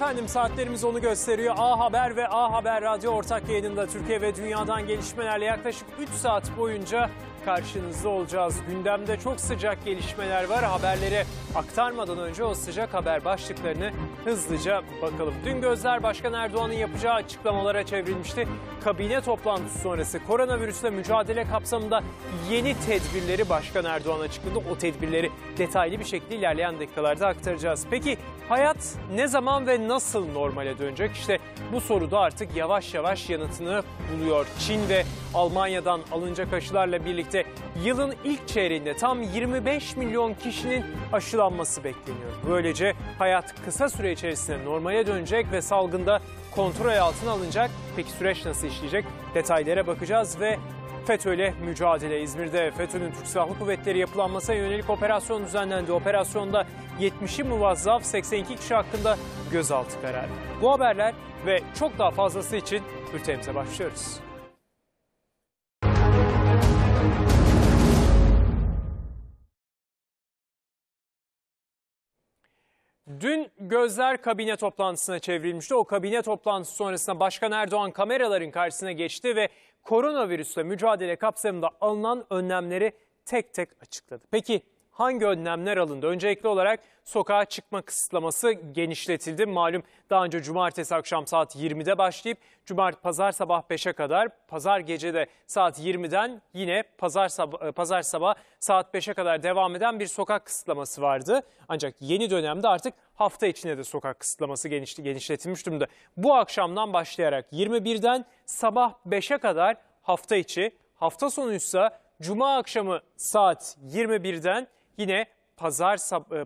Efendim saatlerimiz onu gösteriyor. A Haber ve A Haber Radyo ortak yayınında Türkiye ve dünyadan gelişmelerle yaklaşık 3 saat boyunca karşınızda olacağız. Gündemde çok sıcak gelişmeler var. Haberlere aktarmadan önce o sıcak haber başlıklarını hızlıca bakalım. Dün gözler Başkan Erdoğan'ın yapacağı açıklamalara çevrilmişti. Kabine toplantısı sonrası koronavirüsle mücadele kapsamında yeni tedbirleri Başkan Erdoğan açıkladı. O tedbirleri detaylı bir şekilde ilerleyen dakikalarda aktaracağız. Peki hayat ne zaman ve nasıl normale dönecek? İşte bu soru da artık yavaş yavaş yanıtını buluyor. Çin ve Almanya'dan alınacak aşılarla birlikte yılın ilk çeyreğinde tam 25 milyon kişinin aşılanması bekleniyor. Böylece hayat kısa süre içerisinde normale dönecek ve salgında kontrol altına alınacak. Peki süreç nasıl işleyecek? Detaylara bakacağız ve FETÖ'yle mücadele. İzmir'de FETÖ'nün Türk Silahlı Kuvvetleri yapılanmasına yönelik operasyon düzenlendi. Operasyonda 70'i muvazzaf, 82 kişi hakkında gözaltı kararı. Bu haberler ve çok daha fazlası için bültenimize başlıyoruz. Dün gözler kabine toplantısına çevrilmişti. O kabine toplantısı sonrasında Başkan Erdoğan kameraların karşısına geçti ve koronavirüsle mücadele kapsamında alınan önlemleri tek tek açıkladı. Peki hangi önlemler alındı? Öncelikli olarak sokağa çıkma kısıtlaması genişletildi. Malum daha önce cumartesi akşam saat 20'de başlayıp pazar sabah 5'e kadar, pazar gece de saat 20'den yine pazar sabah saat 5'e kadar devam eden bir sokak kısıtlaması vardı. Ancak yeni dönemde artık hafta içinde de sokak kısıtlaması genişletilmiş durumda. Bu akşamdan başlayarak 21'den sabah 5'e kadar hafta içi, hafta sonuysa cuma akşamı saat 21'den yine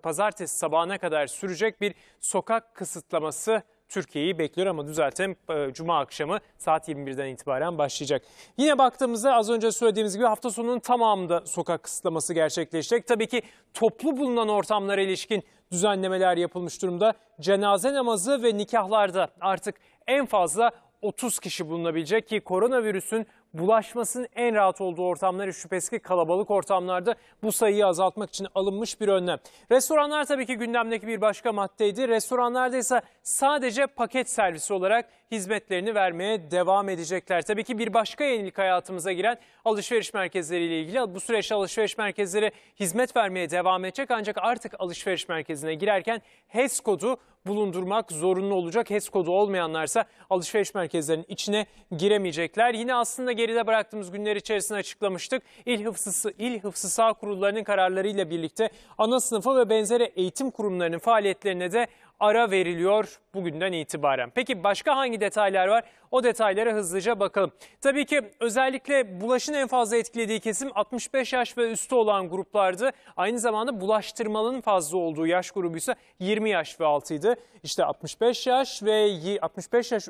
pazartesi sabahına kadar sürecek bir sokak kısıtlaması Türkiye'yi bekliyor ama düzeltelim, cuma akşamı saat 21'den itibaren başlayacak. Yine baktığımızda az önce söylediğimiz gibi hafta sonunun tamamında sokak kısıtlaması gerçekleşecek. Tabii ki toplu bulunan ortamlara ilişkin düzenlemeler yapılmış durumda. Cenaze namazı ve nikahlarda artık en fazla 30 kişi bulunabilecek ki koronavirüsün bulaşmasının en rahat olduğu ortamlar şüphesiz ki kalabalık ortamlarda, bu sayıyı azaltmak için alınmış bir önlem. Restoranlar tabii ki gündemdeki bir başka maddeydi. Restoranlarda ise sadece paket servisi olarak hizmetlerini vermeye devam edecekler. Tabii ki bir başka yenilik hayatımıza giren alışveriş merkezleriyle ilgili. Bu süreçte alışveriş merkezleri hizmet vermeye devam edecek ancak artık alışveriş merkezine girerken HES kodu bulundurmak zorunlu olacak. HES kodu olmayanlarsa alışveriş merkezlerinin içine giremeyecekler. Yine aslında geride bıraktığımız günler içerisinde açıklamıştık. İl Hıfzı Sağ Kurullarının kararlarıyla birlikte ana sınıfı ve benzeri eğitim kurumlarının faaliyetlerine de ara veriliyor bugünden itibaren. Peki başka hangi detaylar var? O detaylara hızlıca bakalım. Tabii ki özellikle bulaşın en fazla etkilediği kesim 65 yaş ve üstü olan gruplardı. Aynı zamanda bulaştırmanın fazla olduğu yaş grubu ise 20 yaş ve altıydı. İşte 65 yaş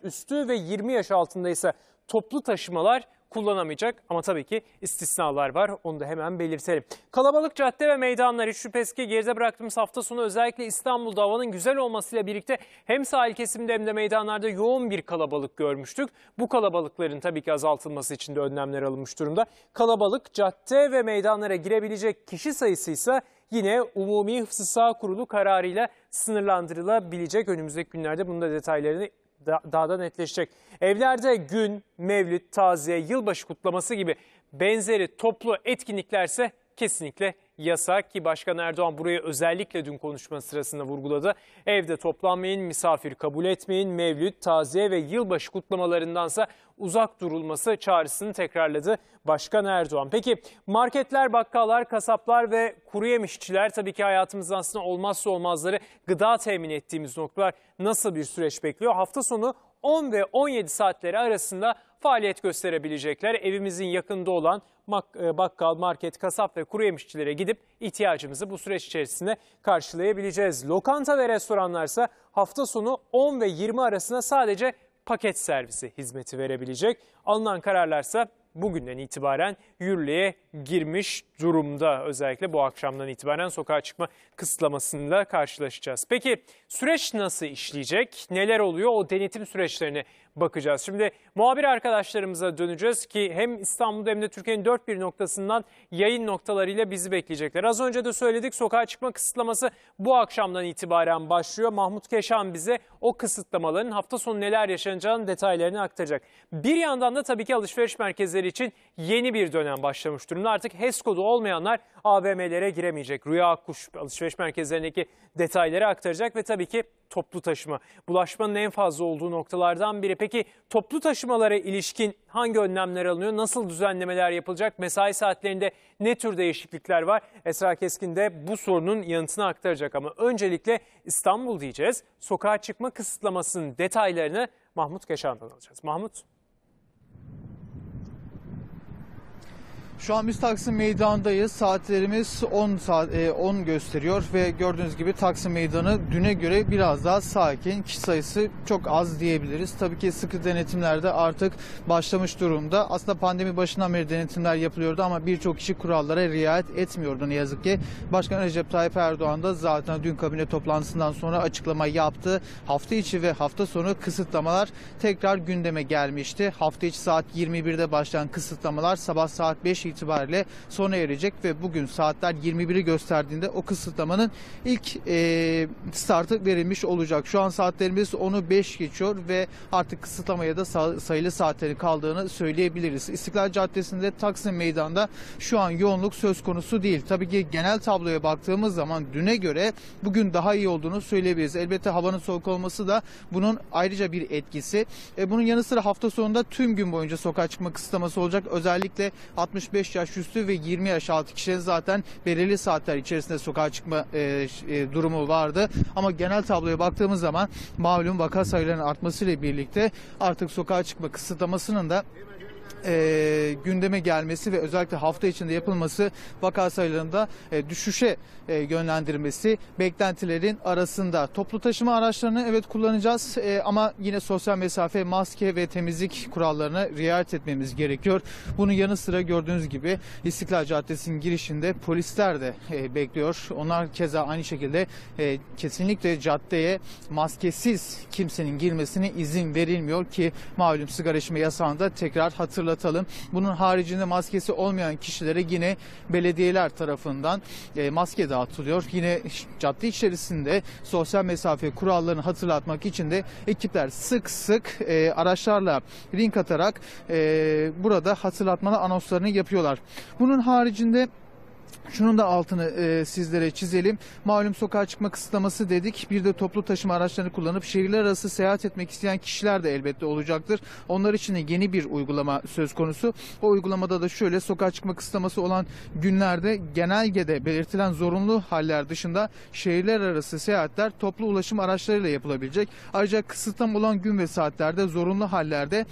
üstü ve 20 yaş altında ise toplu taşımalar kullanamayacak ama tabii ki istisnalar var. Onu da hemen belirtelim. Kalabalık cadde ve meydanlar hiç şüphesiz ki geride bıraktığımız hafta sonu özellikle İstanbul'da havanın güzel olmasıyla birlikte hem sahil kesimde hem de meydanlarda yoğun bir kalabalık görmüştük. Bu kalabalıkların tabii ki azaltılması için de önlemler alınmış durumda. Kalabalık cadde ve meydanlara girebilecek kişi sayısı ise yine Umumi Hıfzı Sağ Kurulu kararıyla sınırlandırılabilecek. Önümüzdeki günlerde bunun da detaylarını daha da netleşecek. Evlerde gün, mevlüt, taziye, yılbaşı kutlaması gibi benzeri toplu etkinliklerse kesinlikle yasak ki Başkan Erdoğan burayı özellikle dün konuşma sırasında vurguladı. Evde toplanmayın, misafir kabul etmeyin, mevlüt, taziye ve yılbaşı kutlamalarındansa uzak durulması çağrısını tekrarladı Başkan Erdoğan. Peki marketler, bakkallar, kasaplar ve kuru yemişçiler tabii ki hayatımızın aslında olmazsa olmazları, gıda temin ettiğimiz noktalar nasıl bir süreç bekliyor? Hafta sonu 10 ve 17 saatleri arasında faaliyet gösterebilecekler. Evimizin yakında olan bakkal, market, kasap ve kuru yemişçilere gidip ihtiyacımızı bu süreç içerisinde karşılayabileceğiz. Lokanta ve restoranlarsa hafta sonu 10 ve 20 arasında sadece paket servisi hizmeti verebilecek. Alınan kararlarsa bugünden itibaren yürürlüğe girmiş durumda. Özellikle bu akşamdan itibaren sokağa çıkma kısıtlamasıyla karşılaşacağız. Peki süreç nasıl işleyecek? Neler oluyor? O denetim süreçlerini bakacağız. Şimdi muhabir arkadaşlarımıza döneceğiz ki hem İstanbul'da hem de Türkiye'nin dört bir noktasından yayın noktalarıyla bizi bekleyecekler. Az önce de söyledik, sokağa çıkma kısıtlaması bu akşamdan itibaren başlıyor. Mahmut Keşan bize o kısıtlamaların hafta sonu neler yaşanacağının detaylarını aktaracak. Bir yandan da tabii ki alışveriş merkezleri için yeni bir dönem başlamış durumda. Artık HES kodu olmayanlar AVM'lere giremeyecek. Rüya Kuş alışveriş merkezlerindeki detayları aktaracak ve tabii ki toplu taşıma. Bulaşmanın en fazla olduğu noktalardan biri. Peki toplu taşımalara ilişkin hangi önlemler alınıyor? Nasıl düzenlemeler yapılacak? Mesai saatlerinde ne tür değişiklikler var? Esra Keskin de bu sorunun yanıtını aktaracak ama öncelikle İstanbul diyeceğiz. Sokağa çıkma kısıtlamasının detaylarını Mahmut Keşan'dan alacağız. Mahmut. Şu an biz Taksim Meydanı'ndayız. Saatlerimiz 10 gösteriyor ve gördüğünüz gibi Taksim Meydanı düne göre biraz daha sakin. Kişi sayısı çok az diyebiliriz. Tabii ki sıkı denetimler de artık başlamış durumda. Aslında pandemi başından beri denetimler yapılıyordu ama birçok kişi kurallara riayet etmiyordu ne yazık ki. Başkan Recep Tayyip Erdoğan da zaten dün kabine toplantısından sonra açıklama yaptı. Hafta içi ve hafta sonu kısıtlamalar tekrar gündeme gelmişti. Hafta içi saat 21'de başlayan kısıtlamalar sabah saat 5 itibariyle sona erecek ve bugün saatler 21'i gösterdiğinde o kısıtlamanın ilk startı verilmiş olacak. Şu an saatlerimiz 10'u 5 geçiyor ve artık kısıtlamaya da sayılı saatlerin kaldığını söyleyebiliriz. İstiklal Caddesi'nde Taksim Meydanı'nda şu an yoğunluk söz konusu değil. Tabii ki genel tabloya baktığımız zaman düne göre bugün daha iyi olduğunu söyleyebiliriz. Elbette havanın soğuk olması da bunun ayrıca bir etkisi. Bunun yanı sıra hafta sonunda tüm gün boyunca sokağa çıkma kısıtlaması olacak. Özellikle 65 yaş üstü ve 20 yaş altı kişilerin zaten belirli saatler içerisinde sokağa çıkma durumu vardı. Ama genel tabloya baktığımız zaman malum vaka sayılarının artmasıyla birlikte artık sokağa çıkma kısıtlamasının da gündeme gelmesi ve özellikle hafta içinde yapılması vaka sayılarında düşüşe yönlendirmesi beklentilerin arasında. Toplu taşıma araçlarını evet kullanacağız ama yine sosyal mesafe, maske ve temizlik kurallarına riayet etmemiz gerekiyor. Bunun yanı sıra gördüğünüz gibi İstiklal Caddesi'nin girişinde polisler de bekliyor. Onlar keza aynı şekilde kesinlikle caddeye maskesiz kimsenin girmesine izin verilmiyor ki malum sigara içme yasağında tekrar hatırlatılıyor. Bunun haricinde maskesi olmayan kişilere yine belediyeler tarafından maske dağıtılıyor. Yine cadde içerisinde sosyal mesafe kurallarını hatırlatmak için de ekipler sık sık araçlarla ring atarak burada hatırlatmalı anonslarını yapıyorlar. Bunun haricinde şunun da altını sizlere çizelim. Malum sokağa çıkma kısıtlaması dedik. Bir de toplu taşıma araçlarını kullanıp şehirler arası seyahat etmek isteyen kişiler de elbette olacaktır. Onlar için de yeni bir uygulama söz konusu. O uygulamada da şöyle sokağa çıkma kısıtlaması olan günlerde genelgede belirtilen zorunlu haller dışında şehirler arası seyahatler toplu ulaşım araçlarıyla yapılabilecek. Ayrıca kısıtlama olan gün ve saatlerde zorunlu hallerde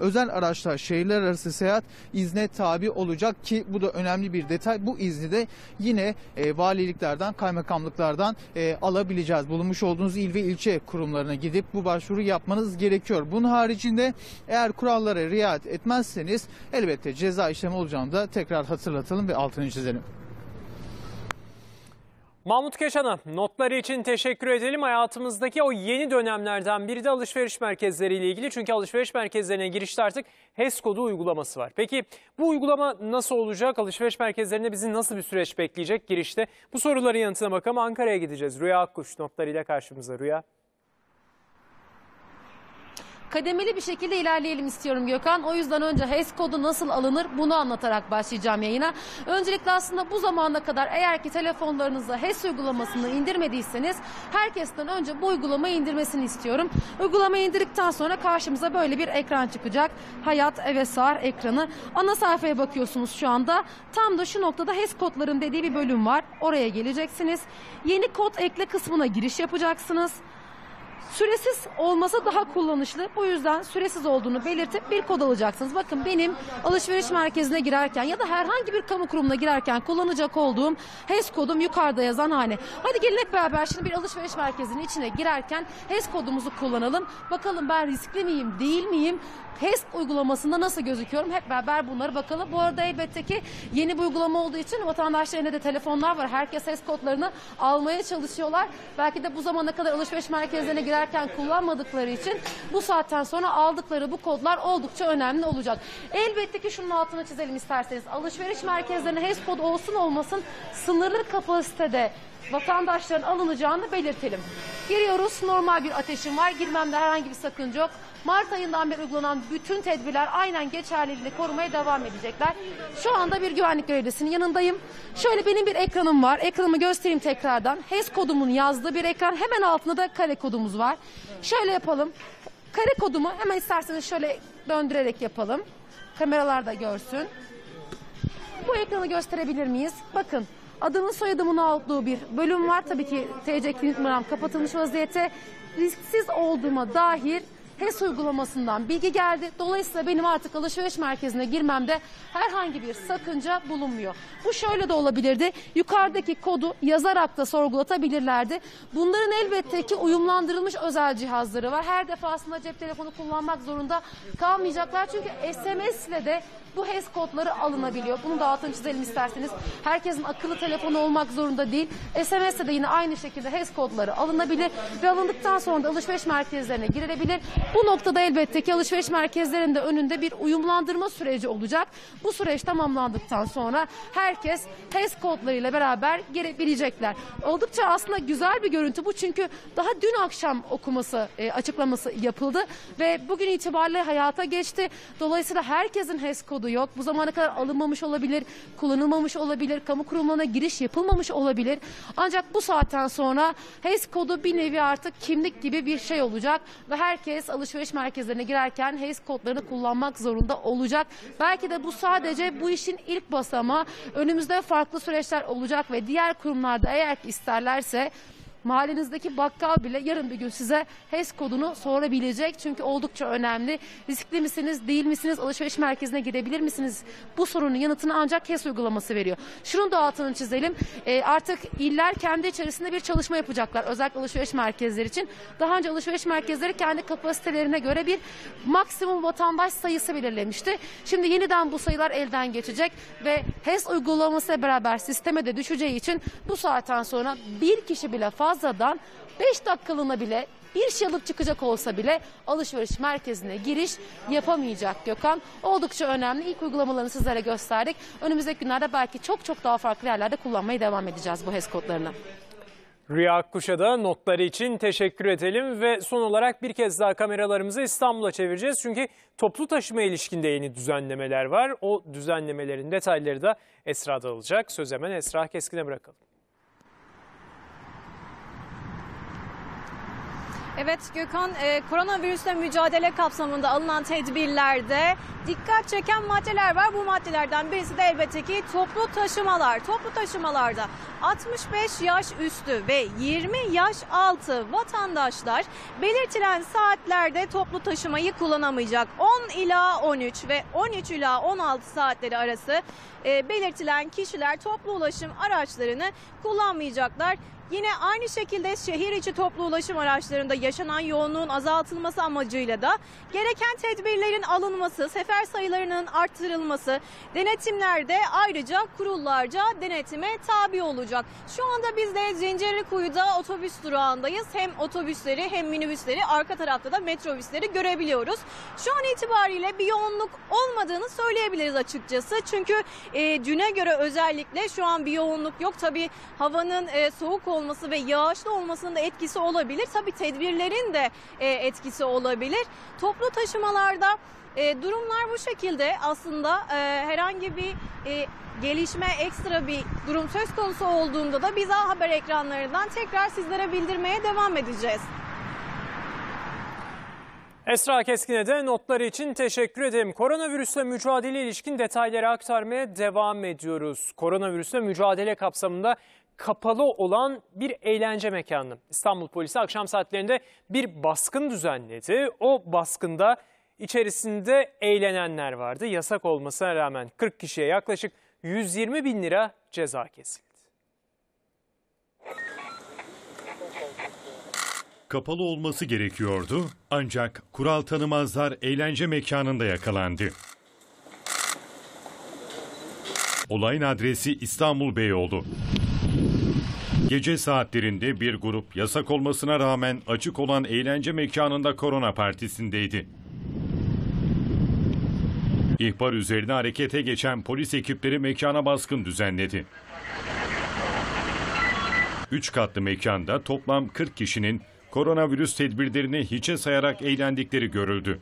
özel araçlar şehirler arası seyahat izne tabi olacak ki bu da önemli bir detay. Bu izni de yine valiliklerden, kaymakamlıklardan alabileceğiz. Bulunmuş olduğunuz il ve ilçe kurumlarına gidip bu başvuru yapmanız gerekiyor. Bunun haricinde eğer kurallara riayet etmezseniz elbette ceza işlemi olacağını da tekrar hatırlatalım ve altını çizelim. Mahmut Keşan'a notları için teşekkür edelim. Hayatımızdaki o yeni dönemlerden biri de alışveriş merkezleriyle ilgili. Çünkü alışveriş merkezlerine girişte artık HES kodu uygulaması var. Peki bu uygulama nasıl olacak? Alışveriş merkezlerine bizi nasıl bir süreç bekleyecek girişte? Bu soruları yanıtına bakalım. Ankara'ya gideceğiz. Rüya Akkuş notlarıyla karşımıza. Rüya. Kademeli bir şekilde ilerleyelim istiyorum Gökhan. O yüzden önce HES kodu nasıl alınır bunu anlatarak başlayacağım yayına. Öncelikle aslında bu zamana kadar eğer ki telefonlarınızda HES uygulamasını indirmediyseniz herkesten önce bu uygulamayı indirmesini istiyorum. Uygulamayı indirdikten sonra karşımıza böyle bir ekran çıkacak. Hayat Evesar ekranı. Ana sayfaya bakıyorsunuz şu anda. Tam da şu noktada HES kodların dediği bir bölüm var. Oraya geleceksiniz. Yeni kod ekle kısmına giriş yapacaksınız. Süresiz olmasa daha kullanışlı. Bu yüzden süresiz olduğunu belirtip bir kod alacaksınız. Bakın benim alışveriş merkezine girerken ya da herhangi bir kamu kurumuna girerken kullanacak olduğum HES kodum yukarıda yazan hane. Hadi gelin hep beraber şimdi bir alışveriş merkezinin içine girerken HES kodumuzu kullanalım. Bakalım ben riskli miyim, değil miyim? HES uygulamasında nasıl gözüküyorum? Hep beraber bunlara bakalım. Bu arada elbette ki yeni bir uygulama olduğu için vatandaşlarına da telefonlar var. Herkes HES kodlarını almaya çalışıyorlar. Belki de bu zamana kadar alışveriş merkezlerine giren ederken kullanmadıkları için bu saatten sonra aldıkları bu kodlar oldukça önemli olacak. Elbette ki şunun altını çizelim isterseniz. Alışveriş merkezlerine HES kodu olsun olmasın sınırlı kapasitede vatandaşların alınacağını belirtelim. Giriyoruz, normal bir ateşim var, girmemde herhangi bir sakınca yok. Mart ayından beri uygulanan bütün tedbirler aynen geçerliliğini korumaya devam edecekler. Şu anda bir güvenlik görevlisinin yanındayım. Şöyle benim bir ekranım var. Ekranımı göstereyim tekrardan. HES kodumun yazdığı bir ekran. Hemen altında da kare kodumuz var. Şöyle yapalım. Kare kodumu hemen isterseniz şöyle döndürerek yapalım. Kameralar da görsün. Bu ekranı gösterebilir miyiz? Bakın. Adının soyadımın olduğu bir bölüm var. Tabii ki TC kimlik numaram kapatılmış vaziyette. Risksiz olduğuma dair HES uygulamasından bilgi geldi. Dolayısıyla benim artık alışveriş merkezine girmemde herhangi bir sakınca bulunmuyor. Bu şöyle de olabilirdi. Yukarıdaki kodu yazarak da sorgulatabilirlerdi. Bunların elbette ki uyumlandırılmış özel cihazları var. Her defasında cep telefonu kullanmak zorunda kalmayacaklar. Çünkü SMS ile de bu HES kodları alınabiliyor. Bunu da altını çizelim isterseniz. Herkesin akıllı telefonu olmak zorunda değil. SMS'de de yine aynı şekilde HES kodları alınabilir ve alındıktan sonra da alışveriş merkezlerine girilebilir. Bu noktada elbette ki alışveriş merkezlerinde önünde bir uyumlandırma süreci olacak. Bu süreç tamamlandıktan sonra herkes HES kodlarıyla beraber girebilecekler. Oldukça aslında güzel bir görüntü bu, çünkü daha dün akşam açıklaması yapıldı ve bugün itibariyle hayata geçti. Dolayısıyla herkesin HES kodu yok. Bu zamana kadar alınmamış olabilir, kullanılmamış olabilir, kamu kurumlarına giriş yapılmamış olabilir. Ancak bu saatten sonra HES kodu bir nevi artık kimlik gibi bir şey olacak ve herkes alışveriş merkezlerine girerken HES kodlarını kullanmak zorunda olacak. Belki de bu sadece bu işin ilk basamağı. Önümüzde farklı süreçler olacak ve diğer kurumlarda eğer isterlerse mahallenizdeki bakkal bile yarın bir gün size HES kodunu sorabilecek. Çünkü oldukça önemli. Riskli misiniz, değil misiniz, alışveriş merkezine girebilir misiniz? Bu sorunun yanıtını ancak HES uygulaması veriyor. Şunun da altını çizelim. Artık iller kendi içerisinde bir çalışma yapacaklar. Özellikle alışveriş merkezleri için. Daha önce alışveriş merkezleri kendi kapasitelerine göre bir maksimum vatandaş sayısı belirlemişti. Şimdi yeniden bu sayılar elden geçecek ve HES uygulamasıyla beraber sisteme de düşeceği için bu saatten sonra bir kişi bile fazladan 5 dakikalığına bile, bir şıllık çıkacak olsa bile alışveriş merkezine giriş yapamayacak Gökhan. Oldukça önemli. İlk uygulamalarını sizlere gösterdik. Önümüzdeki günlerde belki çok daha farklı yerlerde kullanmaya devam edeceğiz bu HES kodlarını. Rüya Kuş'a da notları için teşekkür edelim ve son olarak bir kez daha kameralarımızı İstanbul'a çevireceğiz. Çünkü toplu taşıma ilişkinde yeni düzenlemeler var. O düzenlemelerin detayları da Esra'da olacak. Söz hemen Esra Keskin'e bırakalım. Evet Gökhan, koronavirüsle mücadele kapsamında alınan tedbirlerde dikkat çeken maddeler var. Bu maddelerden birisi de elbette ki toplu taşımalar. Toplu taşımalarda 65 yaş üstü ve 20 yaş altı vatandaşlar belirtilen saatlerde toplu taşımayı kullanamayacak. 10 ila 13 ve 13 ila 16 saatleri arası belirtilen kişiler toplu ulaşım araçlarını kullanmayacaklar. Yine aynı şekilde şehir içi toplu ulaşım araçlarında yaşanan yoğunluğun azaltılması amacıyla da gereken tedbirlerin alınması, sefer sayılarının arttırılması, denetimlerde ayrıca kurullarca denetime tabi olacak. Şu anda biz de Zincirlikuyu'da otobüs durağındayız. Hem otobüsleri hem minibüsleri, arka tarafta da metrobüsleri görebiliyoruz. Şu an itibariyle bir yoğunluk olmadığını söyleyebiliriz açıkçası. Çünkü düne göre özellikle şu an bir yoğunluk yok. Tabii havanın soğuk olması ve yağışlı olmasının da etkisi olabilir. Tabii tedbirlerin de etkisi olabilir. Toplu taşımalarda durumlar bu şekilde. Aslında herhangi bir gelişme, ekstra bir durum söz konusu olduğunda da biz A Haber ekranlarından tekrar sizlere bildirmeye devam edeceğiz. Esra Keskin'e de notları için teşekkür ederim. Koronavirüsle mücadele ilişkin detayları aktarmaya devam ediyoruz. Koronavirüsle mücadele kapsamında kapalı olan bir eğlence mekanı İstanbul polisi akşam saatlerinde bir baskın düzenledi. O baskında içerisinde eğlenenler vardı. Yasak olmasına rağmen 40 kişiye yaklaşık 120.000 lira ceza kesildi. Kapalı olması gerekiyordu ancak kural tanımazlar eğlence mekanında yakalandı. Olayın adresi İstanbul Beyoğlu. Gece saatlerinde bir grup yasak olmasına rağmen açık olan eğlence mekanında korona partisindeydi. İhbar üzerine harekete geçen polis ekipleri mekana baskın düzenledi. 3 katlı mekanda toplam 40 kişinin koronavirüs tedbirlerini hiçe sayarak eğlendikleri görüldü.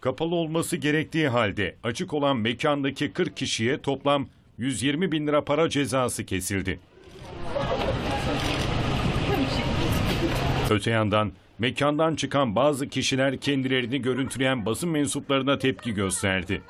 Kapalı olması gerektiği halde açık olan mekandaki 40 kişiye toplam 120 bin lira para cezası kesildi. Öte yandan mekandan çıkan bazı kişiler kendilerini görüntüleyen basın mensuplarına tepki gösterdi.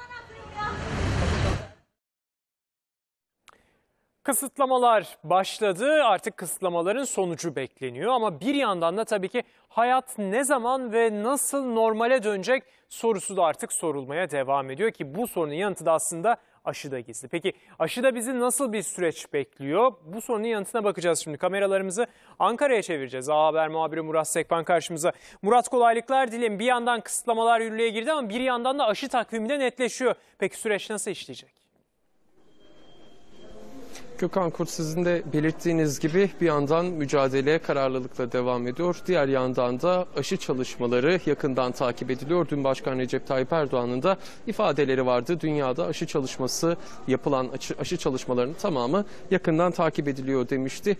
Kısıtlamalar başladı. Artık kısıtlamaların sonucu bekleniyor. Ama bir yandan da tabii ki hayat ne zaman ve nasıl normale dönecek sorusu da artık sorulmaya devam ediyor ki bu sorunun yanıtı da aslında aşıda gizli. Peki aşıda bizi nasıl bir süreç bekliyor? Bu sorunun yanıtına bakacağız şimdi. Kameralarımızı Ankara'ya çevireceğiz. A Haber muhabiri Murat Sekban karşımıza. Murat, kolaylıklar dilerim. Bir yandan kısıtlamalar yürürlüğe girdi ama bir yandan da aşı takvimi de netleşiyor. Peki süreç nasıl işleyecek? Gökhan Kurt, sizin de belirttiğiniz gibi bir yandan mücadele kararlılıkla devam ediyor. Diğer yandan da aşı çalışmaları yakından takip ediliyor. Dün Başkan Recep Tayyip Erdoğan'ın da ifadeleri vardı. Dünyada aşı çalışması yapılan aşı çalışmalarının tamamı yakından takip ediliyor demişti.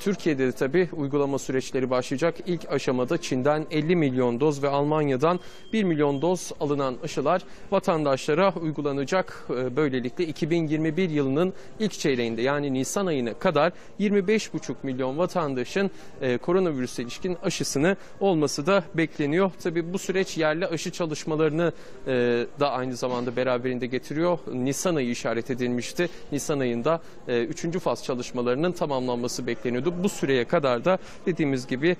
Türkiye'de de tabii uygulama süreçleri başlayacak. İlk aşamada Çin'den 50 milyon doz ve Almanya'dan 1 milyon doz alınan aşılar vatandaşlara uygulanacak. Böylelikle 2021 yılının ilk çeyreğinde yani Nisan ayına kadar 25,5 milyon vatandaşın koronavirüse ilişkin aşısını olması da bekleniyor. Tabii bu süreç yerli aşı çalışmalarını da aynı zamanda beraberinde getiriyor. Nisan ayı işaret edilmişti. Nisan ayında 3. faz çalışmalarının tamamlanması bekleniyordu. Bu süreye kadar da dediğimiz gibi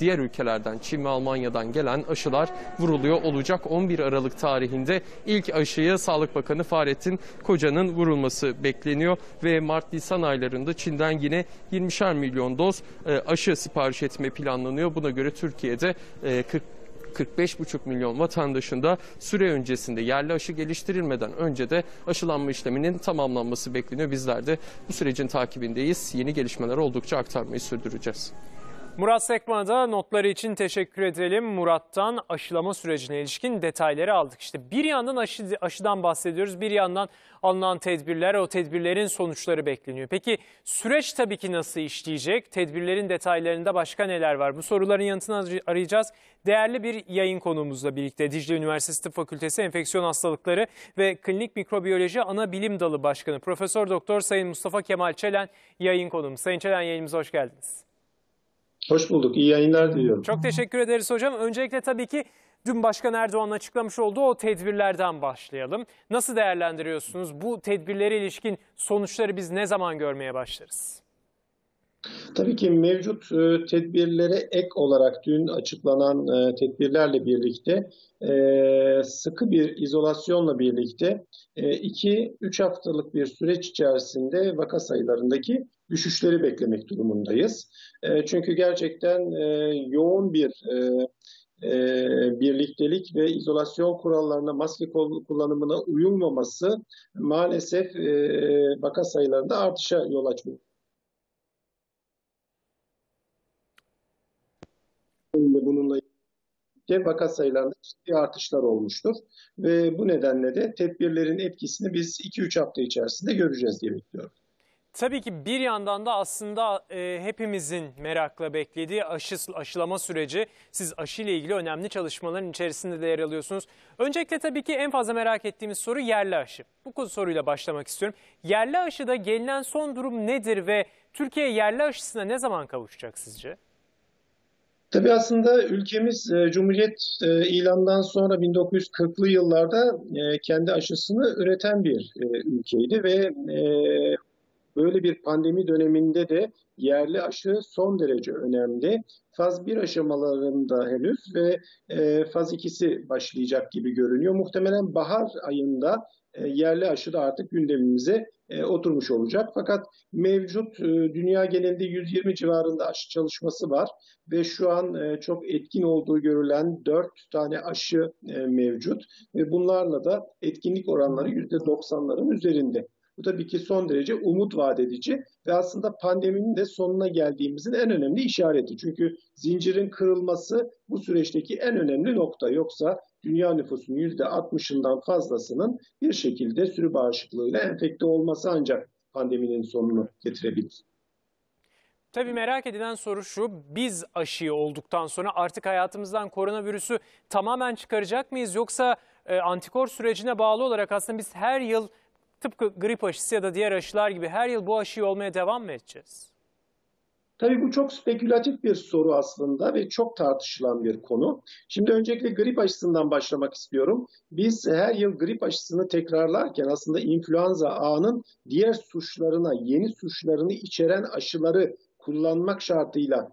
diğer ülkelerden, Çin ve Almanya'dan gelen aşılar vuruluyor olacak. 11 Aralık tarihinde ilk aşıya Sağlık Bakanı Fahrettin Koca'nın vurulması bekleniyor ve Mart-Nisan aylarında Çin'den yine 20'şer milyon doz aşı sipariş etme planlanıyor. Buna göre Türkiye'de 45,5 milyon vatandaşın da süre öncesinde yerli aşı geliştirilmeden önce de aşılanma işleminin tamamlanması bekleniyor. Bizler de bu sürecin takibindeyiz. Yeni gelişmeler oldukça aktarmayı sürdüreceğiz. Murat Sekman'a da notları için teşekkür edelim. Murat'tan aşılama sürecine ilişkin detayları aldık. İşte bir yandan aşıdan bahsediyoruz, bir yandan alınan tedbirler, o tedbirlerin sonuçları bekleniyor. Peki süreç tabii ki nasıl işleyecek? Tedbirlerin detaylarında başka neler var? Bu soruların yanıtını arayacağız. Değerli bir yayın konuğumuzla birlikte Dicle Üniversitesi Tıp Fakültesi Enfeksiyon Hastalıkları ve Klinik Mikrobiyoloji Ana Bilim Dalı Başkanı Profesör Doktor Sayın Mustafa Kemal Çelen yayın konuğumuz. Sayın Çelen, yayınımıza hoş geldiniz. Hoş bulduk. İyi yayınlar diliyorum. Çok teşekkür ederiz hocam. Öncelikle tabii ki dün Başkan Erdoğan'ın açıklamış olduğu o tedbirlerden başlayalım. Nasıl değerlendiriyorsunuz? Bu tedbirlere ilişkin sonuçları biz ne zaman görmeye başlarız? Tabii ki mevcut tedbirlere ek olarak dün açıklanan tedbirlerle birlikte sıkı bir izolasyonla birlikte 2-3 haftalık bir süreç içerisinde vaka sayılarındaki düşüşleri beklemek durumundayız. Çünkü gerçekten yoğun bir birliktelik ve izolasyon kurallarına, maske kullanımına uyulmaması maalesef vaka sayılarında artışa yol açmıyor. Bununla ilgili vaka sayılarında ciddi artışlar olmuştur. Ve bu nedenle de tedbirlerin etkisini biz 2-3 hafta içerisinde göreceğiz diye bekliyorum. Tabii ki bir yandan da aslında hepimizin merakla beklediği aşılama süreci. Siz aşı ile ilgili önemli çalışmaların içerisinde de yer alıyorsunuz. Öncelikle tabii ki en fazla merak ettiğimiz soru yerli aşı. Bu soruyla başlamak istiyorum. Yerli aşıda gelinen son durum nedir ve Türkiye yerli aşısına ne zaman kavuşacak sizce? Tabii aslında ülkemiz Cumhuriyet ilanından sonra 1940'lı yıllarda kendi aşısını üreten bir ülkeydi ve böyle bir pandemi döneminde de yerli aşı son derece önemli. Faz 1 aşamalarında henüz ve faz 2'si başlayacak gibi görünüyor. Muhtemelen bahar ayında yerli aşı da artık gündemimize oturmuş olacak. Fakat mevcut dünya genelinde 120 civarında aşı çalışması var ve şu an çok etkin olduğu görülen 4 tane aşı mevcut ve bunlarla da etkinlik oranları %90'ların üzerinde. Bu tabii ki son derece umut vaat edici ve aslında pandeminin de sonuna geldiğimizin en önemli işareti. Çünkü zincirin kırılması bu süreçteki en önemli nokta. Yoksa dünya nüfusunun %60'ından fazlasının bir şekilde sürü bağışıklığıyla enfekte olması ancak pandeminin sonunu getirebilir. Tabii merak edilen soru şu, biz aşıyı olduktan sonra artık hayatımızdan koronavirüsü tamamen çıkaracak mıyız? Yoksa antikor sürecine bağlı olarak aslında biz her yıl tıpkı grip aşısı ya da diğer aşılar gibi her yıl bu aşıyı olmaya devam mı edeceğiz? Tabii bu çok spekülatif bir soru aslında ve çok tartışılan bir konu. Şimdi öncelikle grip aşısından başlamak istiyorum. Biz her yıl grip aşısını tekrarlarken aslında influenza A'nın diğer suçlarına, yeni suçlarını içeren aşıları kullanmak şartıyla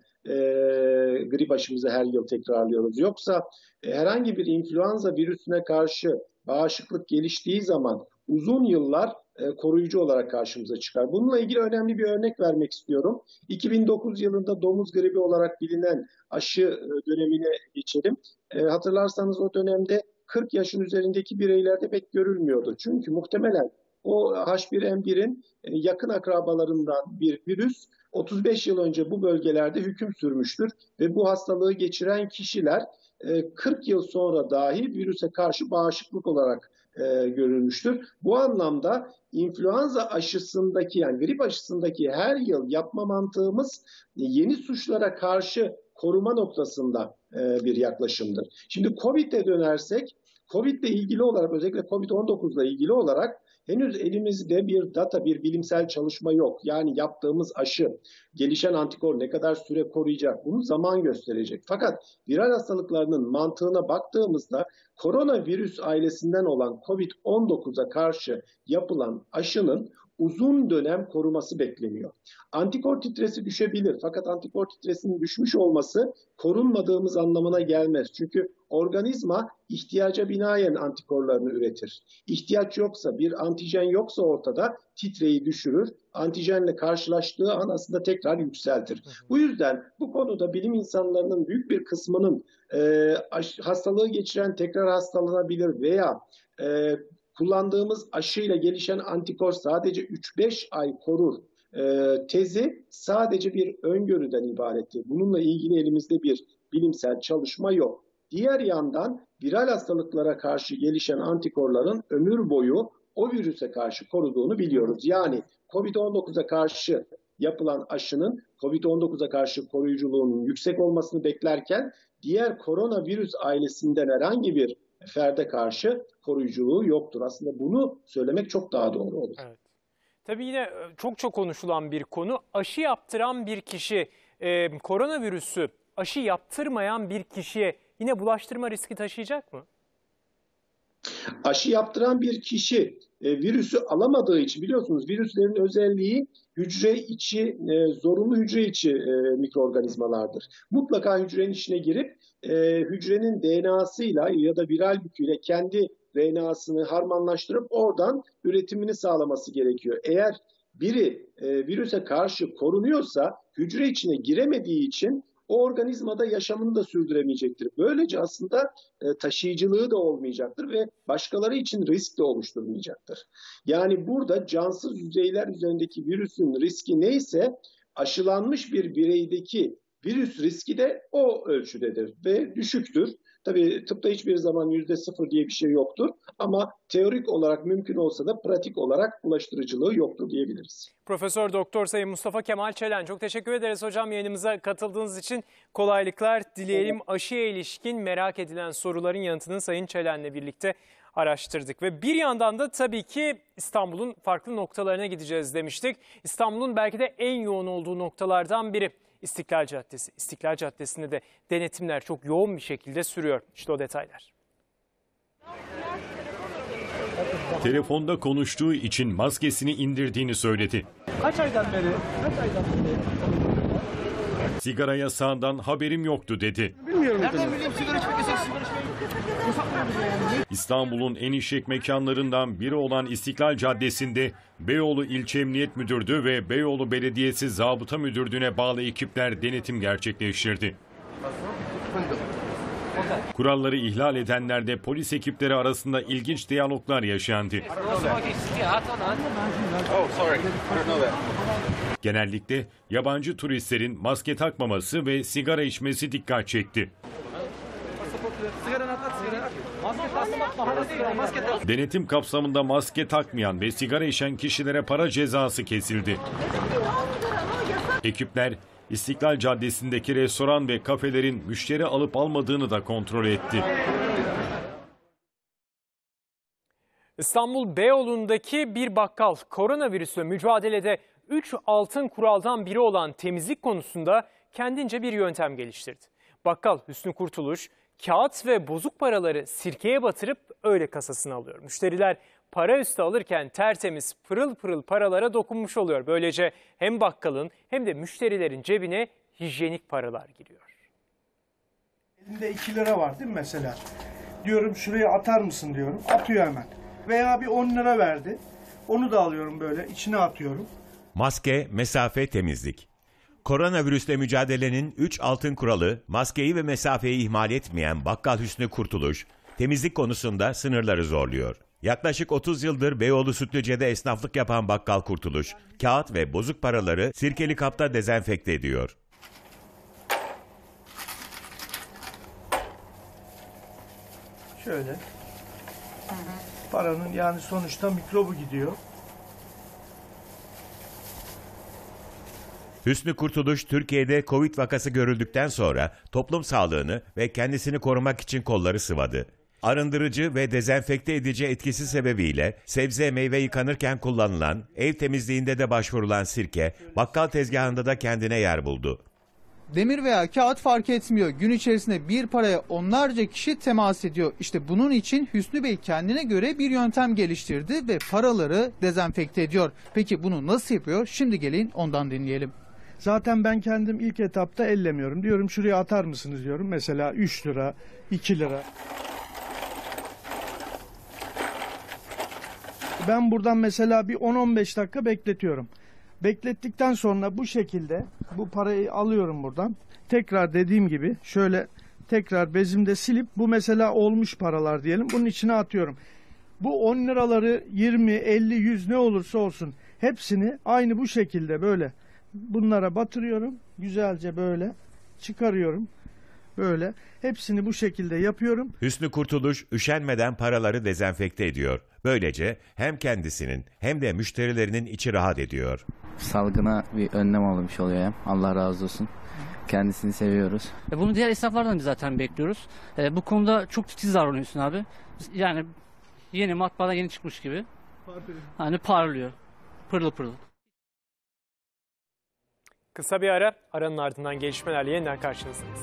grip aşımızı her yıl tekrarlıyoruz. Yoksa herhangi bir influenza virüsüne karşı bağışıklık geliştiği zaman uzun yıllar koruyucu olarak karşımıza çıkar. Bununla ilgili önemli bir örnek vermek istiyorum. 2009 yılında domuz gribi olarak bilinen aşı dönemine geçelim. Hatırlarsanız o dönemde 40 yaşın üzerindeki bireylerde pek görülmüyordu. Çünkü muhtemelen o H1N1'in yakın akrabalarından bir virüs 35 yıl önce bu bölgelerde hüküm sürmüştür ve bu hastalığı geçiren kişiler 40 yıl sonra dahi virüse karşı bağışıklık olarak görülmüştür. Bu anlamda influenza aşısındaki yani grip aşısındaki her yıl yapma mantığımız yeni suçlara karşı koruma noktasında bir yaklaşımdır. Şimdi COVID'e dönersek, COVID'le ilgili olarak özellikle COVID-19'la ilgili olarak henüz elimizde bir data, bir bilimsel çalışma yok. Yani yaptığımız aşı, gelişen antikor ne kadar süre koruyacak, bunu zaman gösterecek. Fakat viral hastalıklarının mantığına baktığımızda koronavirüs ailesinden olan COVID-19'a karşı yapılan aşının uzun dönem koruması bekleniyor. Antikor titresi düşebilir fakat antikor titresinin düşmüş olması korunmadığımız anlamına gelmez. Çünkü organizma ihtiyaca binaen antikorlarını üretir. İhtiyaç yoksa, bir antijen yoksa ortada titreyi düşürür. Antijenle karşılaştığı an aslında tekrar yükseltir. Bu yüzden bu konuda bilim insanlarının büyük bir kısmının hastalığı geçiren tekrar hastalanabilir veya kullandığımız aşıyla gelişen antikor sadece 3-5 ay korur tezi sadece bir öngörüden ibarettir. Bununla ilgili elimizde bir bilimsel çalışma yok. Diğer yandan viral hastalıklara karşı gelişen antikorların ömür boyu o virüse karşı koruduğunu biliyoruz. Yani COVID-19'a karşı yapılan aşının COVID-19'a karşı koruyuculuğunun yüksek olmasını beklerken diğer koronavirüs ailesinden herhangi bir ferde karşı koruyuculuğu yoktur. Aslında bunu söylemek çok daha doğru olur. Evet. Tabii yine çok konuşulan bir konu. Aşı yaptıran bir kişi koronavirüsü aşı yaptırmayan bir kişiye yine bulaştırma riski taşıyacak mı? Aşı yaptıran bir kişi virüsü alamadığı için biliyorsunuz virüslerin özelliği hücre içi, zorunlu hücre içi mikroorganizmalardır. Mutlaka hücrenin içine girip hücrenin DNA'sıyla ya da viral büküyle kendi DNA'sını harmanlaştırıp oradan üretimini sağlaması gerekiyor. Eğer biri virüse karşı korunuyorsa hücre içine giremediği için o organizmada yaşamını da sürdüremeyecektir. Böylece aslında taşıyıcılığı da olmayacaktır ve başkaları için risk de oluşturmayacaktır. Yani burada cansız yüzeyler üzerindeki virüsün riski neyse aşılanmış bir bireydeki virüs riski de o ölçüdedir ve düşüktür. Tabii tıpta hiçbir zaman %0 diye bir şey yoktur ama teorik olarak mümkün olsa da pratik olarak bulaştırıcılığı yoktur diyebiliriz. Profesör Doktor Sayın Mustafa Kemal Çelen, çok teşekkür ederiz hocam yayınımıza katıldığınız için. Kolaylıklar dileyelim. Evet. Aşıya ilişkin merak edilen soruların yanıtını Sayın Çelen'le birlikte araştırdık ve bir yandan da tabii ki İstanbul'un farklı noktalarına gideceğiz demiştik. İstanbul'un belki de en yoğun olduğu noktalardan biri İstiklal Caddesi. İstiklal Caddesi'nde de denetimler çok yoğun bir şekilde sürüyor. İşte o detaylar. Telefonda konuştuğu için maskesini indirdiğini söyledi. Kaç aydan beri? Sigara yasağından haberim yoktu dedi. Bilmiyorum. Nereden bileyim, sigara içmeyecek, sigara içmeyecek. İstanbul'un en işlek mekanlarından biri olan İstiklal Caddesi'nde Beyoğlu İlçe Emniyet Müdürlüğü ve Beyoğlu Belediyesi Zabıta Müdürlüğü'ne bağlı ekipler denetim gerçekleştirdi. Kuralları ihlal edenlerde polis ekipleri arasında ilginç diyaloglar yaşandı. Genellikle yabancı turistlerin maske takmaması ve sigara içmesi dikkat çekti. Denetim kapsamında maske takmayan ve sigara içen kişilere para cezası kesildi. Ekipler İstiklal Caddesi'ndeki restoran ve kafelerin müşteri alıp almadığını da kontrol etti. İstanbul Beyoğlu'ndaki bir bakkal koronavirüsle mücadelede 3 altın kuraldan biri olan temizlik konusunda kendince bir yöntem geliştirdi. Bakkal Hüsnü Kurtuluş, kağıt ve bozuk paraları sirkeye batırıp öyle kasasına alıyor. Müşteriler para üstü alırken tertemiz pırıl pırıl paralara dokunmuş oluyor. Böylece hem bakkalın hem de müşterilerin cebine hijyenik paralar giriyor. Elinde 2 lira var değil mi mesela? Diyorum şuraya atar mısın diyorum. Atıyor hemen. Veya bir 10 lira verdi. Onu da alıyorum böyle içine atıyorum. Maske, mesafe, temizlik. Koronavirüsle mücadelenin 3 altın kuralı, maskeyi ve mesafeyi ihmal etmeyen bakkal Hüsnü Kurtuluş, temizlik konusunda sınırları zorluyor. Yaklaşık 30 yıldır Beyoğlu Sütlüce'de esnaflık yapan bakkal Kurtuluş, kağıt ve bozuk paraları sirkeli kapta dezenfekte ediyor. Şöyle, paranın yani sonuçta mikrobu gidiyor. Hüsnü Kurtuluş, Türkiye'de Covid vakası görüldükten sonra toplum sağlığını ve kendisini korumak için kolları sıvadı. Arındırıcı ve dezenfekte edici etkisi sebebiyle sebze meyve yıkanırken kullanılan, ev temizliğinde de başvurulan sirke, bakkal tezgahında da kendine yer buldu. Demir veya kağıt fark etmiyor. Gün içerisinde bir paraya onlarca kişi temas ediyor. İşte bunun için Hüsnü Bey kendine göre bir yöntem geliştirdi ve paraları dezenfekte ediyor. Peki bunu nasıl yapıyor? Şimdi gelin ondan dinleyelim. Zaten ben kendim ilk etapta ellemiyorum. Diyorum şuraya atar mısınız diyorum. Mesela 3 lira, 2 lira. Ben buradan mesela bir 10-15 dakika bekletiyorum. Beklettikten sonra bu şekilde bu parayı alıyorum buradan. Tekrar dediğim gibi şöyle tekrar bezimde silip bu mesela olmuş paralar diyelim. Bunun içine atıyorum. Bu 10 liraları 20, 50, 100 ne olursa olsun hepsini aynı bu şekilde böyle. Bunlara batırıyorum. Güzelce böyle çıkarıyorum. Böyle hepsini bu şekilde yapıyorum. Hüsnü Kurtuluş üşenmeden paraları dezenfekte ediyor. Böylece hem kendisinin hem de müşterilerinin içi rahat ediyor. Salgına bir önlem alınmış oluyor hem. Allah razı olsun. Kendisini seviyoruz. Bunu diğer esnaflardan zaten bekliyoruz. Bu konuda çok titiz davranıyorsun abi. Yani yeni matbaada yeni çıkmış gibi. Hani parlıyor. Pırıl pırıl. Kısa bir ara, aranın ardından gelişmelerle yeniden karşınızdayız.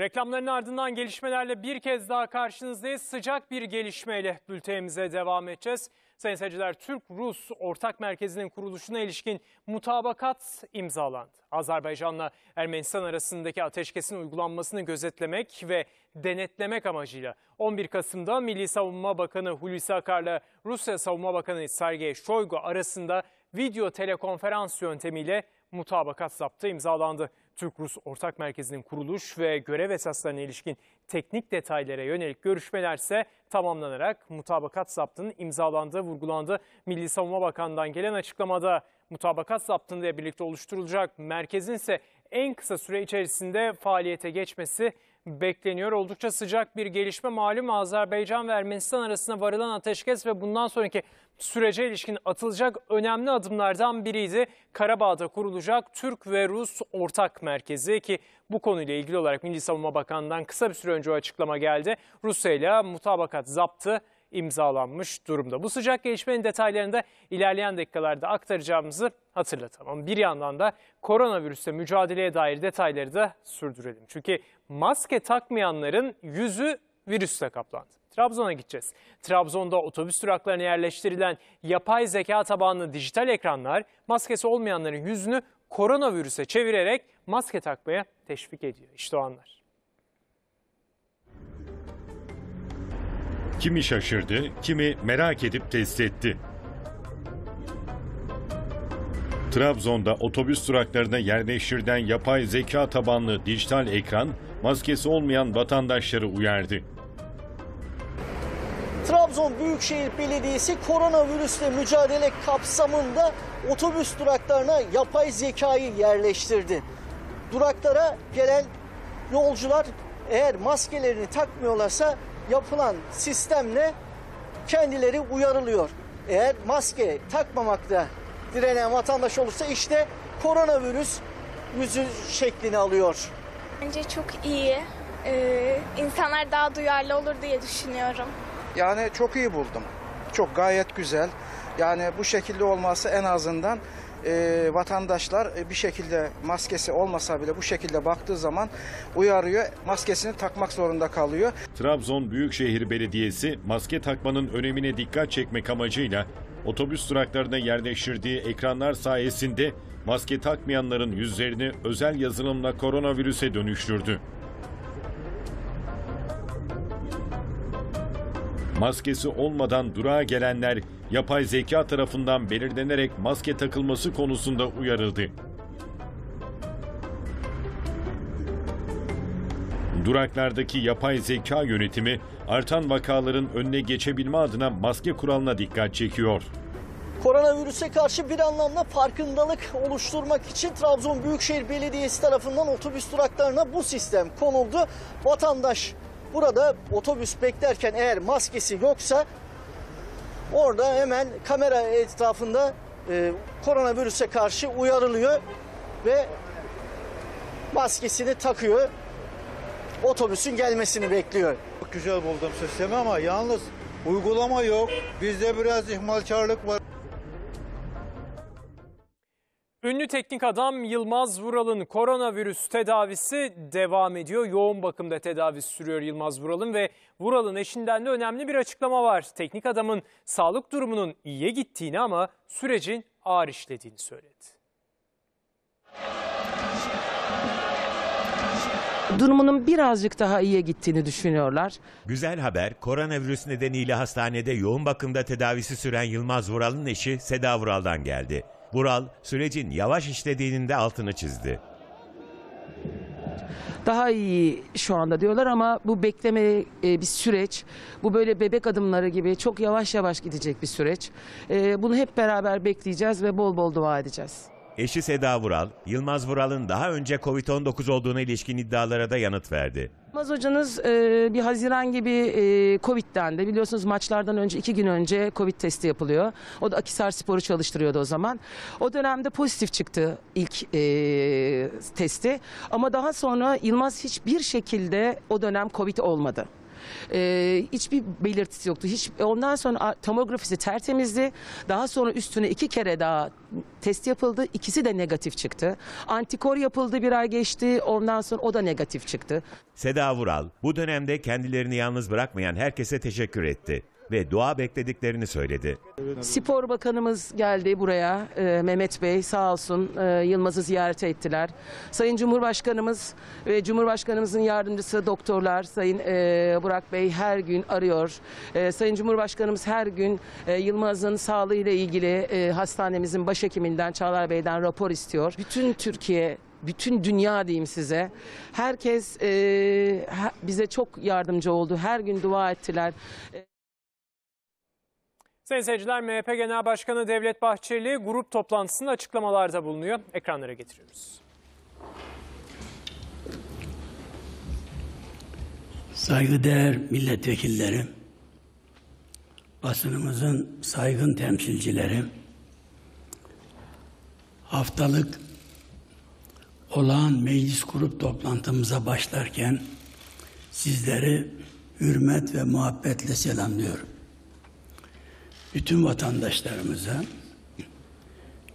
Reklamların ardından gelişmelerle bir kez daha karşınızdayız. Sıcak bir gelişmeyle bültenimize devam edeceğiz. Sayın seyirciler, Türk-Rus Ortak Merkezi'nin kuruluşuna ilişkin mutabakat imzalandı. Azerbaycan'la Ermenistan arasındaki ateşkesin uygulanmasını gözetlemek ve denetlemek amacıyla 11 Kasım'da Milli Savunma Bakanı Hulusi Akar'la Rusya Savunma Bakanı Sergey Shoygu arasında video telekonferans yöntemiyle mutabakat zaptı imzalandı. Türk-Rus Ortak Merkezi'nin kuruluş ve görev esaslarına ilişkin teknik detaylara yönelik görüşmelerse tamamlanarak mutabakat zaptının imzalandığı vurgulandı. Milli Savunma Bakanı'ndan gelen açıklamada mutabakat zaptıyla birlikte oluşturulacak merkezin ise en kısa süre içerisinde faaliyete geçmesi bekleniyor. Oldukça sıcak bir gelişme. Malum Azerbaycan ve Ermenistan arasında varılan ateşkes ve bundan sonraki sürece ilişkin atılacak önemli adımlardan biriydi. Karabağ'da kurulacak Türk ve Rus Ortak Merkezi ki bu konuyla ilgili olarak Milli Savunma Bakanı'ndan kısa bir süre önce o açıklama geldi. Rusya'yla mutabakat zaptı imzalanmış durumda. Bu sıcak gelişmenin detaylarını da ilerleyen dakikalarda aktaracağımızı hatırlatalım. Bir yandan da koronavirüsle mücadeleye dair detayları da sürdürelim. Çünkü maske takmayanların yüzü virüsle kaplandı. Trabzon'a gideceğiz. Trabzon'da otobüs duraklarına yerleştirilen yapay zeka tabanlı dijital ekranlar maskesi olmayanların yüzünü koronavirüse çevirerek maske takmaya teşvik ediyor. İşte o anlar. Kimi şaşırdı, kimi merak edip test etti. Trabzon'da otobüs duraklarına yerleştirilen yapay zeka tabanlı dijital ekran, maskesi olmayan vatandaşları uyardı. Trabzon Büyükşehir Belediyesi koronavirüsle mücadele kapsamında otobüs duraklarına yapay zekayı yerleştirdi. Duraklara gelen yolcular eğer maskelerini takmıyorlarsa yapılan sistemle kendileri uyarılıyor. Eğer maske takmamakta direnen vatandaş olursa işte koronavirüs yüzü şeklini alıyor. Bence çok iyi. İnsanlar daha duyarlı olur diye düşünüyorum. Yani çok iyi buldum. Çok gayet güzel. Yani bu şekilde olması en azından vatandaşlar bir şekilde maskesi olmasa bile bu şekilde baktığı zaman uyarıyor. Maskesini takmak zorunda kalıyor. Trabzon Büyükşehir Belediyesi maske takmanın önemine dikkat çekmek amacıyla otobüs duraklarına yerleştirdiği ekranlar sayesinde maske takmayanların yüzlerini özel yazılımla koronavirüse dönüştürdü. Maskesi olmadan durağa gelenler yapay zeka tarafından belirlenerek maske takılması konusunda uyarıldı. Duraklardaki yapay zeka yönetimi artan vakaların önüne geçebilme adına maske kuralına dikkat çekiyor. Koronavirüse karşı bir anlamda farkındalık oluşturmak için Trabzon Büyükşehir Belediyesi tarafından otobüs duraklarına bu sistem konuldu. Vatandaş burada otobüs beklerken eğer maskesi yoksa orada hemen kamera etrafında koronavirüse karşı uyarılıyor ve maskesini takıyor. Otobüsün gelmesini bekliyor. Çok güzel buldum sistemi ama yalnız uygulama yok. Bizde biraz ihmalkarlık var. Ünlü teknik adam Yılmaz Vural'ın koronavirüs tedavisi devam ediyor. Yoğun bakımda tedavisi sürüyor Yılmaz Vural'ın ve Vural'ın eşinden de önemli bir açıklama var. Teknik adamın sağlık durumunun iyiye gittiğini ama sürecin ağır işlediğini söyledi. Durumunun birazcık daha iyiye gittiğini düşünüyorlar. Güzel haber, koronavirüs nedeniyle hastanede yoğun bakımda tedavisi süren Yılmaz Vural'ın eşi Seda Vural'dan geldi. Vural, sürecin yavaş işlediğinin de altını çizdi. Daha iyi şu anda diyorlar ama bu bekleme bir süreç. Bu böyle bebek adımları gibi çok yavaş yavaş gidecek bir süreç. Bunu hep beraber bekleyeceğiz ve bol bol dua edeceğiz. Eşi Seda Vural, Yılmaz Vural'ın daha önce Covid-19 olduğuna ilişkin iddialara da yanıt verdi. Yılmaz hocanız bir Haziran gibi Covid'den de biliyorsunuz maçlardan önce 2 gün önce Covid testi yapılıyor. O da Akhisarspor'u çalıştırıyordu o zaman. O dönemde pozitif çıktı ilk testi ama daha sonra Yılmaz hiçbir şekilde o dönem Covid olmadı. Hiçbir belirtisi yoktu. Ondan sonra tomografisi tertemizdi. Daha sonra üstüne 2 kere daha test yapıldı. İkisi de negatif çıktı. Antikor yapıldı, bir ay geçti. Ondan sonra o da negatif çıktı. Seda Vural bu dönemde kendilerini yalnız bırakmayan herkese teşekkür etti ve dua beklediklerini söyledi. Spor Bakanımız geldi buraya, Mehmet Bey sağ olsun Yılmaz'ı ziyaret ettiler. Sayın Cumhurbaşkanımız ve Cumhurbaşkanımızın yardımcısı doktorlar Sayın Burak Bey her gün arıyor. Sayın Cumhurbaşkanımız her gün Yılmaz'ın sağlığıyla ilgili hastanemizin başhekiminden Çağlar Bey'den rapor istiyor. Bütün Türkiye, bütün dünya diyeyim size. Herkes bize çok yardımcı oldu. Her gün dua ettiler. Sayın seyirciler, MHP Genel Başkanı Devlet Bahçeli grup toplantısında açıklamalarda bulunuyor. Ekranlara getiriyoruz. Saygıdeğer milletvekilleri, basınımızın saygın temsilcileri, haftalık olağan meclis grup toplantımıza başlarken sizleri hürmet ve muhabbetle selamlıyorum. Bütün vatandaşlarımıza,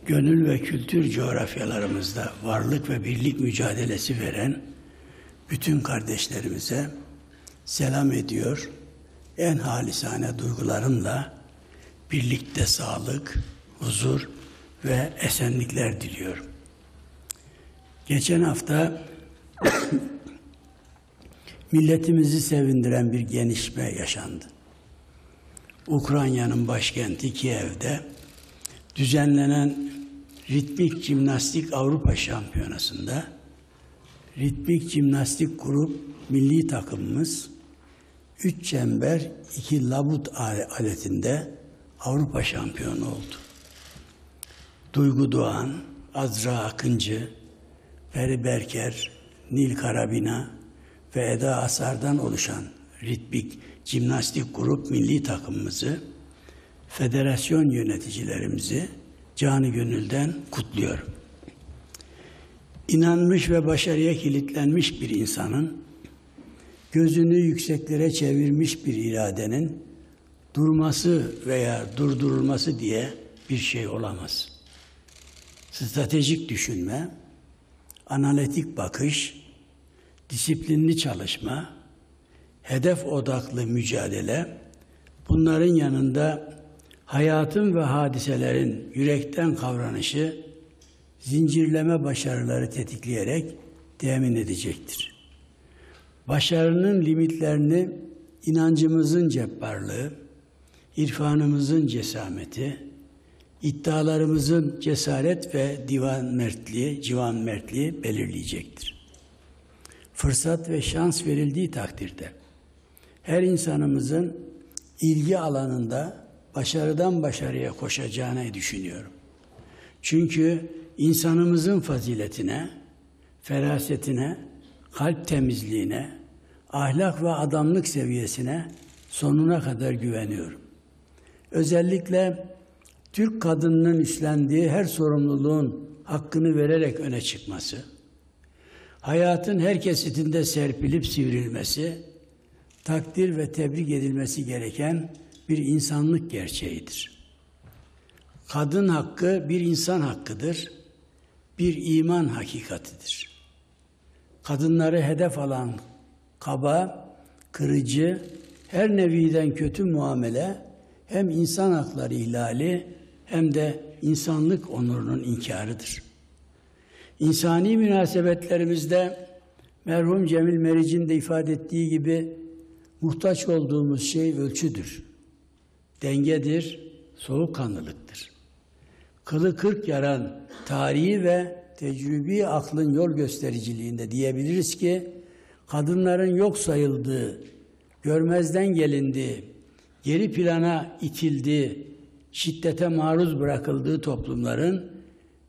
gönül ve kültür coğrafyalarımızda varlık ve birlik mücadelesi veren bütün kardeşlerimize selam ediyor. En halisane duygularımla birlikte sağlık, huzur ve esenlikler diliyorum. Geçen hafta milletimizi sevindiren bir gelişme yaşandı. Ukrayna'nın başkenti Kiev'de düzenlenen Ritmik Jimnastik Avrupa Şampiyonası'nda ritmik jimnastik grup milli takımımız 3 çember 2 labut aletinde Avrupa şampiyonu oldu. Duygu Doğan, Azra Akıncı, Feri Berker, Nil Karabina ve Eda Asar'dan oluşan ritmik jimnastik grup milli takımımızı, federasyon yöneticilerimizi canı gönülden kutluyorum. İnanmış ve başarıya kilitlenmiş bir insanın, gözünü yükseklere çevirmiş bir iradenin durması veya durdurulması diye bir şey olamaz. Stratejik düşünme, analitik bakış, disiplinli çalışma, hedef odaklı mücadele, bunların yanında hayatın ve hadiselerin yürekten kavranışı, zincirleme başarıları tetikleyerek temin edecektir. Başarının limitlerini inancımızın cebbarlığı, irfanımızın cesameti, iddialarımızın cesaret ve civan mertliği belirleyecektir. Fırsat ve şans verildiği takdirde her insanımızın ilgi alanında başarıdan başarıya koşacağını düşünüyorum. Çünkü insanımızın faziletine, ferasetine, kalp temizliğine, ahlak ve adamlık seviyesine sonuna kadar güveniyorum. Özellikle Türk kadınının üstlendiği her sorumluluğun hakkını vererek öne çıkması, hayatın her kesitinde serpilip sivrilmesi, takdir ve tebrik edilmesi gereken bir insanlık gerçeğidir. Kadın hakkı bir insan hakkıdır, bir iman hakikatidir. Kadınları hedef alan kaba, kırıcı, her neviden kötü muamele hem insan hakları ihlali hem de insanlık onurunun inkarıdır. İnsani münasebetlerimizde merhum Cemil Meriç'in de ifade ettiği gibi muhtaç olduğumuz şey ölçüdür, dengedir, soğukkanlılıktır. Kılı kırk yaran tarihi ve tecrübi aklın yol göstericiliğinde diyebiliriz ki, kadınların yok sayıldığı, görmezden gelindiği, geri plana itildiği, şiddete maruz bırakıldığı toplumların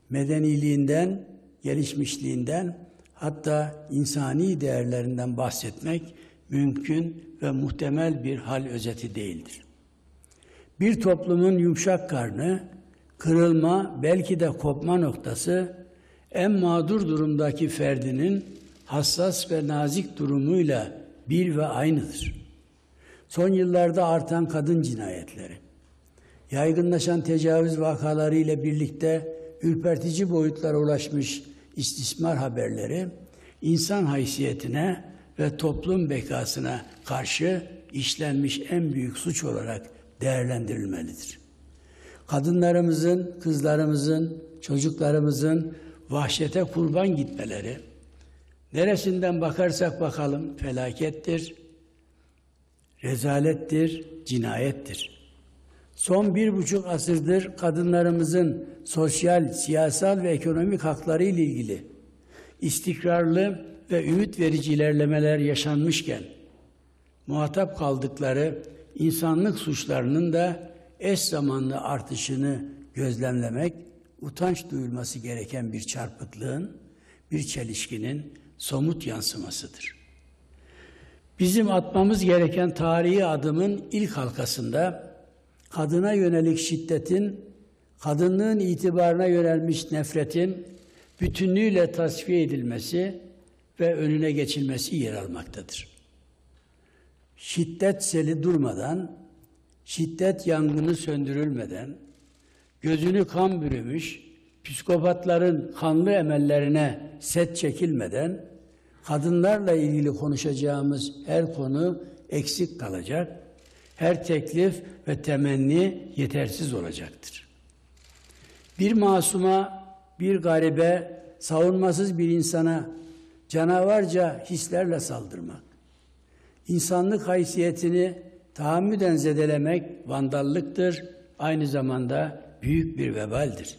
medeniliğinden, gelişmişliğinden, hatta insani değerlerinden bahsetmek mümkün ve muhtemel bir hal özeti değildir. Bir toplumun yumuşak karnı, kırılma, belki de kopma noktası, en mağdur durumdaki ferdinin hassas ve nazik durumuyla bir ve aynıdır. Son yıllarda artan kadın cinayetleri, yaygınlaşan tecavüz vakaları ile birlikte ürpertici boyutlara ulaşmış istismar haberleri, insan haysiyetine ve toplum bekasına karşı işlenmiş en büyük suç olarak değerlendirilmelidir. Kadınlarımızın, kızlarımızın, çocuklarımızın vahşete kurban gitmeleri, neresinden bakarsak bakalım felakettir, rezalettir, cinayettir. Son 1,5 asırdır kadınlarımızın sosyal, siyasal ve ekonomik hakları ile ilgili istikrarlı ve ümit verici ilerlemeler yaşanmışken, muhatap kaldıkları insanlık suçlarının da eş zamanlı artışını gözlemlemek, utanç duyulması gereken bir çarpıklığın, bir çelişkinin somut yansımasıdır. Bizim atmamız gereken tarihi adımın ilk halkasında kadına yönelik şiddetin, kadınlığın itibarına yönelmiş nefretin bütünlüğüyle tasfiye edilmesi ve önüne geçilmesi yer almaktadır. Şiddet seli durmadan, şiddet yangını söndürülmeden, gözünü kan bürümüş, psikopatların kanlı emellerine set çekilmeden, kadınlarla ilgili konuşacağımız her konu eksik kalacak, her teklif ve temenni yetersiz olacaktır. Bir masuma, bir garibe, savunmasız bir insana canavarca hislerle saldırmak, insanlık haysiyetini tahammüden zedelemek vandallıktır, aynı zamanda büyük bir vebaldir.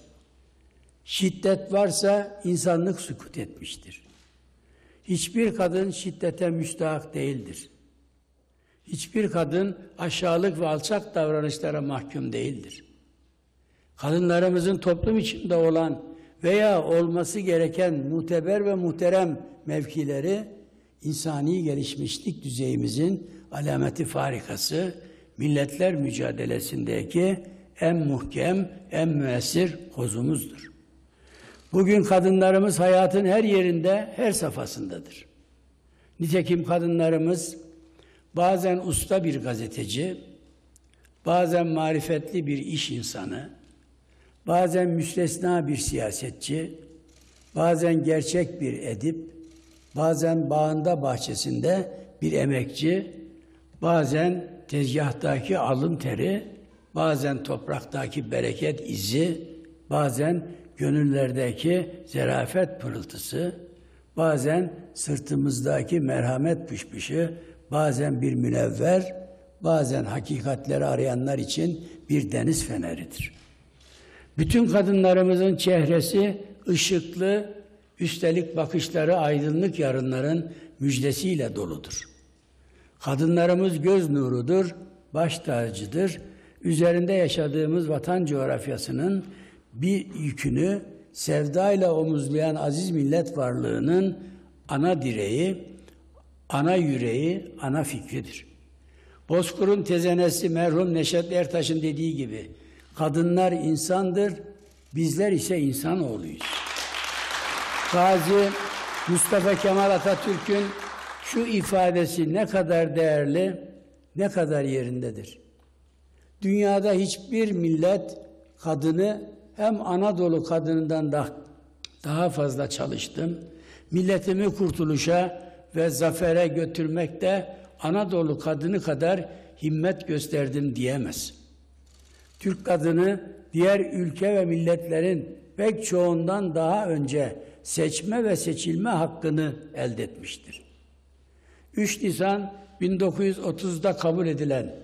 Şiddet varsa insanlık sükut etmiştir. Hiçbir kadın şiddete müstahak değildir. Hiçbir kadın aşağılık ve alçak davranışlara mahkum değildir. Kadınlarımızın toplum içinde olan veya olması gereken muteber ve muhterem mevkileri, insani gelişmişlik düzeyimizin alameti farikası, milletler mücadelesindeki en muhkem, en müessir kozumuzdur. Bugün kadınlarımız hayatın her yerinde, her safhasındadır. Nitekim kadınlarımız bazen usta bir gazeteci, bazen marifetli bir iş insanı, bazen müstesna bir siyasetçi, bazen gerçek bir edip, bazen bağında bahçesinde bir emekçi, bazen tezgahtaki alın teri, bazen topraktaki bereket izi, bazen gönüllerdeki zerafet pırıltısı, bazen sırtımızdaki merhamet pışpışı, bazen bir münevver, bazen hakikatleri arayanlar için bir deniz feneridir. Bütün kadınlarımızın çehresi ışıklı, üstelik bakışları aydınlık yarınların müjdesiyle doludur. Kadınlarımız göz nurudur, baş tacıdır. Üzerinde yaşadığımız vatan coğrafyasının bir yükünü sevdayla omuzlayan aziz millet varlığının ana direği, ana yüreği, ana fikridir. Bozkur'un tezenesi merhum Neşet Ertaş'ın dediği gibi, kadınlar insandır, bizler ise insanoğluyuz. Gazi Mustafa Kemal Atatürk'ün şu ifadesi ne kadar değerli, ne kadar yerindedir. Dünyada hiçbir millet kadını, hem Anadolu kadınından daha fazla çalıştım, milletimi kurtuluşa ve zafere götürmekte Anadolu kadını kadar himmet gösterdim diyemez. Türk kadını diğer ülke ve milletlerin pek çoğundan daha önce seçme ve seçilme hakkını elde etmiştir. 3 Nisan 1930'da kabul edilen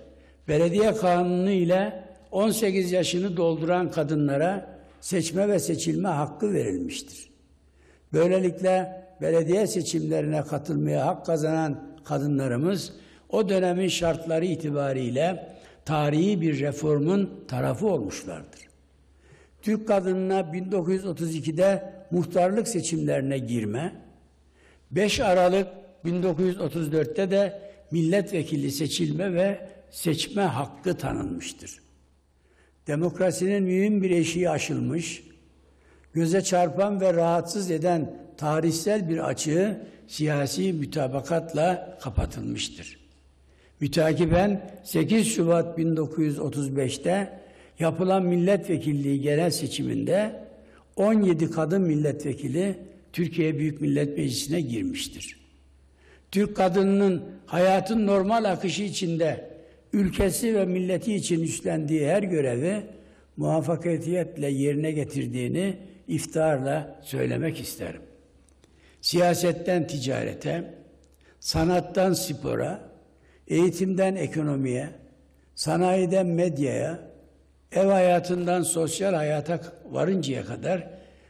belediye kanunu ile 18 yaşını dolduran kadınlara seçme ve seçilme hakkı verilmiştir. Böylelikle belediye seçimlerine katılmaya hak kazanan kadınlarımız o dönemin şartları itibariyle tarihi bir reformun tarafı olmuşlardır. Türk kadınına 1932'de muhtarlık seçimlerine girme, 5 Aralık 1934'te de milletvekili seçilme ve seçme hakkı tanınmıştır. Demokrasinin mühim bir eşiği aşılmış, göze çarpan ve rahatsız eden tarihsel bir açığı siyasi mütabakatla kapatılmıştır. Mütakiben 8 Şubat 1935'te yapılan milletvekilliği genel seçiminde 17 kadın milletvekili Türkiye Büyük Millet Meclisi'ne girmiştir. Türk kadınının hayatın normal akışı içinde ülkesi ve milleti için üstlendiği her görevi muvaffakiyetiyle yerine getirdiğini iftiharla söylemek isterim. Siyasetten ticarete, sanattan spora, eğitimden ekonomiye, sanayiden medyaya, ev hayatından sosyal hayata varıncaya kadar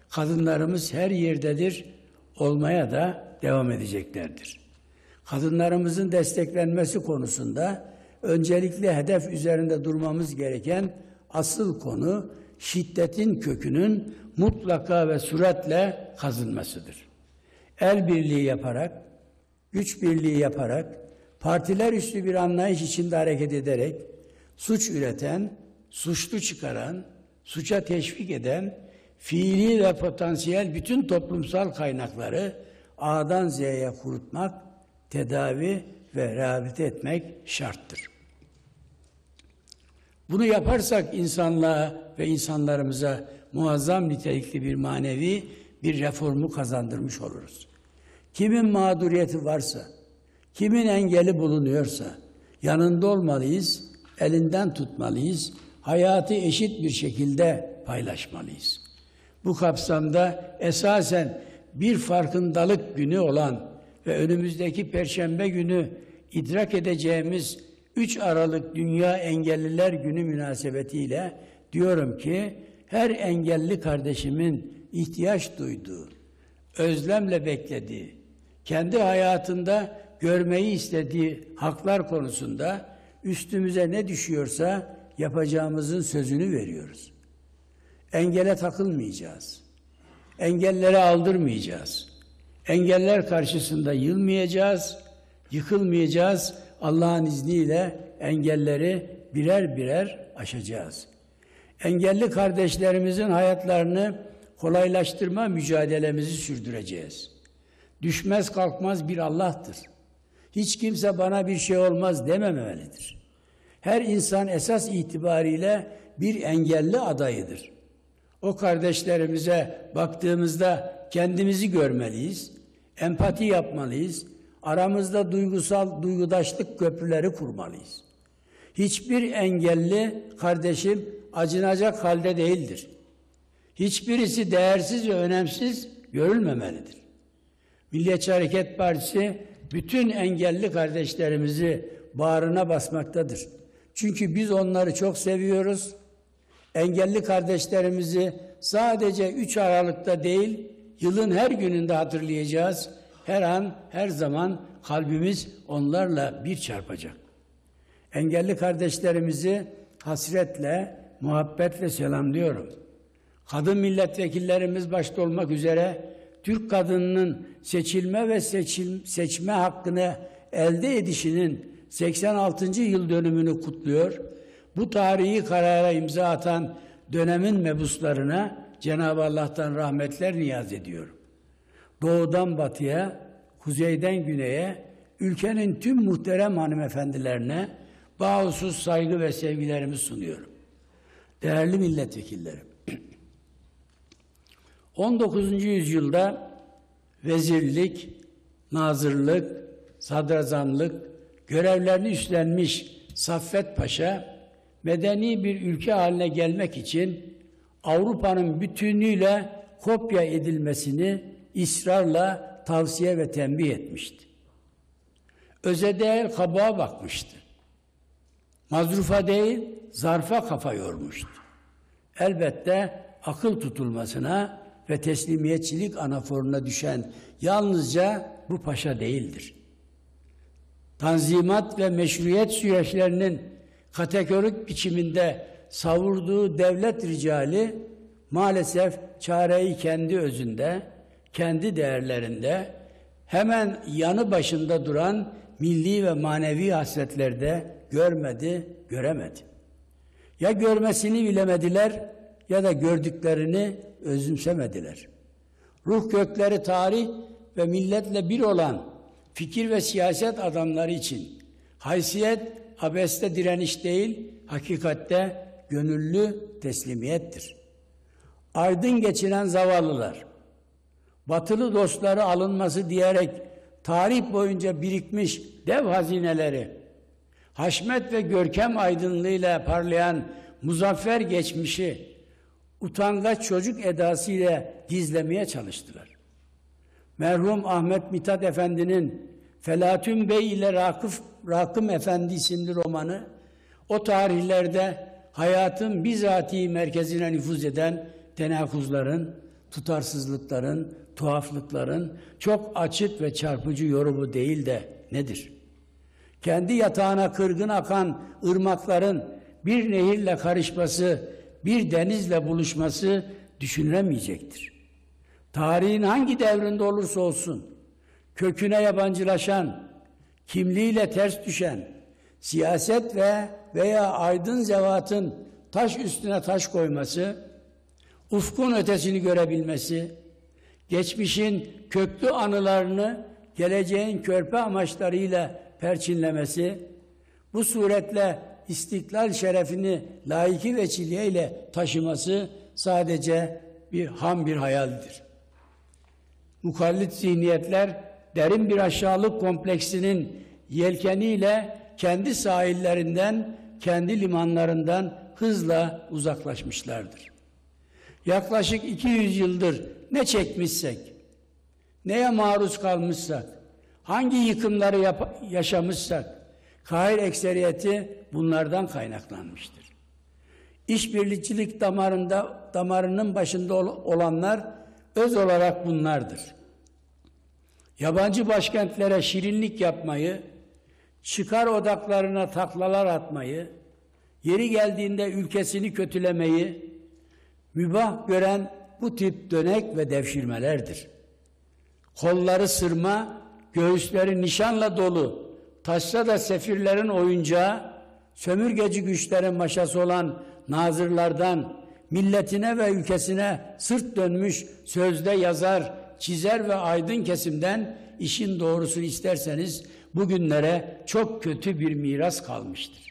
kadınlarımız her yerdedir, olmaya da devam edeceklerdir. Kadınlarımızın desteklenmesi konusunda öncelikle hedef üzerinde durmamız gereken asıl konu şiddetin kökünün mutlaka ve süratle kazınmasıdır. El birliği yaparak, güç birliği yaparak, partiler üstü bir anlayış içinde hareket ederek suç üreten, suçlu çıkaran, suça teşvik eden, fiili ve potansiyel bütün toplumsal kaynakları A'dan Z'ye kurutmak, tedavi ve rehabilite etmek şarttır. Bunu yaparsak insanlığa ve insanlarımıza muazzam nitelikli bir manevi bir reformu kazandırmış oluruz. Kimin mağduriyeti varsa, kimin engeli bulunuyorsa yanında olmalıyız, elinden tutmalıyız, hayatı eşit bir şekilde paylaşmalıyız. Bu kapsamda esasen bir farkındalık günü olan ve önümüzdeki Perşembe günü idrak edeceğimiz 3 Aralık Dünya Engelliler Günü münasebetiyle diyorum ki her engelli kardeşimin ihtiyaç duyduğu, özlemle beklediği, kendi hayatında görmeyi istediği haklar konusunda üstümüze ne düşüyorsa yapacağımızın sözünü veriyoruz. Engele takılmayacağız. Engellere aldırmayacağız. Engeller karşısında yılmayacağız, yıkılmayacağız. Allah'ın izniyle engelleri birer birer aşacağız. Engelli kardeşlerimizin hayatlarını kolaylaştırma mücadelemizi sürdüreceğiz. Düşmez kalkmaz bir Allah'tır. Hiç kimse bana bir şey olmaz dememelidir. Her insan esas itibariyle bir engelli adayıdır. O kardeşlerimize baktığımızda kendimizi görmeliyiz, empati yapmalıyız, aramızda duygudaşlık köprüleri kurmalıyız. Hiçbir engelli kardeşim acınacak halde değildir. Hiçbirisi değersiz ve önemsiz görülmemelidir. Milliyetçi Hareket Partisi bütün engelli kardeşlerimizi bağrına basmaktadır. Çünkü biz onları çok seviyoruz. Engelli kardeşlerimizi sadece 3 Aralık'ta değil, yılın her gününde hatırlayacağız. Her an, her zaman kalbimiz onlarla bir çarpacak. Engelli kardeşlerimizi hasretle, muhabbetle selamlıyorum. Kadın milletvekillerimiz başta olmak üzere Türk kadınının seçilme ve seçme hakkını elde edişinin 86. yıl dönümünü kutluyor. Bu tarihi karara imza atan dönemin mebuslarına Cenab-ı Allah'tan rahmetler niyaz ediyorum. Doğudan batıya, kuzeyden güneye, ülkenin tüm muhterem hanımefendilerine bağımsız saygı ve sevgilerimi sunuyorum. Değerli milletvekillerim, 19. yüzyılda vezirlik, nazırlık, sadrazamlık görevlerini üstlenmiş Saffet Paşa, medeni bir ülke haline gelmek için Avrupa'nın bütünüyle kopya edilmesini ısrarla tavsiye ve tembih etmişti. Öze değil kabağa bakmıştı. Mazrufa değil zarfa kafa yormuştu. Elbette akıl tutulmasına ve teslimiyetçilik anaforuna düşen yalnızca bu paşa değildir. Tanzimat ve meşruiyet süreçlerinin kategorik biçiminde savurduğu devlet ricali maalesef çareyi kendi özünde, kendi değerlerinde, hemen yanı başında duran milli ve manevi hasretlerde görmedi, göremedi. Ya görmesini bilemediler ya da gördüklerini özümsemediler. Ruh kökleri tarih ve milletle bir olan fikir ve siyaset adamları için haysiyet, abeste direniş değil, hakikatte gönüllü teslimiyettir. Aydın geçinen zavallılar, batılı dostları alınması diyerek tarih boyunca birikmiş dev hazineleri, haşmet ve görkem aydınlığıyla parlayan muzaffer geçmişi utangaç çocuk edasıyla gizlemeye çalıştılar. Merhum Ahmet Mithat Efendi'nin Felatun Bey ile Rakım Efendi isimli romanı o tarihlerde hayatın bizatihi merkezine nüfuz eden tenakuzların, tutarsızlıkların, tuhaflıkların çok açık ve çarpıcı yorumu değil de nedir? Kendi yatağına kırgın akan ırmakların bir nehirle karışması, bir denizle buluşması düşünülemeyecektir. Tarihin hangi devrinde olursa olsun, köküne yabancılaşan, kimliğiyle ters düşen, siyaset veya aydın zevatın taş üstüne taş koyması, ufkun ötesini görebilmesi, geçmişin köklü anılarını geleceğin körpe amaçlarıyla perçinlemesi, bu suretle istiklal şerefini laiki vesileyle taşıması sadece bir hayaldir. Mukallit zihniyetler derin bir aşağılık kompleksinin yelkeniyle kendi sahillerinden, kendi limanlarından hızla uzaklaşmışlardır. Yaklaşık 200 yıldır ne çekmişsek, neye maruz kalmışsak, hangi yıkımları yaşamışsak, kahir ekseriyeti bunlardan kaynaklanmıştır. İşbirlikçilik damarının başında olanlar öz olarak bunlardır. Yabancı başkentlere şirinlik yapmayı, çıkar odaklarına taklalar atmayı, yeri geldiğinde ülkesini kötülemeyi mübah gören bu tip dönek ve devşirmelerdir. Kolları sırma, göğüsleri nişanla dolu, taşsa da sefirlerin oyuncağı, sömürgeci güçlerin maşası olan nazırlardan, milletine ve ülkesine sırt dönmüş sözde yazar, çizer ve aydın kesimden işin doğrusunu isterseniz bugünlere çok kötü bir miras kalmıştır.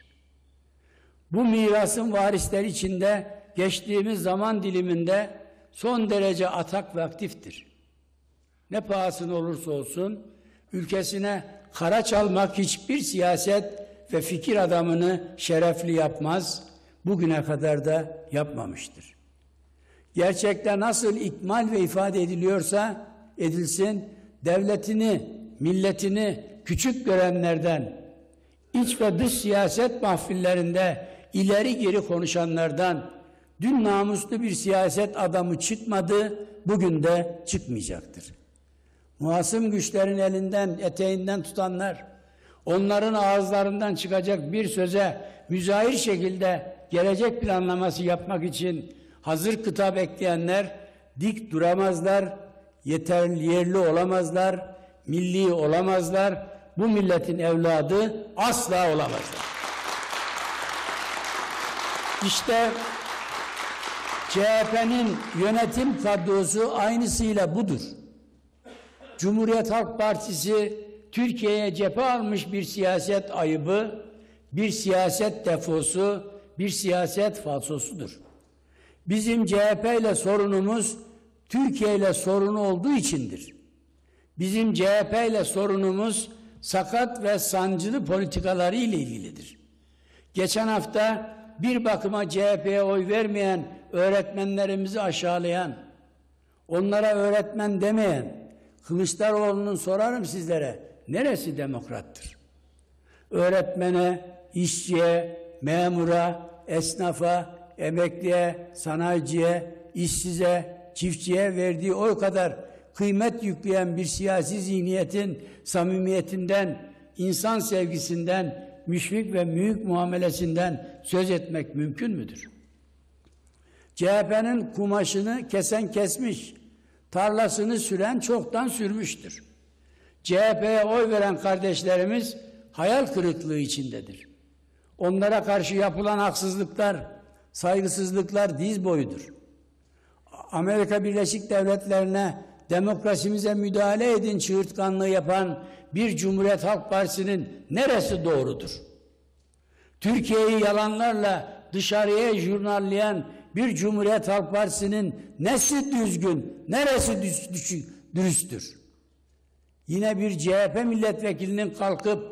Bu mirasın varisleri içinde geçtiğimiz zaman diliminde son derece atak ve aktiftir. Ne pahasına olursa olsun ülkesine kara çalmak hiçbir siyaset ve fikir adamını şerefli yapmaz, bugüne kadar da yapmamıştır. Gerçekte nasıl ikmal ve ifade ediliyorsa edilsin, devletini, milletini küçük görenlerden, iç ve dış siyaset mahfillerinde ileri geri konuşanlardan, dün namuslu bir siyaset adamı çıkmadı, bugün de çıkmayacaktır. Muhasım güçlerin elinden, eteğinden tutanlar, onların ağızlarından çıkacak bir söze müzahir şekilde gelecek planlaması yapmak için hazır kıta bekleyenler dik duramazlar, yeterli yerli olamazlar, milli olamazlar, bu milletin evladı asla olamazlar. İşte CHP'nin yönetim kadrosu aynısıyla budur. Cumhuriyet Halk Partisi Türkiye'ye cephe almış bir siyaset ayıbı, bir siyaset defosu, bir siyaset falsosudur. Bizim CHP ile sorunumuz Türkiye ile sorunu olduğu içindir. Bizim CHP ile sorunumuz sakat ve sancılı politikaları ile ilgilidir. Geçen hafta bir bakıma CHP'ye oy vermeyen öğretmenlerimizi aşağılayan, onlara öğretmen demeyen Kılıçdaroğlu'nun, sorarım sizlere, neresi demokrattır? Öğretmene, işçiye, memura, esnafa, emekliye, sanayiciye, işsize, çiftçiye verdiği oy kadar kıymet yükleyen bir siyasi zihniyetin samimiyetinden, insan sevgisinden, müşfik ve mühik muamelesinden söz etmek mümkün müdür? CHP'nin kumaşını kesen kesmiş, tarlasını süren çoktan sürmüştür. CHP'ye oy veren kardeşlerimiz hayal kırıklığı içindedir. Onlara karşı yapılan haksızlıklar, saygısızlıklar diz boyudur. Amerika Birleşik Devletleri'ne demokrasimize müdahale edin çığırtkanlığı yapan bir Cumhuriyet Halk Partisi'nin neresi doğrudur? Türkiye'yi yalanlarla dışarıya jurnalleyen bir Cumhuriyet Halk Partisi'nin nesi düzgün, neresi dürüsttür? Yine bir CHP milletvekilinin kalkıp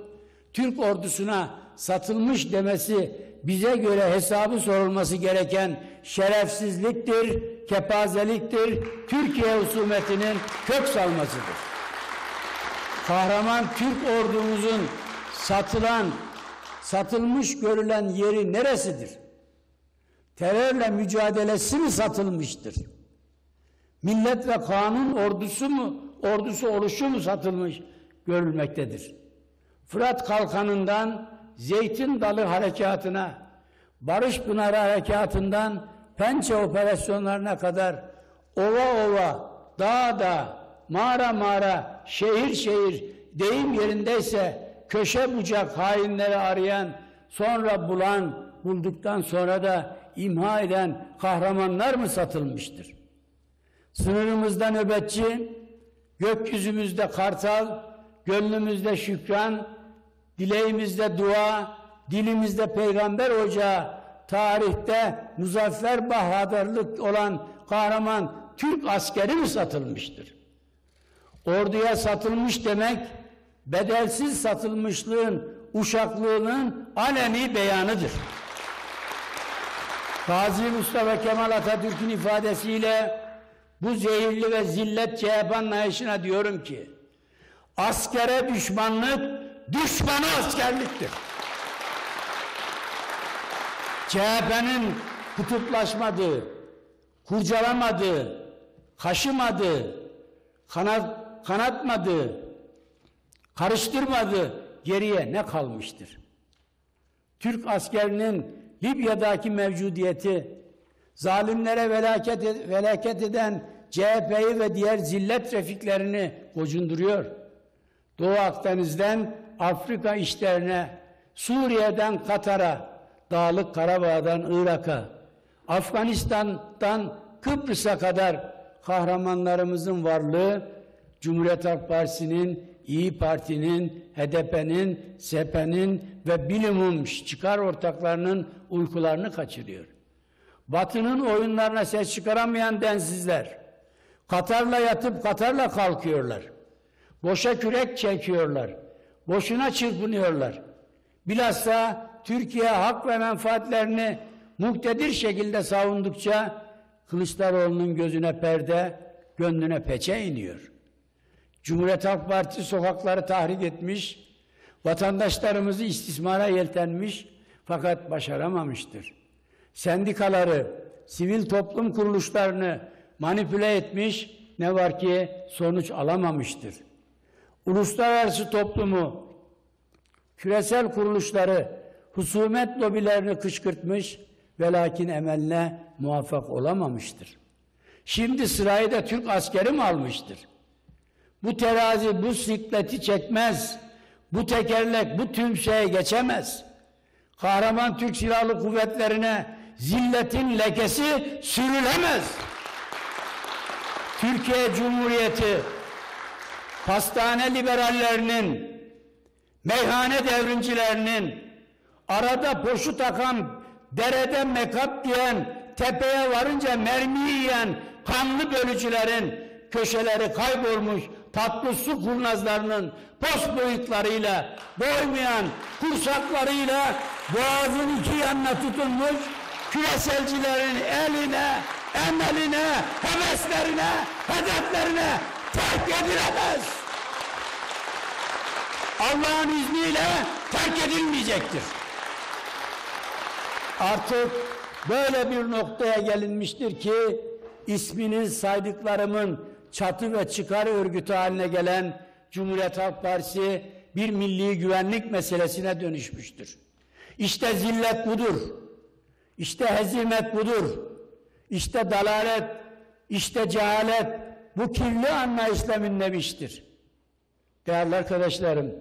Türk ordusuna satılmış demesi bize göre hesabı sorulması gereken şerefsizliktir, kepazeliktir, Türkiye husumetinin kök salmasıdır. Kahraman Türk ordumuzun satılmış görülen yeri neresidir? Terörle mücadelesi mi satılmıştır? Millet ve kanun ordusu oluşu mu satılmış görülmektedir? Fırat Kalkanı'ndan Zeytin Dalı Harekatı'na, Barış Pınarı Harekatı'ndan Pençe operasyonlarına kadar ova ova, dağ dağ, mağara mağara, şehir şehir, deyim yerindeyse köşe bucak hainleri arayan, sonra bulduktan sonra da imha eden kahramanlar mı satılmıştır? Sınırımızda nöbetçi, gökyüzümüzde kartal, gönlümüzde şükran, dileğimizde dua, dilimizde peygamber ocağı, tarihte muzaffer bahadırlık olan kahraman Türk askeri mi satılmıştır? Orduya satılmış demek, bedelsiz satılmışlığın, uşaklığının aleni beyanıdır. Gazi Mustafa Kemal Atatürk'ün ifadesiyle bu zehirli ve zillet CHP anlayışına diyorum ki, askere düşmanlık, düşmana askerliktir. CHP'nin kutuplaşmadığı, kurcalamadığı, kaşımadı, kanatmadı, karıştırmadı, geriye ne kalmıştır? Türk askerinin Libya'daki mevcudiyeti, zalimlere velaket eden CHP'yi ve diğer zillet refiklerini gocunduruyor. Doğu Akdeniz'den Afrika işlerine, Suriye'den Katar'a, Dağlık Karabağ'dan Irak'a, Afganistan'dan Kıbrıs'a kadar kahramanlarımızın varlığı, Cumhuriyet Halk Partisi'nin, İYİ Parti'nin, HDP'nin, SP'nin ve bilimum çıkar ortaklarının uykularını kaçırıyor. Batı'nın oyunlarına ses çıkaramayan densizler, Katar'la yatıp Katar'la kalkıyorlar. Boşa kürek çekiyorlar. Boşuna çırpınıyorlar. Bilhassa Türkiye hak ve menfaatlerini muktedir şekilde savundukça Kılıçdaroğlu'nun gözüne perde, gönlüne peçe iniyor. Cumhuriyet Halk Partisi sokakları tahrik etmiş, vatandaşlarımızı istismara yeltenmiş fakat başaramamıştır. Sendikaları, sivil toplum kuruluşlarını manipüle etmiş, ne var ki sonuç alamamıştır. Uluslararası toplumu, küresel kuruluşları, husumet lobilerini kışkırtmış ve lakin emeline muvaffak olamamıştır. Şimdi sırayı da Türk askeri mi almıştır? Bu terazi bu sikleti çekmez, bu tekerlek bu tümseye geçemez. Kahraman Türk Silahlı Kuvvetlerine zilletin lekesi sürülemez. Türkiye Cumhuriyeti pastane liberallerinin, meyhane devrimcilerinin, arada poşu takan, derede mekap diyen, tepeye varınca mermi yiyen kanlı bölücülerin, köşeleri kaybolmuş tatlı su kurnazlarının pos boyutlarıyla, doymayan kursaklarıyla boğazın iki yanına tutunmuş küreselcilerin eline, emeline, heveslerine, hedeflerine terk edilemez. Allah'ın izniyle terk edilmeyecektir. Artık böyle bir noktaya gelinmiştir ki ismini saydıklarımın çatı ve çıkar örgütü haline gelen Cumhuriyet Halk Partisi bir milli güvenlik meselesine dönüşmüştür. İşte zillet budur. İşte hezimet budur. İşte dalalet, işte cehalet bu kirli anlayışla minnemiştir. Değerli arkadaşlarım,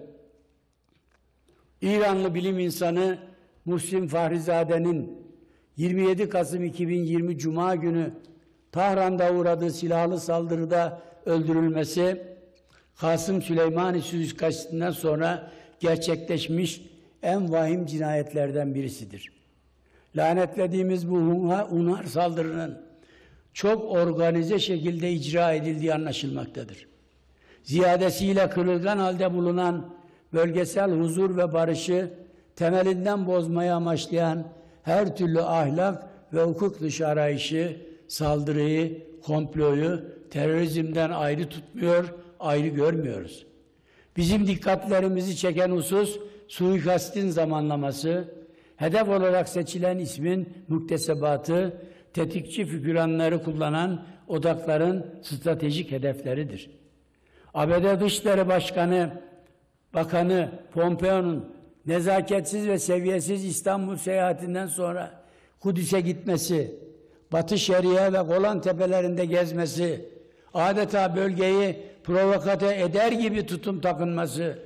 İranlı bilim insanı Muhsin Fahrizade'nin 27 Kasım 2020 Cuma günü Tahran'da uğradığı silahlı saldırıda öldürülmesi, Kasım Süleymani suikastından sonra gerçekleşmiş en vahim cinayetlerden birisidir. Lanetlediğimiz bu Hunhar saldırının çok organize şekilde icra edildiği anlaşılmaktadır. Ziyadesiyle kırılgan halde bulunan bölgesel huzur ve barışı temelinden bozmayı amaçlayan her türlü ahlak ve hukuk dışı arayışı, saldırıyı, komployu terörizmden ayrı tutmuyor, ayrı görmüyoruz. Bizim dikkatlerimizi çeken husus suikastin zamanlaması, hedef olarak seçilen ismin müktesebatı, tetikçi figüranları kullanan odakların stratejik hedefleridir. ABD Dışişleri Bakanı Pompeo'nun nezaketsiz ve seviyesiz İstanbul seyahatinden sonra Kudüs'e gitmesi, Batı Şeria ve Golan tepelerinde gezmesi, adeta bölgeyi provokate eder gibi tutum takınması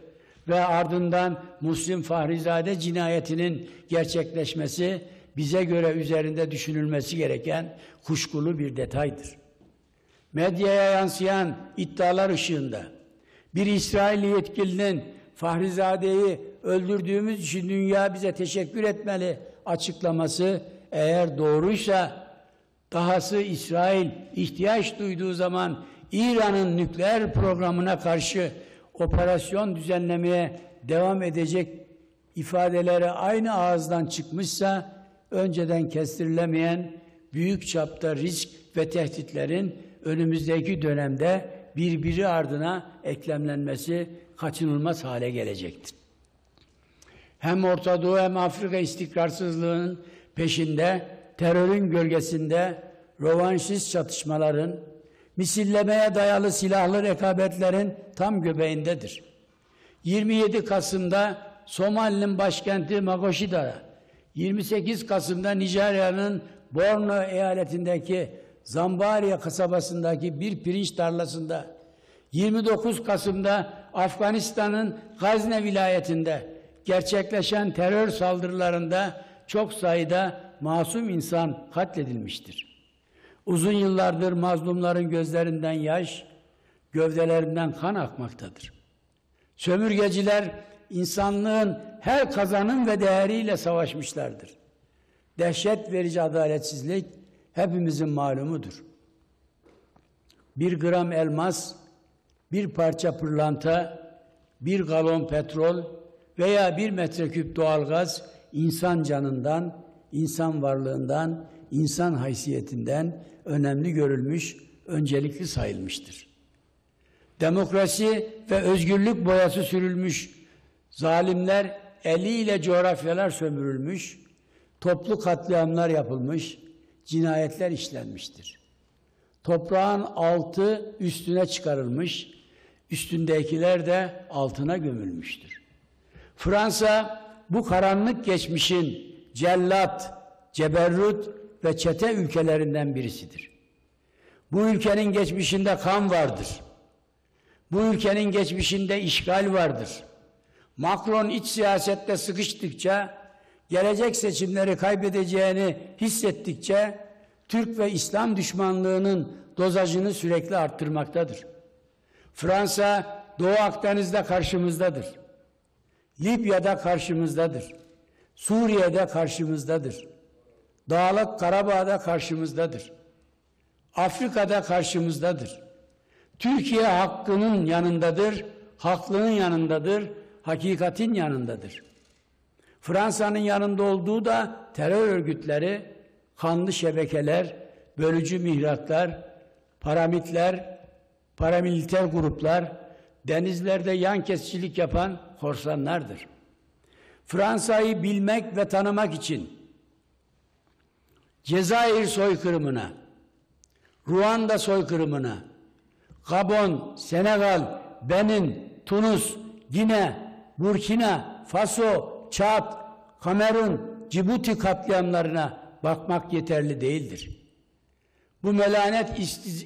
ve ardından Muhsin Fahrizade cinayetinin gerçekleşmesi bize göre üzerinde düşünülmesi gereken kuşkulu bir detaydır. Medyaya yansıyan iddialar ışığında bir İsrail yetkilinin Fahrizade'yi öldürdüğümüz için dünya bize teşekkür etmeli açıklaması eğer doğruysa dahası İsrail ihtiyaç duyduğu zaman İran'ın nükleer programına karşı operasyon düzenlemeye devam edecek ifadeleri aynı ağızdan çıkmışsa önceden kestirilemeyen büyük çapta risk ve tehditlerin önümüzdeki dönemde birbiri ardına eklemlenmesi kaçınılmaz hale gelecektir. Hem Orta Doğu hem Afrika istikrarsızlığının peşinde, terörün gölgesinde, rovanşist çatışmaların, misillemeye dayalı silahlı rekabetlerin tam göbeğindedir. 27 Kasım'da Somali'nin başkenti Magoşida'da, 28 Kasım'da Nijerya'nın Borno eyaletindeki Zambaria kasabasındaki bir pirinç tarlasında, 29 Kasım'da Afganistan'ın Gazne vilayetinde gerçekleşen terör saldırılarında çok sayıda masum insan katledilmiştir. Uzun yıllardır mazlumların gözlerinden yaş, gövdelerinden kan akmaktadır. Sömürgeciler insanlığın her kazanım ve değeriyle savaşmışlardır. Dehşet verici adaletsizlik hepimizin malumudur. Bir gram elmas, bir parça pırlanta, bir galon petrol veya bir metreküp doğalgaz insan canından, insan varlığından, insan haysiyetinden önemli görülmüş, öncelikli sayılmıştır. Demokrasi ve özgürlük boyası sürülmüş, zalimler eliyle coğrafyalar sömürülmüş, toplu katliamlar yapılmış, cinayetler işlenmiştir. Toprağın altı üstüne çıkarılmış, üstündekiler de altına gömülmüştür. Fransa bu karanlık geçmişin cellat, ceberrut ve çete ülkelerinden birisidir. Bu ülkenin geçmişinde kan vardır. Bu ülkenin geçmişinde işgal vardır. Macron iç siyasette sıkıştıkça, gelecek seçimleri kaybedeceğini hissettikçe Türk ve İslam düşmanlığının dozajını sürekli arttırmaktadır. Fransa Doğu Akdeniz'de karşımızdadır. Libya'da karşımızdadır. Suriye'de karşımızdadır. Dağlık Karabağ'da karşımızdadır. Afrika'da karşımızdadır. Türkiye hakkının yanındadır, haklının yanındadır, hakikatin yanındadır. Fransa'nın yanında olduğu da terör örgütleri, kanlı şebekeler, bölücü mihraklar, paramiliter, gruplar, denizlerde yan kesicilik yapan korsanlardır. Fransa'yı bilmek ve tanımak için Cezayir soykırımına, Ruanda soykırımına, Gabon, Senegal, Benin, Tunus, Gine, Burkina, Faso, Çad, Kamerun, Cibuti katliamlarına bakmak yeterli değildir. Bu melanet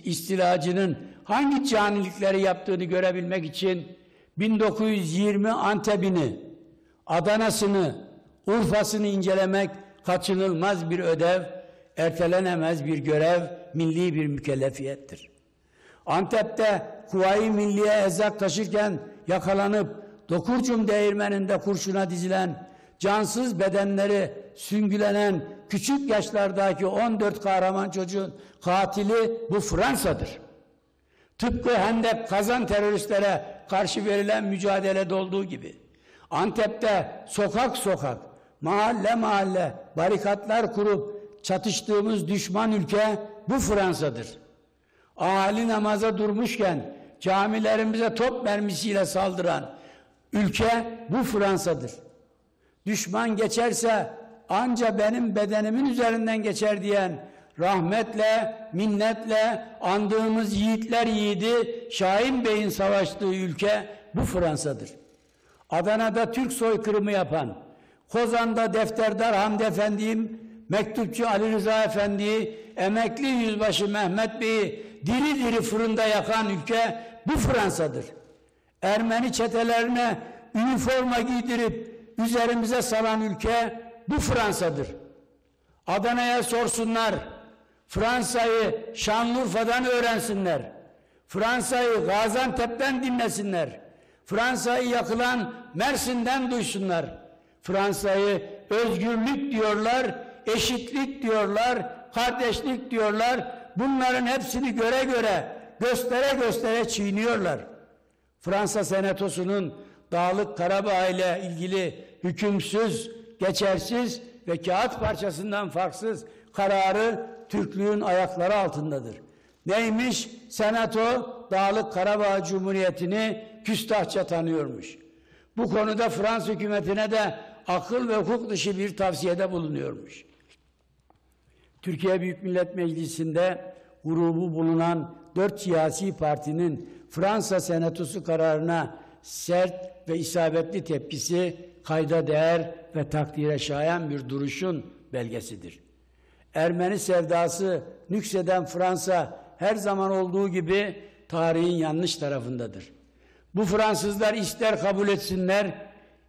istilacının hangi canilikleri yaptığını görebilmek için 1920 Antep'ini, Adana'sını, Urfa'sını incelemek kaçınılmaz bir ödev, ertelenemez bir görev, milli bir mükellefiyettir. Antep'te Kuvayi Milliye erzak taşırken yakalanıp Dokurcum değirmeninde kurşuna dizilen, cansız bedenleri süngülenen küçük yaşlardaki 14 kahraman çocuğun katili bu Fransa'dır. Tıpkı Hendek Kazan teröristlere karşı verilen mücadelede olduğu gibi Antep'te sokak sokak, mahalle mahalle barikatlar kurup çatıştığımız düşman ülke bu Fransa'dır. Ahali namaza durmuşken camilerimize top mermisiyle saldıran ülke bu Fransa'dır. Düşman geçerse anca benim bedenimin üzerinden geçer diyen, rahmetle, minnetle andığımız yiğitler yiğidi Şahin Bey'in savaştığı ülke bu Fransa'dır. Adana'da Türk soykırımı yapan, Kozan'da defterdar Hamdi Efendi'yim, mektupçu Ali Rıza Efendi'yi, emekli yüzbaşı Mehmet Bey'i diri diri fırında yakan ülke bu Fransa'dır. Ermeni çetelerine üniforma giydirip üzerimize salan ülke bu Fransa'dır. Adana'ya sorsunlar, Fransa'yı Şanlıurfa'dan öğrensinler, Fransa'yı Gaziantep'ten dinlesinler, Fransa'yı yakılan Mersin'den duysunlar. Fransa'yı özgürlük diyorlar, eşitlik diyorlar, kardeşlik diyorlar. Bunların hepsini göre göre, göstere göstere çiğniyorlar. Fransa Senatosu'nun Dağlık Karabağ ile ilgili hükümsüz, geçersiz ve kağıt parçasından farksız kararı Türklüğün ayakları altındadır. Neymiş? Senato Dağlık Karabağ Cumhuriyeti'ni küstahça tanıyormuş. Bu konuda Fransız hükümetine de akıl ve hukuk dışı bir tavsiyede bulunuyormuş. Türkiye Büyük Millet Meclisi'nde grubu bulunan 4 siyasi partinin Fransa Senatosu kararına sert ve isabetli tepkisi kayda değer ve takdire şayan bir duruşun belgesidir. Ermeni sevdası nükseden Fransa her zaman olduğu gibi tarihin yanlış tarafındadır. Bu Fransızlar ister kabul etsinler,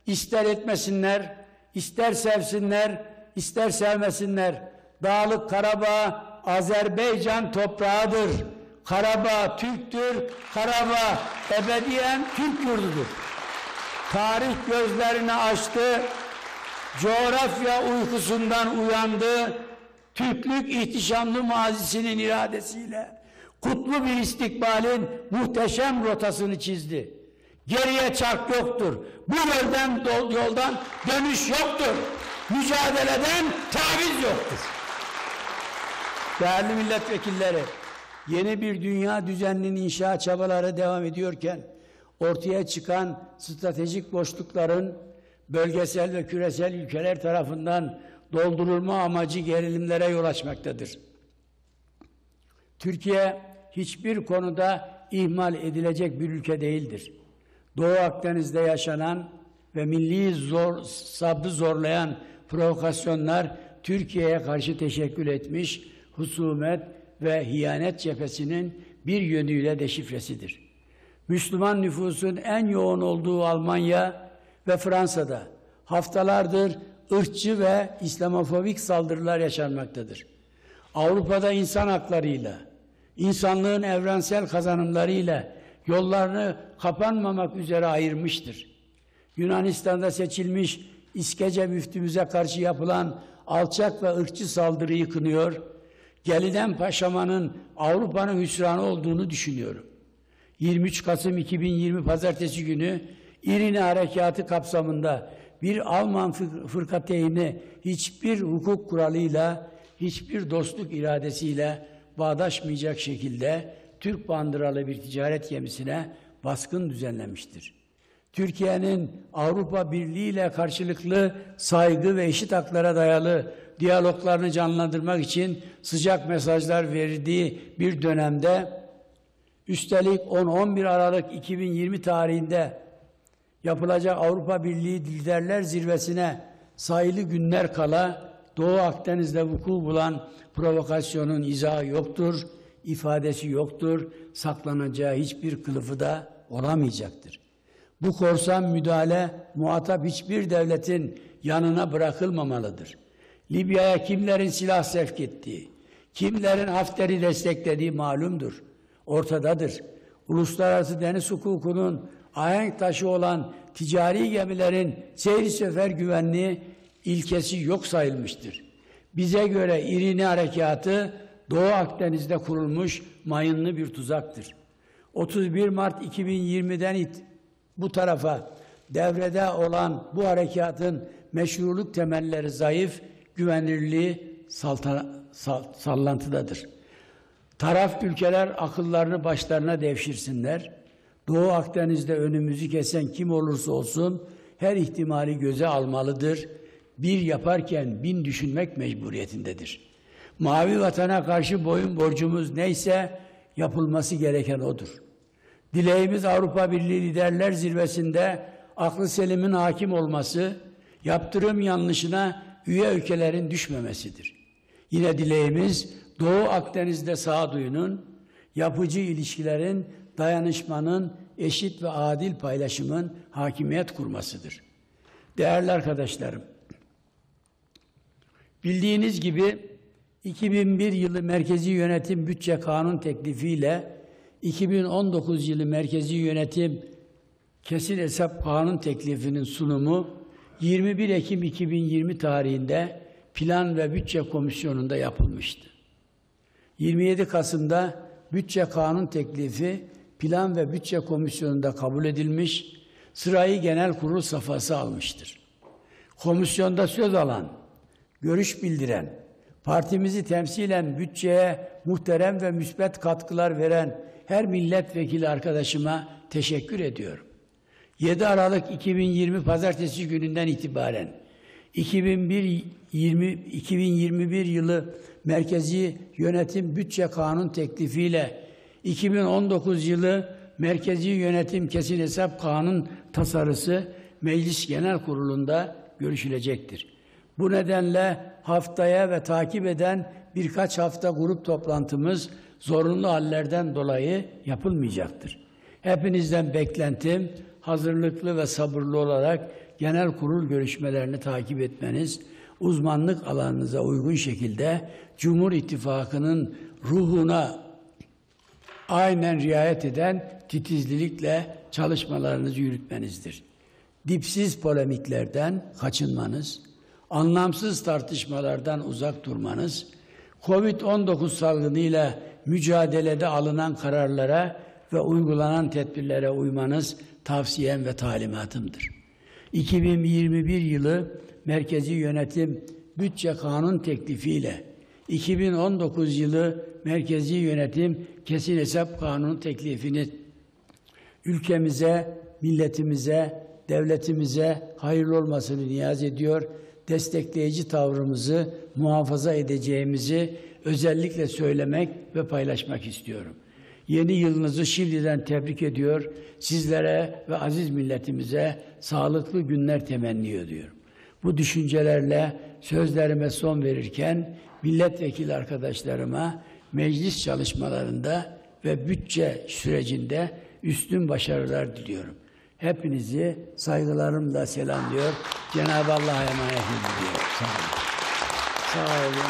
ister etmesinler, ister sevsinler, ister sevmesinler, Dağlık Karabağ Azerbaycan toprağıdır. Karabağ Türktür, Karabağ ebediyen Türk yurdudur. Tarih gözlerini açtı, coğrafya uykusundan uyandı, Türklük ihtişamlı mazisinin iradesiyle kutlu bir istikbalin muhteşem rotasını çizdi. Geriye çark yoktur, bu yoldan dönüş yoktur, mücadeleden taviz yoktur. Değerli milletvekilleri, yeni bir dünya düzeninin inşa çabaları devam ediyorken ortaya çıkan stratejik boşlukların bölgesel ve küresel ülkeler tarafından doldurulma amacı gerilimlere yol açmaktadır. Türkiye hiçbir konuda ihmal edilecek bir ülke değildir. Doğu Akdeniz'de yaşanan ve milli sabrı zorlayan provokasyonlar Türkiye'ye karşı teşekkül etmiş husumet ve hiyanet cephesinin bir yönüyle deşifresidir. Müslüman nüfusun en yoğun olduğu Almanya ve Fransa'da haftalardır ırkçı ve İslamofobik saldırılar yaşanmaktadır. Avrupa'da insan haklarıyla, insanlığın evrensel kazanımlarıyla yollarını kapanmamak üzere ayırmıştır. Yunanistan'da seçilmiş İskece müftümüze karşı yapılan alçak ve ırkçı saldırıyı kınıyor, gelinen paşamanın Avrupa'nın hüsranı olduğunu düşünüyorum. 23 Kasım 2020 Pazartesi günü İrini harekatı kapsamında bir Alman fırkateyni hiçbir hukuk kuralıyla, hiçbir dostluk iradesiyle bağdaşmayacak şekilde Türk bandıralı bir ticaret gemisine baskın düzenlemiştir. Türkiye'nin Avrupa Birliği ile karşılıklı saygı ve eşit haklara dayalı diyaloglarını canlandırmak için sıcak mesajlar verdiği bir dönemde, üstelik 10-11 Aralık 2020 tarihinde yapılacak Avrupa Birliği Liderler Zirvesi'ne sayılı günler kala Doğu Akdeniz'de vuku bulan provokasyonun izahı yoktur, ifadesi yoktur, saklanacağı hiçbir kılıfı da olamayacaktır. Bu korsan müdahale muhatap hiçbir devletin yanına bırakılmamalıdır. Libya'ya kimlerin silah sevk ettiği, kimlerin Hafter'i desteklediği malumdur, ortadadır. Uluslararası deniz hukukunun ahenk taşı olan ticari gemilerin seyri sefer güvenliği ilkesi yok sayılmıştır. Bize göre İrini harekatı Doğu Akdeniz'de kurulmuş mayınlı bir tuzaktır. 31 Mart 2020'den bu tarafa devrede olan bu harekatın meşruluk temelleri zayıf, güvenirliği sallantıdadır. Taraf ülkeler akıllarını başlarına devşirsinler. Doğu Akdeniz'de önümüzü kesen kim olursa olsun her ihtimali göze almalıdır. Bir yaparken bin düşünmek mecburiyetindedir. Mavi vatana karşı boyun borcumuz neyse yapılması gereken odur. Dileğimiz Avrupa Birliği Liderler Zirvesi'nde aklı selimin hakim olması, yaptırım yanlışına üye ülkelerin düşmemesidir. Yine dileğimiz Doğu Akdeniz'de sağduyunun, yapıcı ilişkilerin, dayanışmanın, eşit ve adil paylaşımın hakimiyet kurmasıdır. Değerli arkadaşlarım, bildiğiniz gibi 2001 yılı Merkezi Yönetim Bütçe Kanun teklifiyle 2019 yılı Merkezi Yönetim Kesin Hesap Kanun teklifinin sunumu 21 Ekim 2020 tarihinde Plan ve Bütçe Komisyonu'nda yapılmıştı. 27 Kasım'da Bütçe Kanun teklifi Plan ve Bütçe Komisyonu'nda kabul edilmiş, sırayı Genel Kurul safhası almıştır. Komisyonda söz alan, görüş bildiren, partimizi temsilen bütçeye muhterem ve müsbet katkılar veren her milletvekili arkadaşıma teşekkür ediyorum. 7 Aralık 2020 Pazartesi gününden itibaren 2021 yılı Merkezi Yönetim Bütçe Kanun teklifiyle 2019 yılı Merkezi Yönetim Kesin Hesap Kanun tasarısı Meclis Genel Kurulu'nda görüşülecektir. Bu nedenle haftaya ve takip eden birkaç hafta grup toplantımız zorunlu hallerden dolayı yapılmayacaktır. Hepinizden beklentim hazırlıklı ve sabırlı olarak genel kurul görüşmelerini takip etmeniz, uzmanlık alanınıza uygun şekilde Cumhur İttifakı'nın ruhuna aynen riayet eden titizlikle çalışmalarınızı yürütmenizdir. Dipsiz polemiklerden kaçınmanız, anlamsız tartışmalardan uzak durmanız, Covid-19 salgınıyla mücadelede alınan kararlara ve uygulanan tedbirlere uymanız tavsiyem ve talimatımdır. 2021 yılı Merkezi Yönetim Bütçe Kanun teklifiyle 2019 yılı Merkezi Yönetim Kesin Hesap Kanunu teklifini ülkemize, milletimize, devletimize hayırlı olmasını niyaz ediyor, destekleyici tavrımızı muhafaza edeceğimizi özellikle söylemek ve paylaşmak istiyorum. Yeni yılınızı şimdiden tebrik ediyor, sizlere ve aziz milletimize sağlıklı günler temenni ediyorum. Bu düşüncelerle sözlerime son verirken milletvekili arkadaşlarıma meclis çalışmalarında ve bütçe sürecinde üstün başarılar diliyorum. Hepinizi saygılarımla selamlıyor. Cenab-ı Allah'a emanet ediyorum. Sağ olun. Sağ olun.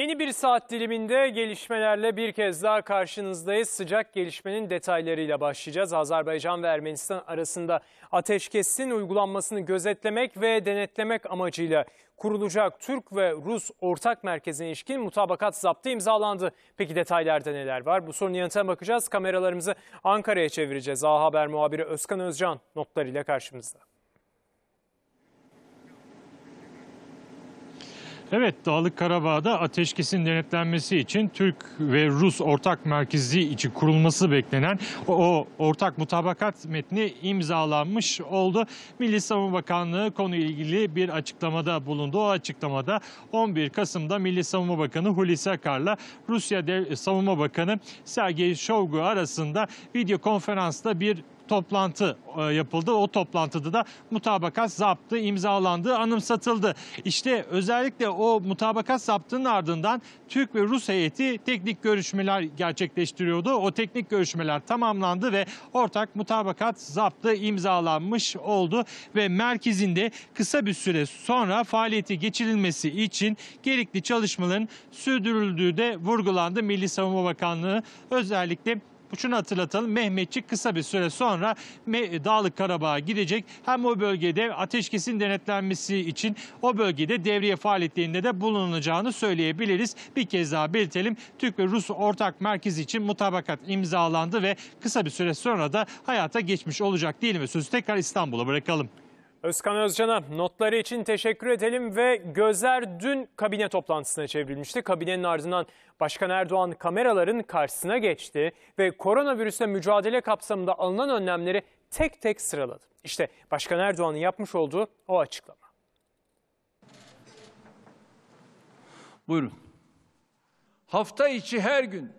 Yeni bir saat diliminde gelişmelerle bir kez daha karşınızdayız. Sıcak gelişmenin detaylarıyla başlayacağız. Azerbaycan ve Ermenistan arasında ateşkesin uygulanmasını gözetlemek ve denetlemek amacıyla kurulacak Türk ve Rus ortak merkezine ilişkin mutabakat zaptı imzalandı. Peki detaylarda neler var? Bu sorunun yanıtına bakacağız. Kameralarımızı Ankara'ya çevireceğiz. A Haber muhabiri Özkan Özcan notlarıyla karşımızda. Evet, Dağlık Karabağ'da ateşkesin denetlenmesi için Türk ve Rus ortak merkezi için kurulması beklenen o ortak mutabakat metni imzalanmış oldu. Milli Savunma Bakanlığı konuyla ilgili bir açıklamada bulundu. O açıklamada 11 Kasım'da Milli Savunma Bakanı Hulusi Akar'la Rusya Savunma Bakanı Sergey Shoygu arasında video konferansta bir toplantı yapıldı. O toplantıda da mutabakat zaptı imzalandı, anımsatıldı. İşte özellikle o mutabakat zaptının ardından Türk ve Rus heyeti teknik görüşmeler gerçekleştiriyordu. O teknik görüşmeler tamamlandı ve ortak mutabakat zaptı imzalanmış oldu ve merkezinde kısa bir süre sonra faaliyete geçirilmesi için gerekli çalışmaların sürdürüldüğü de vurgulandı. Milli Savunma Bakanlığı özellikle şunu hatırlatalım, Mehmetçik kısa bir süre sonra Dağlık Karabağ'a gidecek. Hem o bölgede ateşkesin denetlenmesi için o bölgede devriye faaliyetlerinde de bulunacağını söyleyebiliriz. Bir kez daha belirtelim, Türk ve Rus ortak merkezi için mutabakat imzalandı ve kısa bir süre sonra da hayata geçmiş olacak değil mi? Sözü tekrar İstanbul'a bırakalım. Özkan Özcan'a notları için teşekkür edelim ve gözler dün kabine toplantısına çevrilmişti. Kabinenin ardından Başkan Erdoğan kameraların karşısına geçti ve koronavirüsle mücadele kapsamında alınan önlemleri tek tek sıraladı. İşte Başkan Erdoğan'ın yapmış olduğu o açıklama. Buyurun. Hafta içi her gün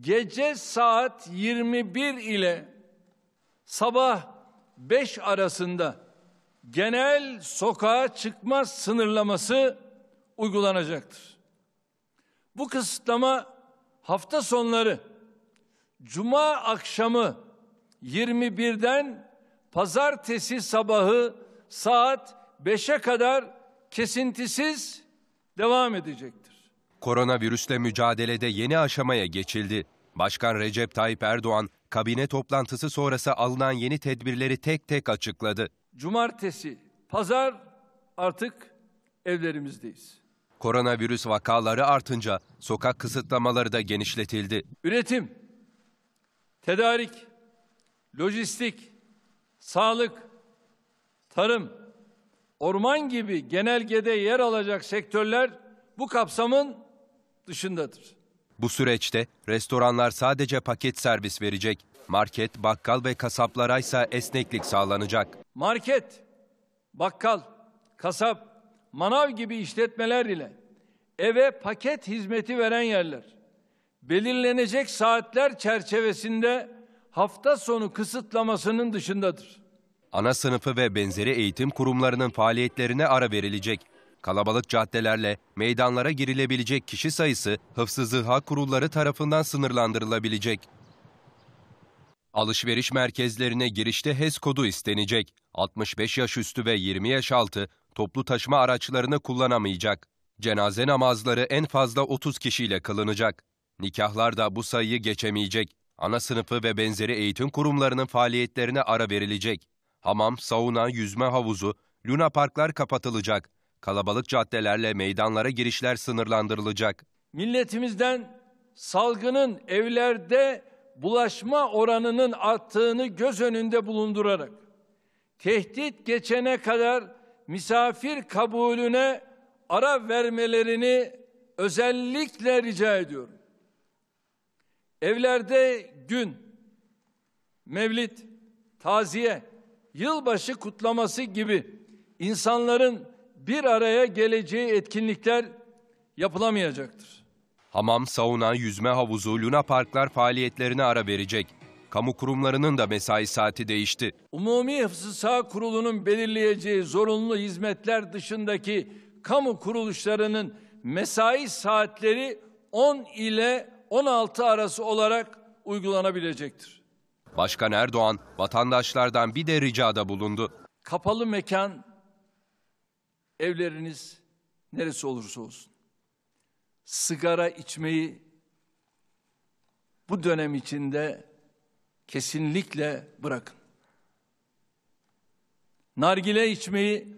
gece saat 21 ile sabah 5 arasında genel sokağa çıkma sınırlaması uygulanacaktır. Bu kısıtlama hafta sonları Cuma akşamı 21'den Pazartesi sabahı saat 5'e kadar kesintisiz devam edecektir. Koronavirüsle mücadelede yeni aşamaya geçildi. Başkan Recep Tayyip Erdoğan kabine toplantısı sonrası alınan yeni tedbirleri tek tek açıkladı. Cumartesi, pazar artık evlerimizdeyiz. Koronavirüs vakaları artınca sokak kısıtlamaları da genişletildi. Üretim, tedarik, lojistik, sağlık, tarım, orman gibi genelgede yer alacak sektörler bu kapsamın dışındadır. Bu süreçte restoranlar sadece paket servis verecek. Market, bakkal ve kasaplara ise esneklik sağlanacak. Market, bakkal, kasap, manav gibi işletmeler ile eve paket hizmeti veren yerler, belirlenecek saatler çerçevesinde hafta sonu kısıtlamasının dışındadır. Ana sınıfı ve benzeri eğitim kurumlarının faaliyetlerine ara verilecek. Kalabalık caddelerle meydanlara girilebilecek kişi sayısı Hıfzıssıhha kurulları tarafından sınırlandırılabilecek. Alışveriş merkezlerine girişte HES kodu istenecek. 65 yaş üstü ve 20 yaş altı toplu taşıma araçlarını kullanamayacak. Cenaze namazları en fazla 30 kişiyle kılınacak. Nikahlar da bu sayıyı geçemeyecek. Ana sınıfı ve benzeri eğitim kurumlarının faaliyetlerine ara verilecek. Hamam, sauna, yüzme havuzu, luna parklar kapatılacak. Kalabalık caddelerle meydanlara girişler sınırlandırılacak. Milletimizden salgının evlerde bulaşma oranının arttığını göz önünde bulundurarak tehdit geçene kadar misafir kabulüne ara vermelerini özellikle rica ediyorum. Evlerde gün, mevlid, taziye, yılbaşı kutlaması gibi insanların bir araya geleceği etkinlikler yapılamayacaktır. Hamam, sauna, yüzme havuzu, luna parklar faaliyetlerine ara verecek. Kamu kurumlarının da mesai saati değişti. Umumi Hıfzıssıhha Kurulu'nun belirleyeceği zorunlu hizmetler dışındaki kamu kuruluşlarının mesai saatleri 10 ile 16 arası olarak uygulanabilecektir. Başkan Erdoğan vatandaşlardan bir de ricada bulundu. Kapalı mekan, evleriniz neresi olursa olsun, sigara içmeyi bu dönem içinde kesinlikle bırakın. Nargile içmeyi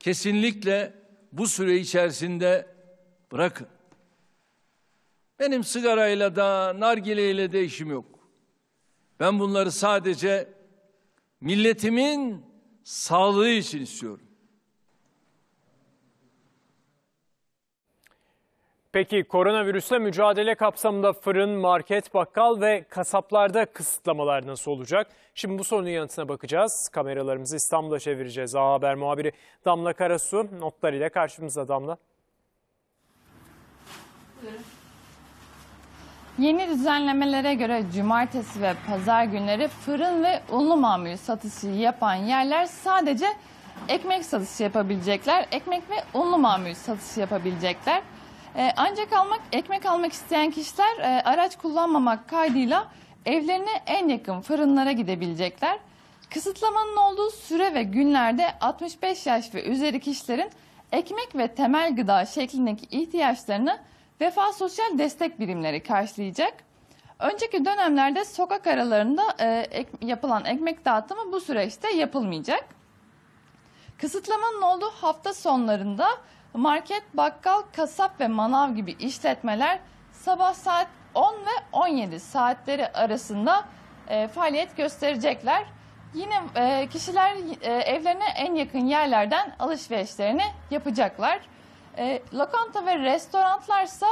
kesinlikle bu süre içerisinde bırakın. Benim sigarayla da nargileyle de işim yok. Ben bunları sadece milletimin sağlığı için istiyorum. Peki koronavirüsle mücadele kapsamında fırın, market, bakkal ve kasaplarda kısıtlamalar nasıl olacak? Şimdi bu sorunun yanıtına bakacağız. Kameralarımızı İstanbul'a çevireceğiz. A Haber muhabiri Damla Karasu notlarıyla karşımızda. Damla. Buyurun. Yeni düzenlemelere göre cumartesi ve pazar günleri fırın ve unlu mamul satışı yapan yerler sadece ekmek satışı yapabilecekler. Ekmek ve unlu mamul satışı yapabilecekler. Ancak ekmek almak isteyen kişiler araç kullanmamak kaydıyla evlerine en yakın fırınlara gidebilecekler. Kısıtlamanın olduğu süre ve günlerde 65 yaş ve üzeri kişilerin ekmek ve temel gıda şeklindeki ihtiyaçlarını Vefa Sosyal Destek Birimleri karşılayacak. Önceki dönemlerde sokak aralarında yapılan ekmek dağıtımı bu süreçte yapılmayacak. Kısıtlamanın olduğu hafta sonlarında market, bakkal, kasap ve manav gibi işletmeler sabah saat 10 ve 17 saatleri arasında faaliyet gösterecekler. Yine kişiler evlerine en yakın yerlerden alışverişlerini yapacaklar. Lokanta ve restoranlarsa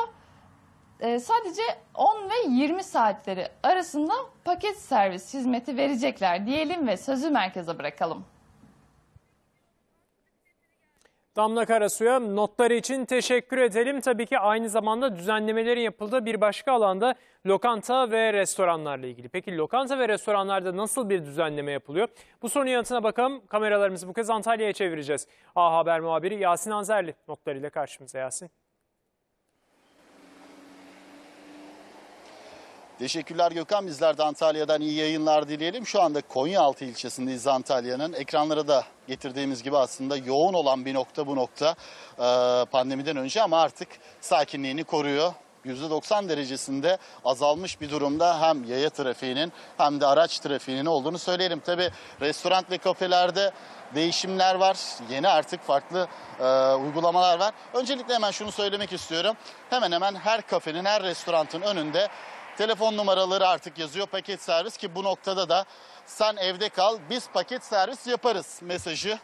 sadece 10 ve 20 saatleri arasında paket servis hizmeti verecekler diyelim ve sözü merkeze bırakalım. Damla Karasu'ya notları için teşekkür edelim. Tabii ki aynı zamanda düzenlemelerin yapıldığı bir başka alanda lokanta ve restoranlarla ilgili. Peki lokanta ve restoranlarda nasıl bir düzenleme yapılıyor? Bu sorunun yanıtına bakalım. Kameralarımızı bu kez Antalya'ya çevireceğiz. A Haber muhabiri Yasin Anzerli notlarıyla karşımıza. Yasin. Teşekkürler Gökhan. Bizler de Antalya'dan iyi yayınlar dileyelim. Şu anda Konyaaltı ilçesindeyiz Antalya'nın. Ekranlara da getirdiğimiz gibi aslında yoğun olan bir nokta bu nokta pandemiden önce ama artık sakinliğini koruyor. %90 derecesinde azalmış bir durumda hem yaya trafiğinin hem de araç trafiğinin olduğunu söyleyelim. Tabii restoran ve kafelerde değişimler var. Yeni artık farklı uygulamalar var. Öncelikle hemen şunu söylemek istiyorum. Hemen hemen her kafenin, her restoranın önünde telefon numaraları artık yazıyor paket servis ki bu noktada da sen evde kal biz paket servis yaparız mesajı.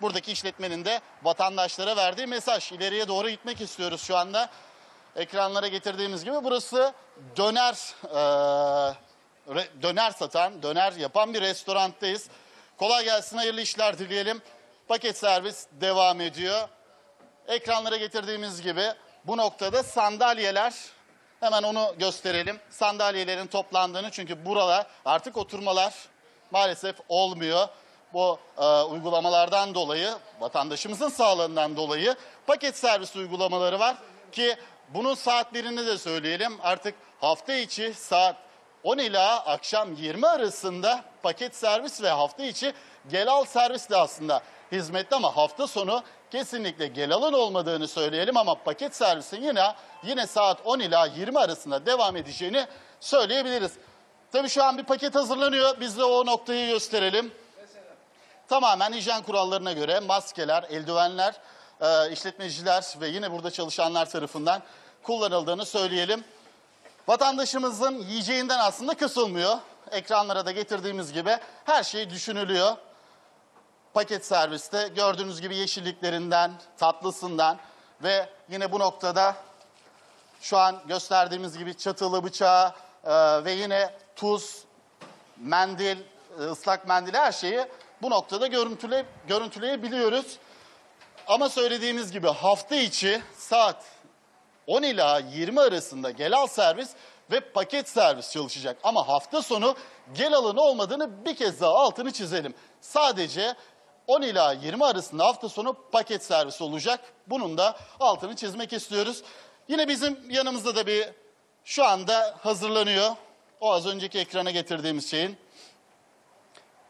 Buradaki işletmenin de vatandaşlara verdiği mesaj. İleriye doğru gitmek istiyoruz şu anda. Ekranlara getirdiğimiz gibi burası döner yapan bir restoranttayız. Kolay gelsin, hayırlı işler dileyelim. Paket servis devam ediyor. Ekranlara getirdiğimiz gibi bu noktada sandalyeler, hemen onu gösterelim. Sandalyelerin toplandığını, çünkü burada artık oturmalar maalesef olmuyor. Bu uygulamalardan dolayı, vatandaşımızın sağlığından dolayı paket servis uygulamaları var ki bunun saatlerini de söyleyelim. Artık hafta içi saat 10 ila akşam 20 arasında paket servis ve hafta içi gel al servis de aslında hizmetli, ama hafta sonu kesinlikle gel alın olmadığını söyleyelim, ama paket servisin yine saat 10 ila 20 arasında devam edeceğini söyleyebiliriz. Tabii şu an bir paket hazırlanıyor. Biz de o noktayı gösterelim. Tamamen hijyen kurallarına göre maskeler, eldivenler, işletmeciler ve yine burada çalışanlar tarafından kullanıldığını söyleyelim. Vatandaşımızın yiyeceğinden aslında kısılmıyor. Ekranlara da getirdiğimiz gibi her şey düşünülüyor. Paket serviste gördüğünüz gibi yeşilliklerinden, tatlısından ve yine bu noktada şu an gösterdiğimiz gibi çatılı bıçağı ve yine tuz, mendil, ıslak mendil, her şeyi bu noktada görüntüleyebiliyoruz. Ama söylediğimiz gibi hafta içi saat 10 ila 20 arasında gel al servis ve paket servis çalışacak. Ama hafta sonu gel alın olmadığını bir kez daha altını çizelim. Sadece 10 ila 20 arasında hafta sonu paket servis olacak. Bunun da altını çizmek istiyoruz. Yine bizim yanımızda da bir şu anda hazırlanıyor. O az önceki ekrana getirdiğimiz şeyin,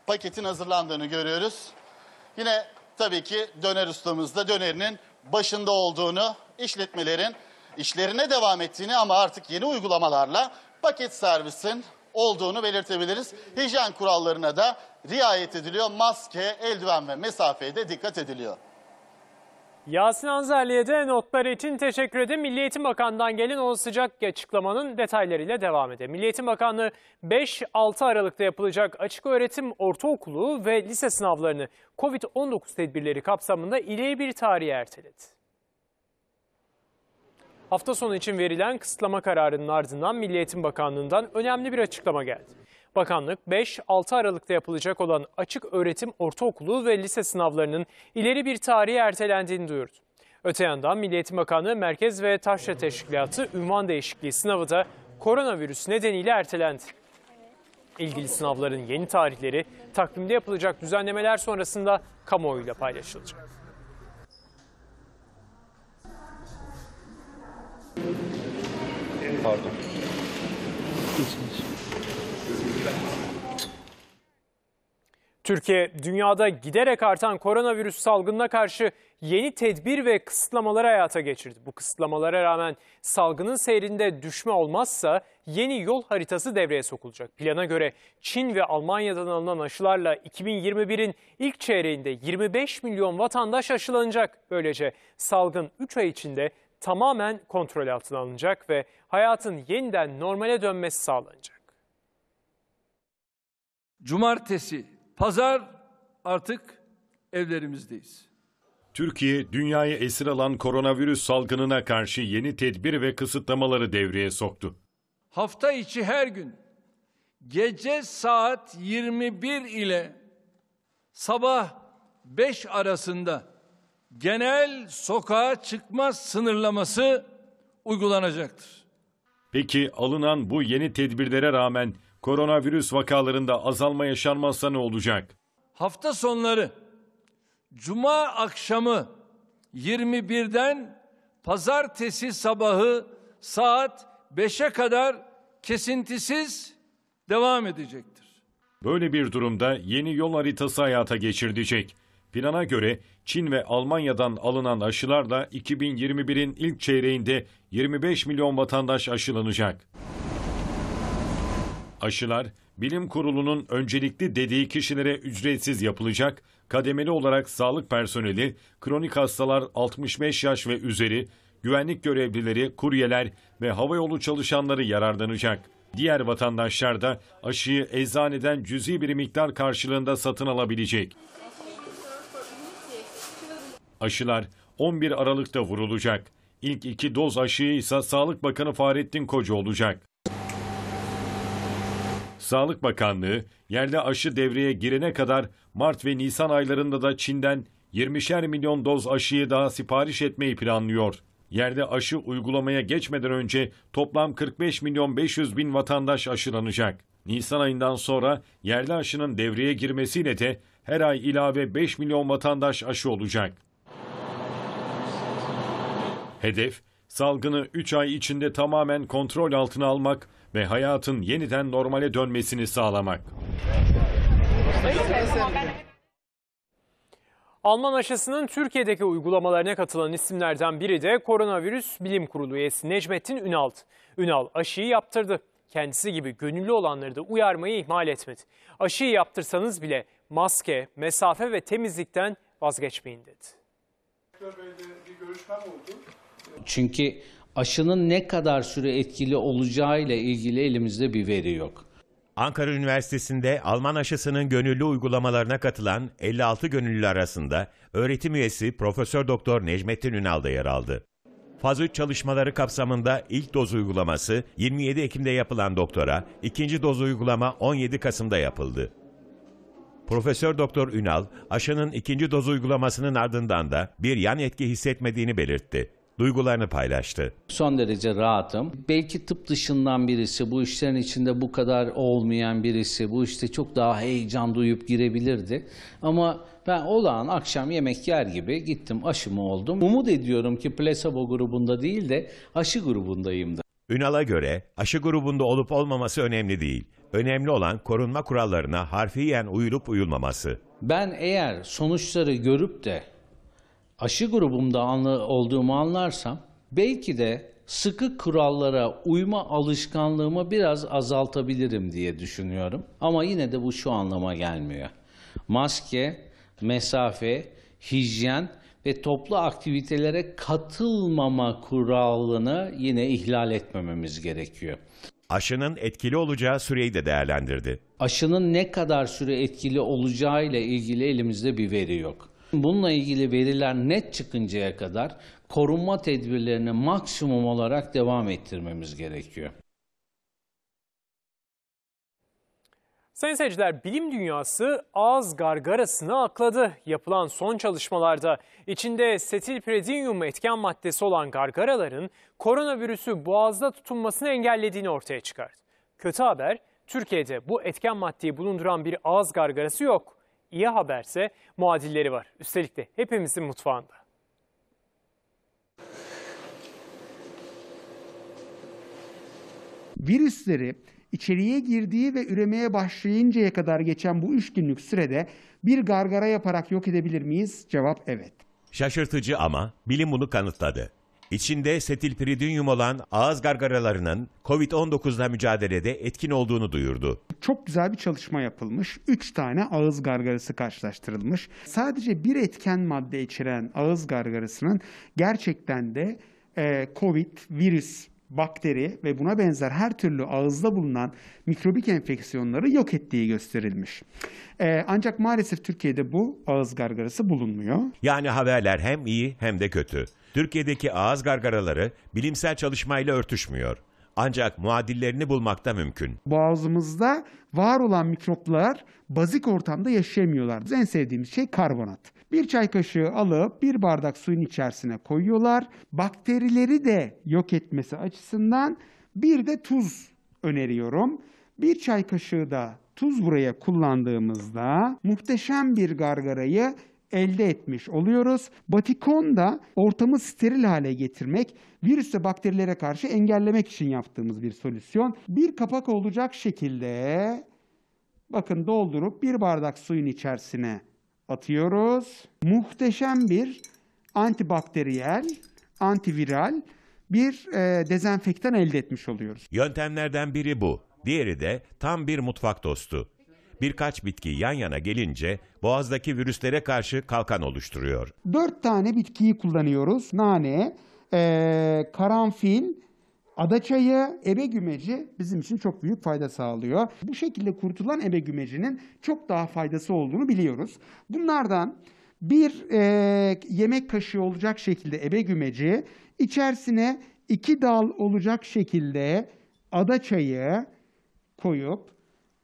paketin hazırlandığını görüyoruz. Yine tabii ki döner ustamız da dönerinin başında olduğunu, işletmelerin işlerine devam ettiğini ama artık yeni uygulamalarla paket servisin olduğunu belirtebiliriz. Hijyen kurallarına da riayet ediliyor. Maske, eldiven ve mesafeye de dikkat ediliyor. Yasin Anzerli'ye de notları için teşekkür ederim. Milli Eğitim Bakanı'ndan gelen o sıcak açıklamanın detaylarıyla devam edelim. Milli Eğitim Bakanlığı 5-6 Aralık'ta yapılacak açık öğretim ortaokulu ve lise sınavlarını COVID-19 tedbirleri kapsamında ileri bir tarihe erteledi. Hafta sonu için verilen kısıtlama kararının ardından Milli Eğitim Bakanlığı'ndan önemli bir açıklama geldi. Bakanlık 5-6 Aralık'ta yapılacak olan açık öğretim ortaokulu ve lise sınavlarının ileri bir tarihe ertelendiğini duyurdu. Öte yandan Milli Eğitim Bakanlığı Merkez ve Taşra Teşkilatı Ünvan Değişikliği sınavı da koronavirüs nedeniyle ertelendi. İlgili sınavların yeni tarihleri takvimde yapılacak düzenlemeler sonrasında kamuoyuyla paylaşılacak. Pardon. Türkiye, dünyada giderek artan koronavirüs salgınına karşı yeni tedbir ve kısıtlamaları hayata geçirdi. Bu kısıtlamalara rağmen salgının seyrinde düşme olmazsa yeni yol haritası devreye sokulacak. Plana göre Çin ve Almanya'dan alınan aşılarla 2021'in ilk çeyreğinde 25 milyon vatandaş aşılanacak. Böylece salgın 3 ay içinde tamamen kontrol altına alınacak ve hayatın yeniden normale dönmesi sağlanacak. Cumartesi, pazar artık evlerimizdeyiz. Türkiye, dünyayı esir alan koronavirüs salgınına karşı yeni tedbir ve kısıtlamaları devreye soktu. Hafta içi her gün gece saat 21 ile sabah 5 arasında genel sokağa çıkma sınırlaması uygulanacaktır. Peki alınan bu yeni tedbirlere rağmen koronavirüs vakalarında azalma yaşanmazsa ne olacak? Hafta sonları cuma akşamı 21'den pazartesi sabahı saat 5'e kadar kesintisiz devam edecektir. Böyle bir durumda yeni yol haritası hayata geçirilecek. Plana göre Çin ve Almanya'dan alınan aşılarla 2021'in ilk çeyreğinde 25 milyon vatandaş aşılanacak. Aşılar, bilim kurulunun öncelikli dediği kişilere ücretsiz yapılacak, kademeli olarak sağlık personeli, kronik hastalar 65 yaş ve üzeri, güvenlik görevlileri, kuryeler ve havayolu çalışanları yararlanacak. Diğer vatandaşlar da aşıyı eczaneden cüzi bir miktar karşılığında satın alabilecek. Aşılar 11 Aralık'ta vurulacak. İlk 2 doz aşıyı ise Sağlık Bakanı Fahrettin Koca olacak. Sağlık Bakanlığı, yerli aşı devreye girene kadar Mart ve Nisan aylarında da Çin'den 20'şer milyon doz aşıyı daha sipariş etmeyi planlıyor. Yerde aşı uygulamaya geçmeden önce toplam 45 milyon 500 bin vatandaş aşılanacak. Nisan ayından sonra yerli aşının devreye girmesiyle de her ay ilave 5 milyon vatandaş aşı olacak. Hedef, salgını 3 ay içinde tamamen kontrol altına almak ve hayatın yeniden normale dönmesini sağlamak. Alman aşısının Türkiye'deki uygulamalarına katılan isimlerden biri de Koronavirüs Bilim Kurulu üyesi Necmettin Ünal. Ünal aşıyı yaptırdı. Kendisi gibi gönüllü olanları da uyarmayı ihmal etmedi. Aşıyı yaptırsanız bile maske, mesafe ve temizlikten vazgeçmeyin dedi. Bir görüşmem oldu. Çünkü aşının ne kadar süre etkili olacağı ile ilgili elimizde bir veri yok. Ankara Üniversitesi'nde Alman aşısının gönüllü uygulamalarına katılan 56 gönüllü arasında öğretim üyesi Profesör Doktor Necmettin Ünal da yer aldı. Faz 3 çalışmaları kapsamında ilk doz uygulaması 27 Ekim'de yapılan doktora, ikinci doz uygulama 17 Kasım'da yapıldı. Profesör Doktor Ünal, aşının ikinci doz uygulamasının ardından da bir yan etki hissetmediğini belirtti. Duygularını paylaştı. Son derece rahatım. Belki tıp dışından birisi, bu işlerin içinde bu kadar olmayan birisi, bu işte çok daha heyecan duyup girebilirdi. Ama ben olağan akşam yemek yer gibi gittim, aşımı oldum. Umut ediyorum ki plasebo grubunda değil de aşı grubundayım da. Ünal'a göre aşı grubunda olup olmaması önemli değil. Önemli olan korunma kurallarına harfiyen uyulup uyulmaması. Ben eğer sonuçları görüp de aşı grubumda olduğumu anlarsam belki de sıkı kurallara uyma alışkanlığımı biraz azaltabilirim diye düşünüyorum. Ama yine de bu şu anlama gelmiyor. Maske, mesafe, hijyen ve toplu aktivitelere katılmama kuralını yine ihlal etmememiz gerekiyor. Aşının etkili olacağı süreyi de değerlendirdi. Aşının ne kadar süre etkili olacağı ile ilgili elimizde bir veri yok. Bununla ilgili veriler net çıkıncaya kadar korunma tedbirlerini maksimum olarak devam ettirmemiz gerekiyor. Sayın seyirciler, bilim dünyası ağız gargarasını akladı. Yapılan son çalışmalarda içinde setilpredinyum etken maddesi olan gargaraların koronavirüsü boğazda tutunmasını engellediğini ortaya çıkardı. Kötü haber, Türkiye'de bu etken maddeyi bulunduran bir ağız gargarası yok. İyi haberse muadilleri var. Üstelik de hepimizin mutfağında. Virüsleri içeriye girdiği ve üremeye başlayıncaya kadar geçen bu 3 günlük sürede bir gargara yaparak yok edebilir miyiz? Cevap evet. Şaşırtıcı ama bilim bunu kanıtladı. İçinde setilpiridinyum olan ağız gargaralarının COVID-19'la mücadelede etkin olduğunu duyurdu. Çok güzel bir çalışma yapılmış. 3 tane ağız gargarası karşılaştırılmış. Sadece bir etken madde içeren ağız gargarasının gerçekten de COVID, virüs, bakteri ve buna benzer her türlü ağızda bulunan mikrobik enfeksiyonları yok ettiği gösterilmiş. Ancak maalesef Türkiye'de bu ağız gargarası bulunmuyor. Yani haberler hem iyi hem de kötü. Türkiye'deki ağız gargaraları bilimsel çalışmayla örtüşmüyor. Ancak muadillerini bulmak da mümkün. Boğazımızda var olan mikroplar bazik ortamda yaşayamıyorlar. En sevdiğimiz şey karbonat. Bir çay kaşığı alıp bir bardak suyun içerisine koyuyorlar. Bakterileri de yok etmesi açısından bir de tuz öneriyorum. Bir çay kaşığı da tuz buraya kullandığımızda muhteşem bir gargarayı elde etmiş oluyoruz. Batikon da ortamı steril hale getirmek, virüs ve bakterilere karşı engellemek için yaptığımız bir solüsyon. Bir kapak olacak şekilde bakın doldurup bir bardak suyun içerisine atıyoruz. Muhteşem bir antibakteriyel, antiviral bir dezenfektan elde etmiş oluyoruz. Yöntemlerden biri bu. Diğeri de tam bir mutfak tostu. Birkaç bitki yan yana gelince boğazdaki virüslere karşı kalkan oluşturuyor. 4 tane bitkiyi kullanıyoruz. Nane, karanfil, adaçayı, ebe gümeci bizim için çok büyük fayda sağlıyor. Bu şekilde kurutulan ebe gümecinin çok daha faydası olduğunu biliyoruz. Bunlardan bir yemek kaşığı olacak şekilde ebe gümeci, içerisine 2 dal olacak şekilde adaçayı koyup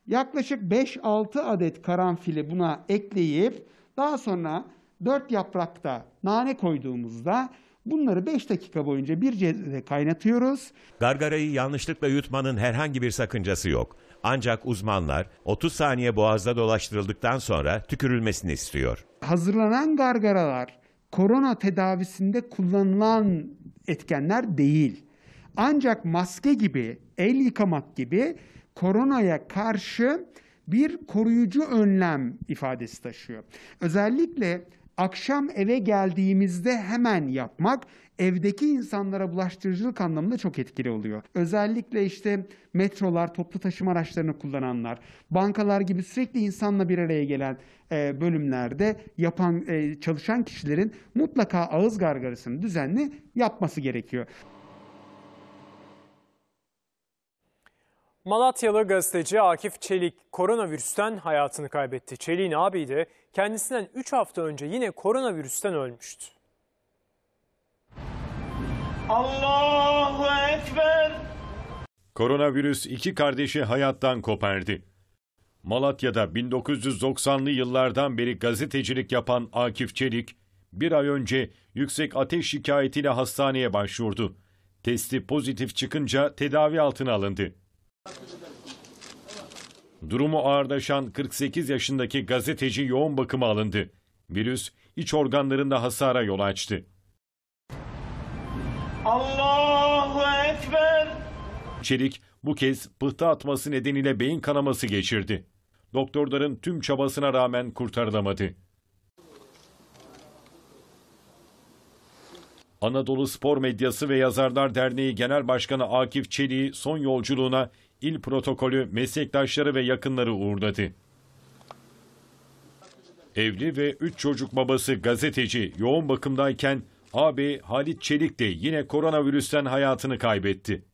yaklaşık 5-6 adet karanfili buna ekleyip daha sonra 4 yaprakta nane koyduğumuzda bunları 5 dakika boyunca bir cezvede kaynatıyoruz. Gargarayı yanlışlıkla yutmanın herhangi bir sakıncası yok. Ancak uzmanlar 30 saniye boğazda dolaştırıldıktan sonra tükürülmesini istiyor. Hazırlanan gargaralar korona tedavisinde kullanılan etkenler değil. Ancak maske gibi, el yıkamak gibi koronaya karşı bir koruyucu önlem ifadesi taşıyor. Özellikle akşam eve geldiğimizde hemen yapmak evdeki insanlara bulaştırıcılık anlamında çok etkili oluyor. Özellikle işte metrolar, toplu taşıma araçlarını kullananlar, bankalar gibi sürekli insanla bir araya gelen bölümlerde çalışan kişilerin mutlaka ağız gargarasını düzenli yapması gerekiyor. Malatyalı gazeteci Akif Çelik koronavirüsten hayatını kaybetti. Çelik'in ağabeyi de kendisinden 3 hafta önce yine koronavirüsten ölmüştü. Allahu Ekber! Koronavirüs iki kardeşi hayattan kopardı. Malatya'da 1990'lı yıllardan beri gazetecilik yapan Akif Çelik, bir ay önce yüksek ateş şikayetiyle hastaneye başvurdu. Testi pozitif çıkınca tedavi altına alındı. Durumu ağırlaşan 48 yaşındaki gazeteci yoğun bakıma alındı. Virüs iç organlarında hasara yol açtı. Allahu Ekber! Çelik bu kez pıhtı atması nedeniyle beyin kanaması geçirdi. Doktorların tüm çabasına rağmen kurtarılamadı. Anadolu Spor Medyası ve Yazarlar Derneği Genel Başkanı Akif Çelik'i son yolculuğuna İl protokolü, meslektaşları ve yakınları uğurladı. Evli ve 3 çocuk babası gazeteci yoğun bakımdayken ağabey Halit Çelik de yine koronavirüsten hayatını kaybetti.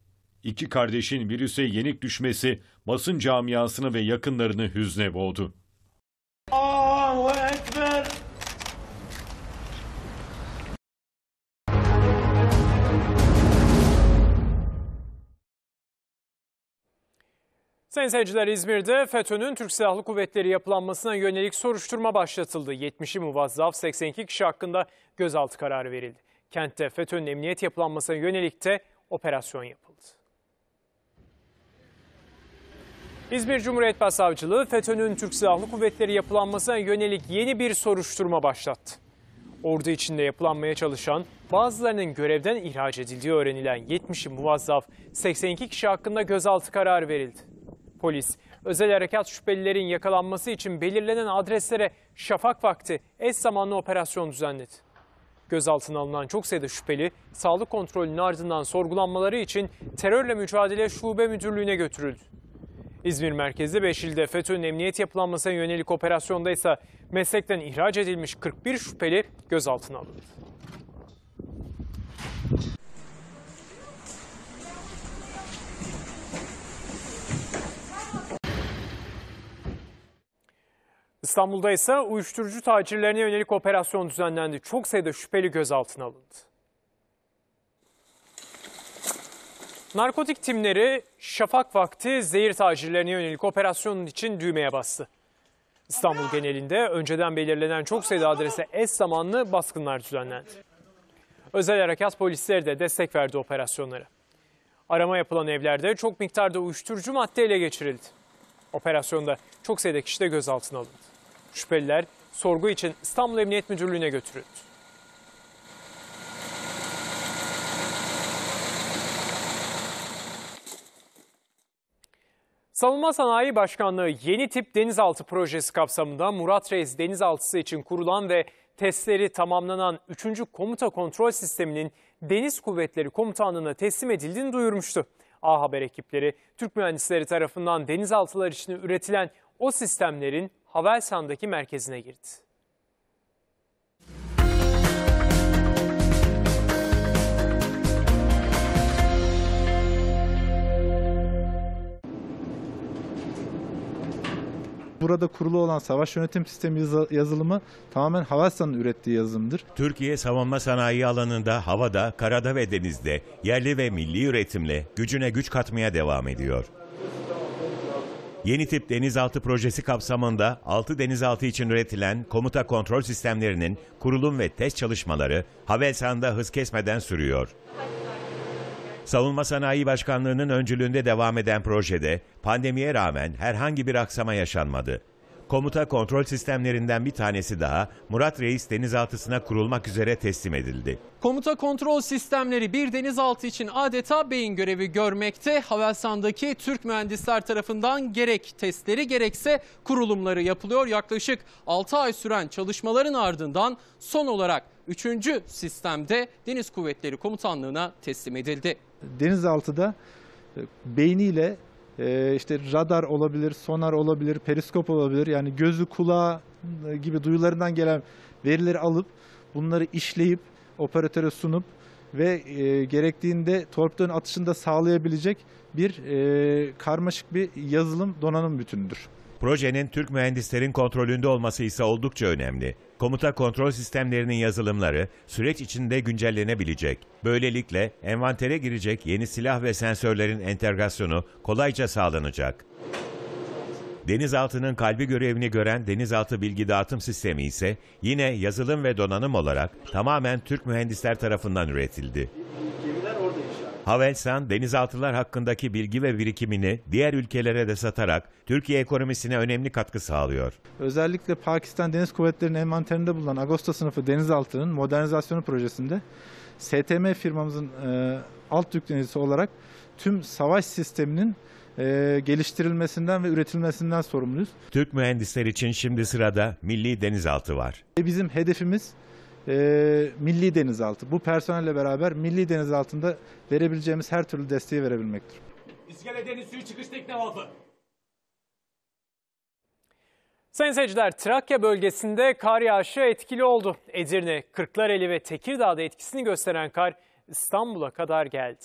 İki kardeşin virüse yenik düşmesi basın camiasını ve yakınlarını hüzne boğdu. Allahu Ekber! Sayın seyirciler, İzmir'de FETÖ'nün Türk Silahlı Kuvvetleri yapılanmasına yönelik soruşturma başlatıldı. 70'i muvazzaf 82 kişi hakkında gözaltı kararı verildi. Kentte FETÖ'nün emniyet yapılanmasına yönelik de operasyon yapıldı. İzmir Cumhuriyet Başsavcılığı FETÖ'nün Türk Silahlı Kuvvetleri yapılanmasına yönelik yeni bir soruşturma başlattı. Ordu içinde yapılanmaya çalışan, bazılarının görevden ihraç edildiği öğrenilen 70'i muvazzaf 82 kişi hakkında gözaltı kararı verildi. Polis, özel harekat şüphelilerin yakalanması için belirlenen adreslere şafak vakti eş zamanlı operasyon düzenledi. Gözaltına alınan çok sayıda şüpheli, sağlık kontrolünün ardından sorgulanmaları için Terörle Mücadele Şube Müdürlüğü'ne götürüldü. İzmir merkezli 5 ilde FETÖ'nün emniyet yapılanmasına yönelik operasyonda ise meslekten ihraç edilmiş 41 şüpheli gözaltına alındı. İstanbul'da ise uyuşturucu tacirlerine yönelik operasyon düzenlendi. Çok sayıda şüpheli gözaltına alındı. Narkotik timleri şafak vakti zehir tacirlerine yönelik operasyonun için düğmeye bastı. İstanbul genelinde önceden belirlenen çok sayıda adrese eş zamanlı baskınlar düzenlendi. Özel harekat polisleri de destek verdi operasyonlara. Arama yapılan evlerde çok miktarda uyuşturucu madde ele geçirildi. Operasyonda çok sayıda kişi de gözaltına alındı. Şüpheliler sorgu için İstanbul Emniyet Müdürlüğü'ne götürüldü. Savunma Sanayi Başkanlığı yeni tip denizaltı projesi kapsamında Murat Reis denizaltısı için kurulan ve testleri tamamlanan 3. Komuta Kontrol Sistemi'nin Deniz Kuvvetleri Komutanlığı'na teslim edildiğini duyurmuştu. A Haber ekipleri, Türk mühendisleri tarafından denizaltılar için üretilen o sistemlerin Havelsan'daki merkezine girdi. Burada kurulu olan savaş yönetim sistemi yazılımı tamamen Havelsan'ın ürettiği yazılımdır. Türkiye savunma sanayi alanında havada, karada ve denizde yerli ve milli üretimle gücüne güç katmaya devam ediyor. Yeni tip denizaltı projesi kapsamında 6 denizaltı için üretilen komuta kontrol sistemlerinin kurulum ve test çalışmaları Havelsan'da hız kesmeden sürüyor. Savunma Sanayi Başkanlığı'nın öncülüğünde devam eden projede pandemiye rağmen herhangi bir aksama yaşanmadı. Komuta kontrol sistemlerinden bir tanesi daha Murat Reis denizaltısına kurulmak üzere teslim edildi. Komuta kontrol sistemleri bir denizaltı için adeta beyin görevi görmekte. Havelsan'daki Türk mühendisler tarafından gerek testleri gerekse kurulumları yapılıyor. Yaklaşık 6 ay süren çalışmaların ardından son olarak 3. sistemde Deniz Kuvvetleri Komutanlığı'na teslim edildi. Denizaltıda beyniyle işte radar olabilir, sonar olabilir, periskop olabilir. Yani gözü, kulağı gibi duyularından gelen verileri alıp bunları işleyip operatöre sunup ve gerektiğinde torpidonun atışını da sağlayabilecek bir karmaşık bir yazılım donanım bütünüdür. Projenin Türk mühendislerin kontrolünde olması ise oldukça önemli. Komuta kontrol sistemlerinin yazılımları süreç içinde güncellenebilecek. Böylelikle envantere girecek yeni silah ve sensörlerin entegrasyonu kolayca sağlanacak. Denizaltının kalbi görevini gören denizaltı bilgi dağıtım sistemi ise yine yazılım ve donanım olarak tamamen Türk mühendisler tarafından üretildi. Havelsan, denizaltılar hakkındaki bilgi ve birikimini diğer ülkelere de satarak Türkiye ekonomisine önemli katkı sağlıyor. Özellikle Pakistan Deniz Kuvvetleri'nin envanterinde bulunan Agosta sınıfı denizaltının modernizasyonu projesinde STM firmamızın alt yüklenicisi olarak tüm savaş sisteminin geliştirilmesinden ve üretilmesinden sorumluyuz. Türk mühendisler için şimdi sırada milli denizaltı var. Bizim hedefimiz milli denizaltı. Bu personelle beraber milli denizaltında verebileceğimiz her türlü desteği verebilmektir. İskele Deniz Suyu Çıkış Tekne Valfı. Sayın seyirciler, Trakya bölgesinde kar yağışı etkili oldu. Edirne, Kırklareli ve Tekirdağ'da etkisini gösteren kar İstanbul'a kadar geldi.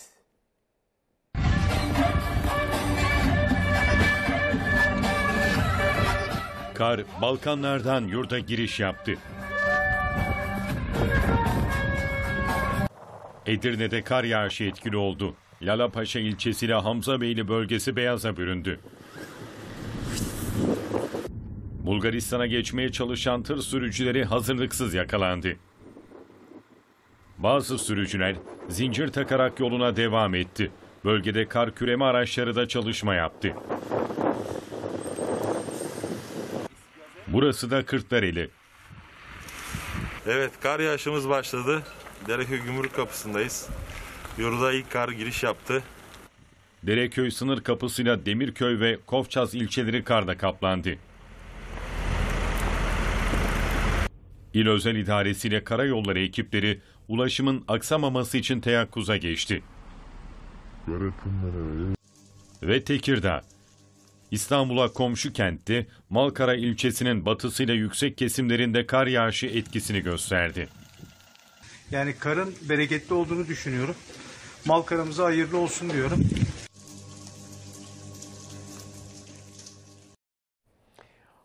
Kar Balkanlardan yurda giriş yaptı. Edirne'de kar yağışı etkili oldu. Lalapaşa ilçesi ile Hamzabeyli bölgesi beyaza büründü. Bulgaristan'a geçmeye çalışan tır sürücüleri hazırlıksız yakalandı. Bazı sürücüler zincir takarak yoluna devam etti. Bölgede kar küreme araçları da çalışma yaptı. Burası da Kırklareli. Evet, kar yağışımız başladı. Dereköy Gümrük Kapısı'ndayız. Yurda ilk kar giriş yaptı. Dereköy sınır kapısıyla Demirköy ve Kofçaz ilçeleri karla kaplandı. İl Özel İdaresi ile karayolları ekipleri ulaşımın aksamaması için teyakkuza geçti. Ve Tekirdağ. İstanbul'a komşu kentte Malkara ilçesinin batısıyla yüksek kesimlerinde kar yağışı etkisini gösterdi. Yani karın bereketli olduğunu düşünüyorum. Malkara'mıza hayırlı olsun diyorum.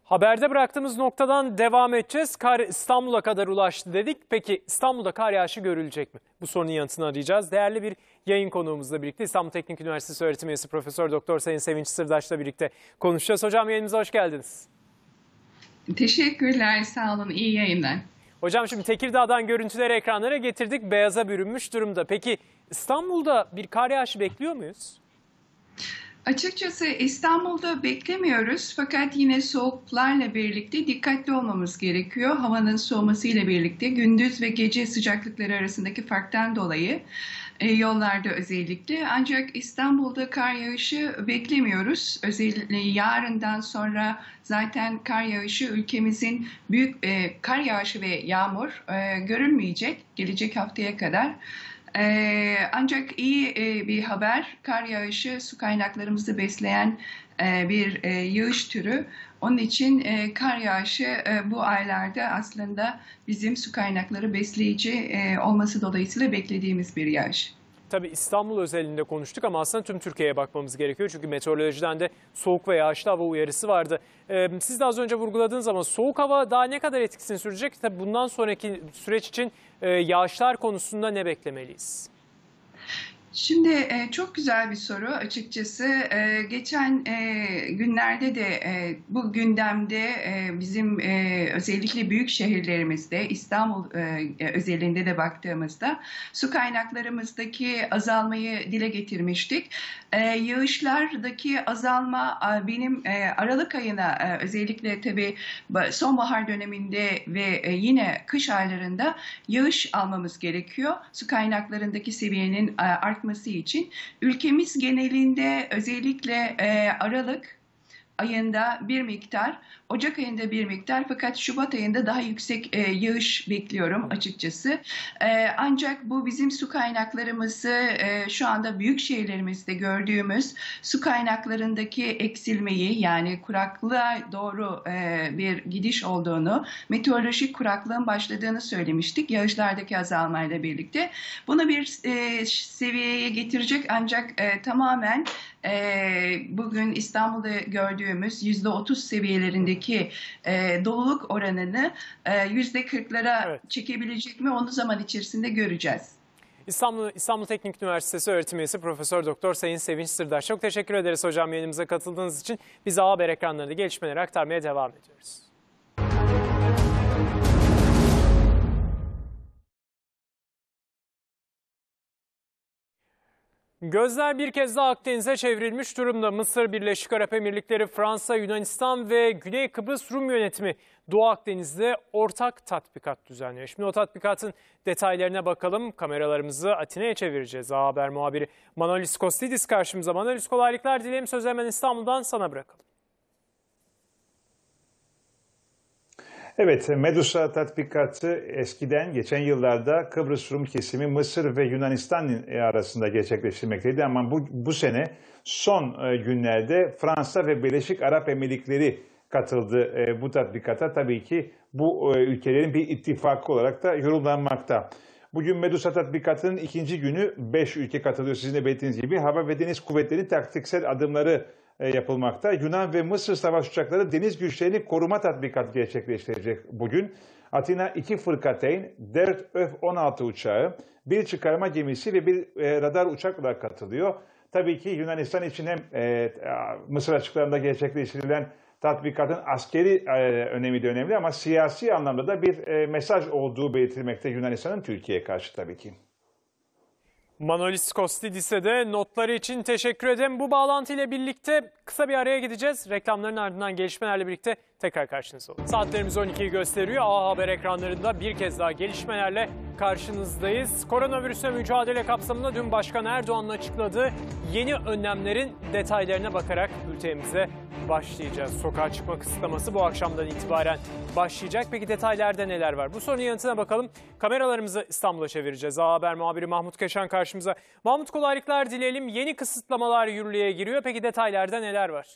Haberde bıraktığımız noktadan devam edeceğiz. Kar İstanbul'a kadar ulaştı dedik. Peki İstanbul'da kar yağışı görülecek mi? Bu sorunun yanıtını arayacağız. Değerli bir yayın konuğumuzla birlikte İstanbul Teknik Üniversitesi öğretim üyesi Profesör Doktor Sayın Sevinç Sırdaş'la birlikte konuşacağız. Hocam, yayınımıza hoş geldiniz. Teşekkürler, sağ olun. İyi yayınlar. Hocam, şimdi Tekirdağ'dan görüntüleri ekranlara getirdik. Beyaza bürünmüş durumda. Peki İstanbul'da bir kar yağışı bekliyor muyuz? Açıkçası İstanbul'da beklemiyoruz. Fakat yine soğuklarla birlikte dikkatli olmamız gerekiyor. Havanın soğumasıyla birlikte gündüz ve gece sıcaklıkları arasındaki farktan dolayı yollarda özellikle. Ancak İstanbul'da kar yağışı beklemiyoruz. Özellikle yarından sonra zaten kar yağışı ülkemizin büyük kar yağışı ve yağmur görülmeyecek gelecek haftaya kadar. Ancak iyi bir haber, kar yağışı su kaynaklarımızı besleyen bir yağış türü. Onun için kar yağışı bu aylarda aslında bizim su kaynakları besleyici olması dolayısıyla beklediğimiz bir yağış. Tabii İstanbul özelinde konuştuk ama aslında tüm Türkiye'ye bakmamız gerekiyor. Çünkü meteorolojiden de soğuk ve yağışlı hava uyarısı vardı. Siz de az önce vurguladığınız zaman soğuk hava daha ne kadar etkisini sürecek? Tabii bundan sonraki süreç için yağışlar konusunda ne beklemeliyiz? Şimdi çok güzel bir soru açıkçası. Geçen günlerde de bu gündemde bizim özellikle büyük şehirlerimizde, İstanbul özelinde de baktığımızda su kaynaklarımızdaki azalmayı dile getirmiştik. Yağışlardaki azalma benim Aralık ayına özellikle tabii sonbahar döneminde ve yine kış aylarında yağış almamız gerekiyor. Su kaynaklarındaki seviyenin artması için ülkemiz genelinde özellikle Aralık ayında bir miktar, Ocak ayında bir miktar, fakat Şubat ayında daha yüksek yağış bekliyorum açıkçası. Ancak bu bizim su kaynaklarımızı şu anda büyük şehirlerimizde gördüğümüz su kaynaklarındaki eksilmeyi, yani kuraklığa doğru bir gidiş olduğunu, meteorolojik kuraklığın başladığını söylemiştik yağışlardaki azalmayla birlikte. Bunu bir seviyeye getirecek, ancak tamamen bugün İstanbul'da gördüğümüz %30 seviyelerindeki doluluk oranını %40'lara çekebilecek mi, onu zaman içerisinde göreceğiz. İstanbul Teknik Üniversitesi öğretim üyesi Profesör Doktor Sayın Sevinç Sırdaş, çok teşekkür ederiz hocam yayınımıza katıldığınız için. Biz A Haber ekranlarında gelişmeleri aktarmaya devam ediyoruz. Gözler bir kez daha Akdeniz'e çevrilmiş durumda. Mısır, Birleşik Arap Emirlikleri, Fransa, Yunanistan ve Güney Kıbrıs Rum yönetimi Doğu Akdeniz'de ortak tatbikat düzenliyor. Şimdi o tatbikatın detaylarına bakalım. Kameralarımızı Atina'ya çevireceğiz. A Haber muhabiri Manolis Kostidis karşımıza. Manolis, kolaylıklar dilerim. Sözü hemen İstanbul'dan sana bırakalım. Evet, Medusa tatbikatı eskiden geçen yıllarda Kıbrıs Rum kesimi Mısır ve Yunanistan arasında gerçekleştirmekteydi. Ama bu sene son günlerde Fransa ve Birleşik Arap Emirlikleri katıldı bu tatbikata. Tabii ki bu ülkelerin bir ittifakı olarak da yorumlanmakta. Bugün Medusa tatbikatının ikinci günü 5 ülke katılıyor. Sizin de belirttiğiniz gibi hava ve deniz kuvvetlerinin taktiksel adımları yapılmakta. Yunan ve Mısır savaş uçakları deniz güçlerini koruma tatbikatı gerçekleştirecek bugün. Atina 2 fırkateyn, 4 F-16 uçağı, 1 çıkarma gemisi ve 1 radar uçakla katılıyor. Tabii ki Yunanistan için hem Mısır açıklarında gerçekleştirilen tatbikatın askeri önemi de önemli, ama siyasi anlamda da bir mesaj olduğu belirtilmekte Yunanistan'ın Türkiye'ye karşı tabii ki. Manolis Kostidis'e de notları için teşekkür ederim. Bu bağlantıyla birlikte kısa bir araya gideceğiz. Reklamların ardından gelişmelerle birlikte tekrar karşınızda olun. Saatlerimiz 12'yi gösteriyor. A Haber ekranlarında bir kez daha gelişmelerle karşınızdayız. Koronavirüsle mücadele kapsamında dün Başkan Erdoğan'ın açıkladığı yeni önlemlerin detaylarına bakarak ülkemize başlayacağız. Sokağa çıkma kısıtlaması bu akşamdan itibaren başlayacak. Peki detaylarda neler var? Bu sorunun yanıtına bakalım. Kameralarımızı İstanbul'a çevireceğiz. A Haber muhabiri Mahmut Keşan karşımıza. Mahmut, kolaylıklar dileyelim. Yeni kısıtlamalar yürürlüğe giriyor. Peki detaylarda neler var?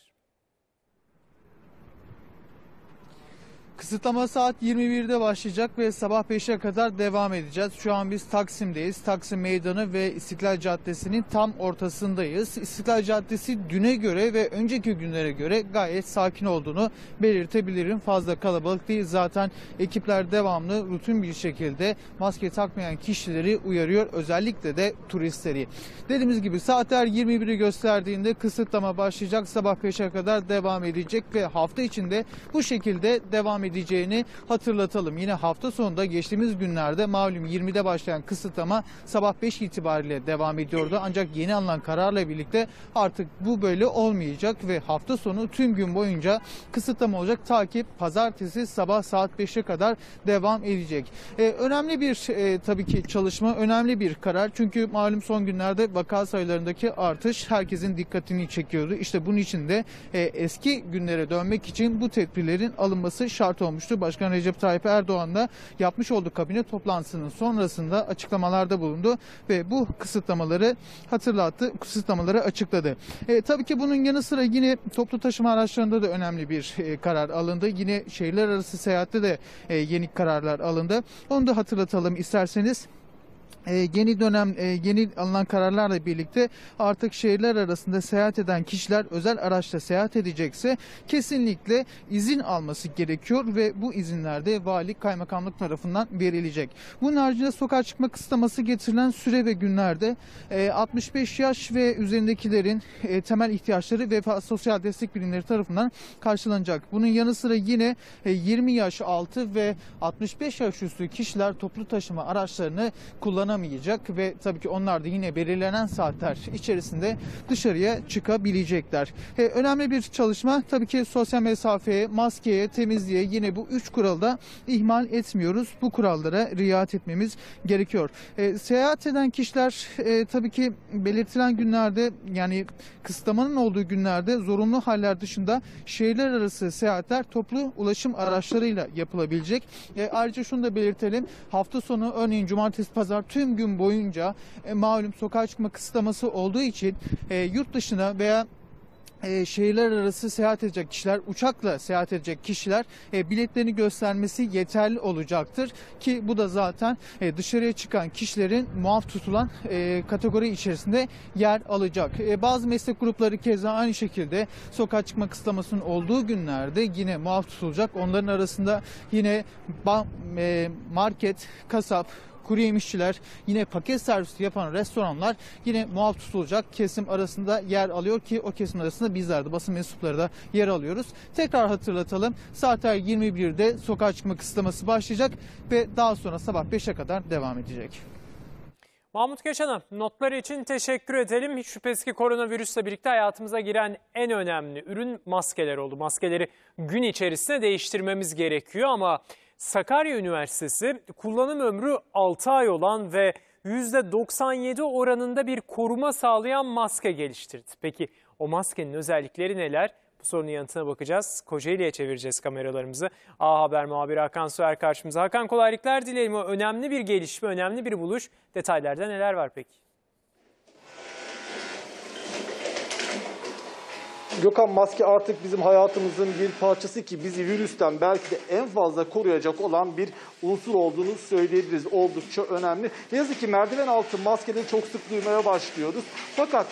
Kısıtlama saat 21'de başlayacak ve sabah 5'e kadar devam edeceğiz. Şu an biz Taksim'deyiz. Taksim Meydanı ve İstiklal Caddesi'nin tam ortasındayız. İstiklal Caddesi düne göre ve önceki günlere göre gayet sakin olduğunu belirtebilirim. Fazla kalabalık değil. Zaten ekipler devamlı rutin bir şekilde maske takmayan kişileri uyarıyor. Özellikle de turistleri. Dediğimiz gibi saatler 21'i gösterdiğinde kısıtlama başlayacak. Sabah 5'e kadar devam edecek ve hafta içinde bu şekilde devam edeceğini hatırlatalım. Yine hafta sonunda geçtiğimiz günlerde malum 20'de başlayan kısıtlama sabah 5 itibariyle devam ediyordu. Ancak yeni alınan kararla birlikte artık bu böyle olmayacak ve hafta sonu tüm gün boyunca kısıtlama olacak. Takip pazartesi sabah saat 5'e kadar devam edecek. Önemli bir tabii ki çalışma, önemli bir karar. Çünkü malum son günlerde vaka sayılarındaki artış herkesin dikkatini çekiyordu. İşte bunun için de eski günlere dönmek için bu tedbirlerin alınması şart olmuştu. Başkan Recep Tayyip Erdoğan'la yapmış olduğu kabine toplantısının sonrasında açıklamalarda bulundu ve bu kısıtlamaları hatırlattı, kısıtlamaları açıkladı. Tabii ki bunun yanı sıra yine toplu taşıma araçlarında da önemli bir karar alındı. Yine şehirler arası seyahatte de yeni kararlar alındı. Onu da hatırlatalım isterseniz. yeni dönem yeni alınan kararlarla birlikte artık şehirler arasında seyahat eden kişiler özel araçla seyahat edecekse kesinlikle izin alması gerekiyor ve bu izinler de valilik, kaymakamlık tarafından verilecek. Bunun haricinde sokağa çıkma kısıtlaması getirilen süre ve günlerde 65 yaş ve üzerindekilerin temel ihtiyaçları ve sosyal destek birimleri tarafından karşılanacak. Bunun yanı sıra yine 20 yaş altı ve 65 yaş üstü kişiler toplu taşıma araçlarını kullanabilecek ve tabii ki onlar da yine belirlenen saatler içerisinde dışarıya çıkabilecekler. Önemli bir çalışma. Tabii ki sosyal mesafeye, maskeye, temizliğe, yine bu üç kuralı da ihmal etmiyoruz. Bu kurallara riayet etmemiz gerekiyor. Seyahat eden kişiler tabii ki belirtilen günlerde, yani kısıtlamanın olduğu günlerde zorunlu haller dışında şehirler arası seyahatler toplu ulaşım araçlarıyla yapılabilecek. Ayrıca şunu da belirtelim. Hafta sonu, örneğin cumartesi, pazar, tüm gün boyunca malum sokağa çıkma kısıtlaması olduğu için yurt dışına veya şehirler arası seyahat edecek kişiler, uçakla seyahat edecek kişiler biletlerini göstermesi yeterli olacaktır. Ki bu da zaten dışarıya çıkan kişilerin muaf tutulan kategori içerisinde yer alacak. Bazı meslek grupları keza aynı şekilde sokağa çıkma kısıtlamasının olduğu günlerde yine muaf tutulacak. Onların arasında yine market, kasap, kuru yemişçiler, yine paket servisi yapan restoranlar yine muaf tutulacak kesim arasında yer alıyor ki o kesim arasında bizler de, basın mensupları da yer alıyoruz. Tekrar hatırlatalım, saatler 21'de sokağa çıkma kısıtlaması başlayacak ve daha sonra sabah 5'e kadar devam edecek. Mahmut Keşan'a notları için teşekkür edelim. Hiç şüphesiz ki koronavirüsle birlikte hayatımıza giren en önemli ürün maskeler oldu. Maskeleri gün içerisinde değiştirmemiz gerekiyor ama Sakarya Üniversitesi kullanım ömrü 6 ay olan ve %97 oranında bir koruma sağlayan maske geliştirdi. Peki o maskenin özellikleri neler? Bu sorunun yanıtına bakacağız. Kocaeli'ye çevireceğiz kameralarımızı. A Haber muhabiri Hakan Soyer karşımıza. Hakan, kolaylıklar dileyelim. O önemli bir gelişme, önemli bir buluş. Detaylarda neler var peki? Gökhan, maske artık bizim hayatımızın bir parçası ki bizi virüsten belki de en fazla koruyacak olan bir unsur olduğunu söyleyebiliriz. Oldukça önemli. Ne yazık ki merdiven altı maskeleri çok sık duymaya başlıyoruz. Fakat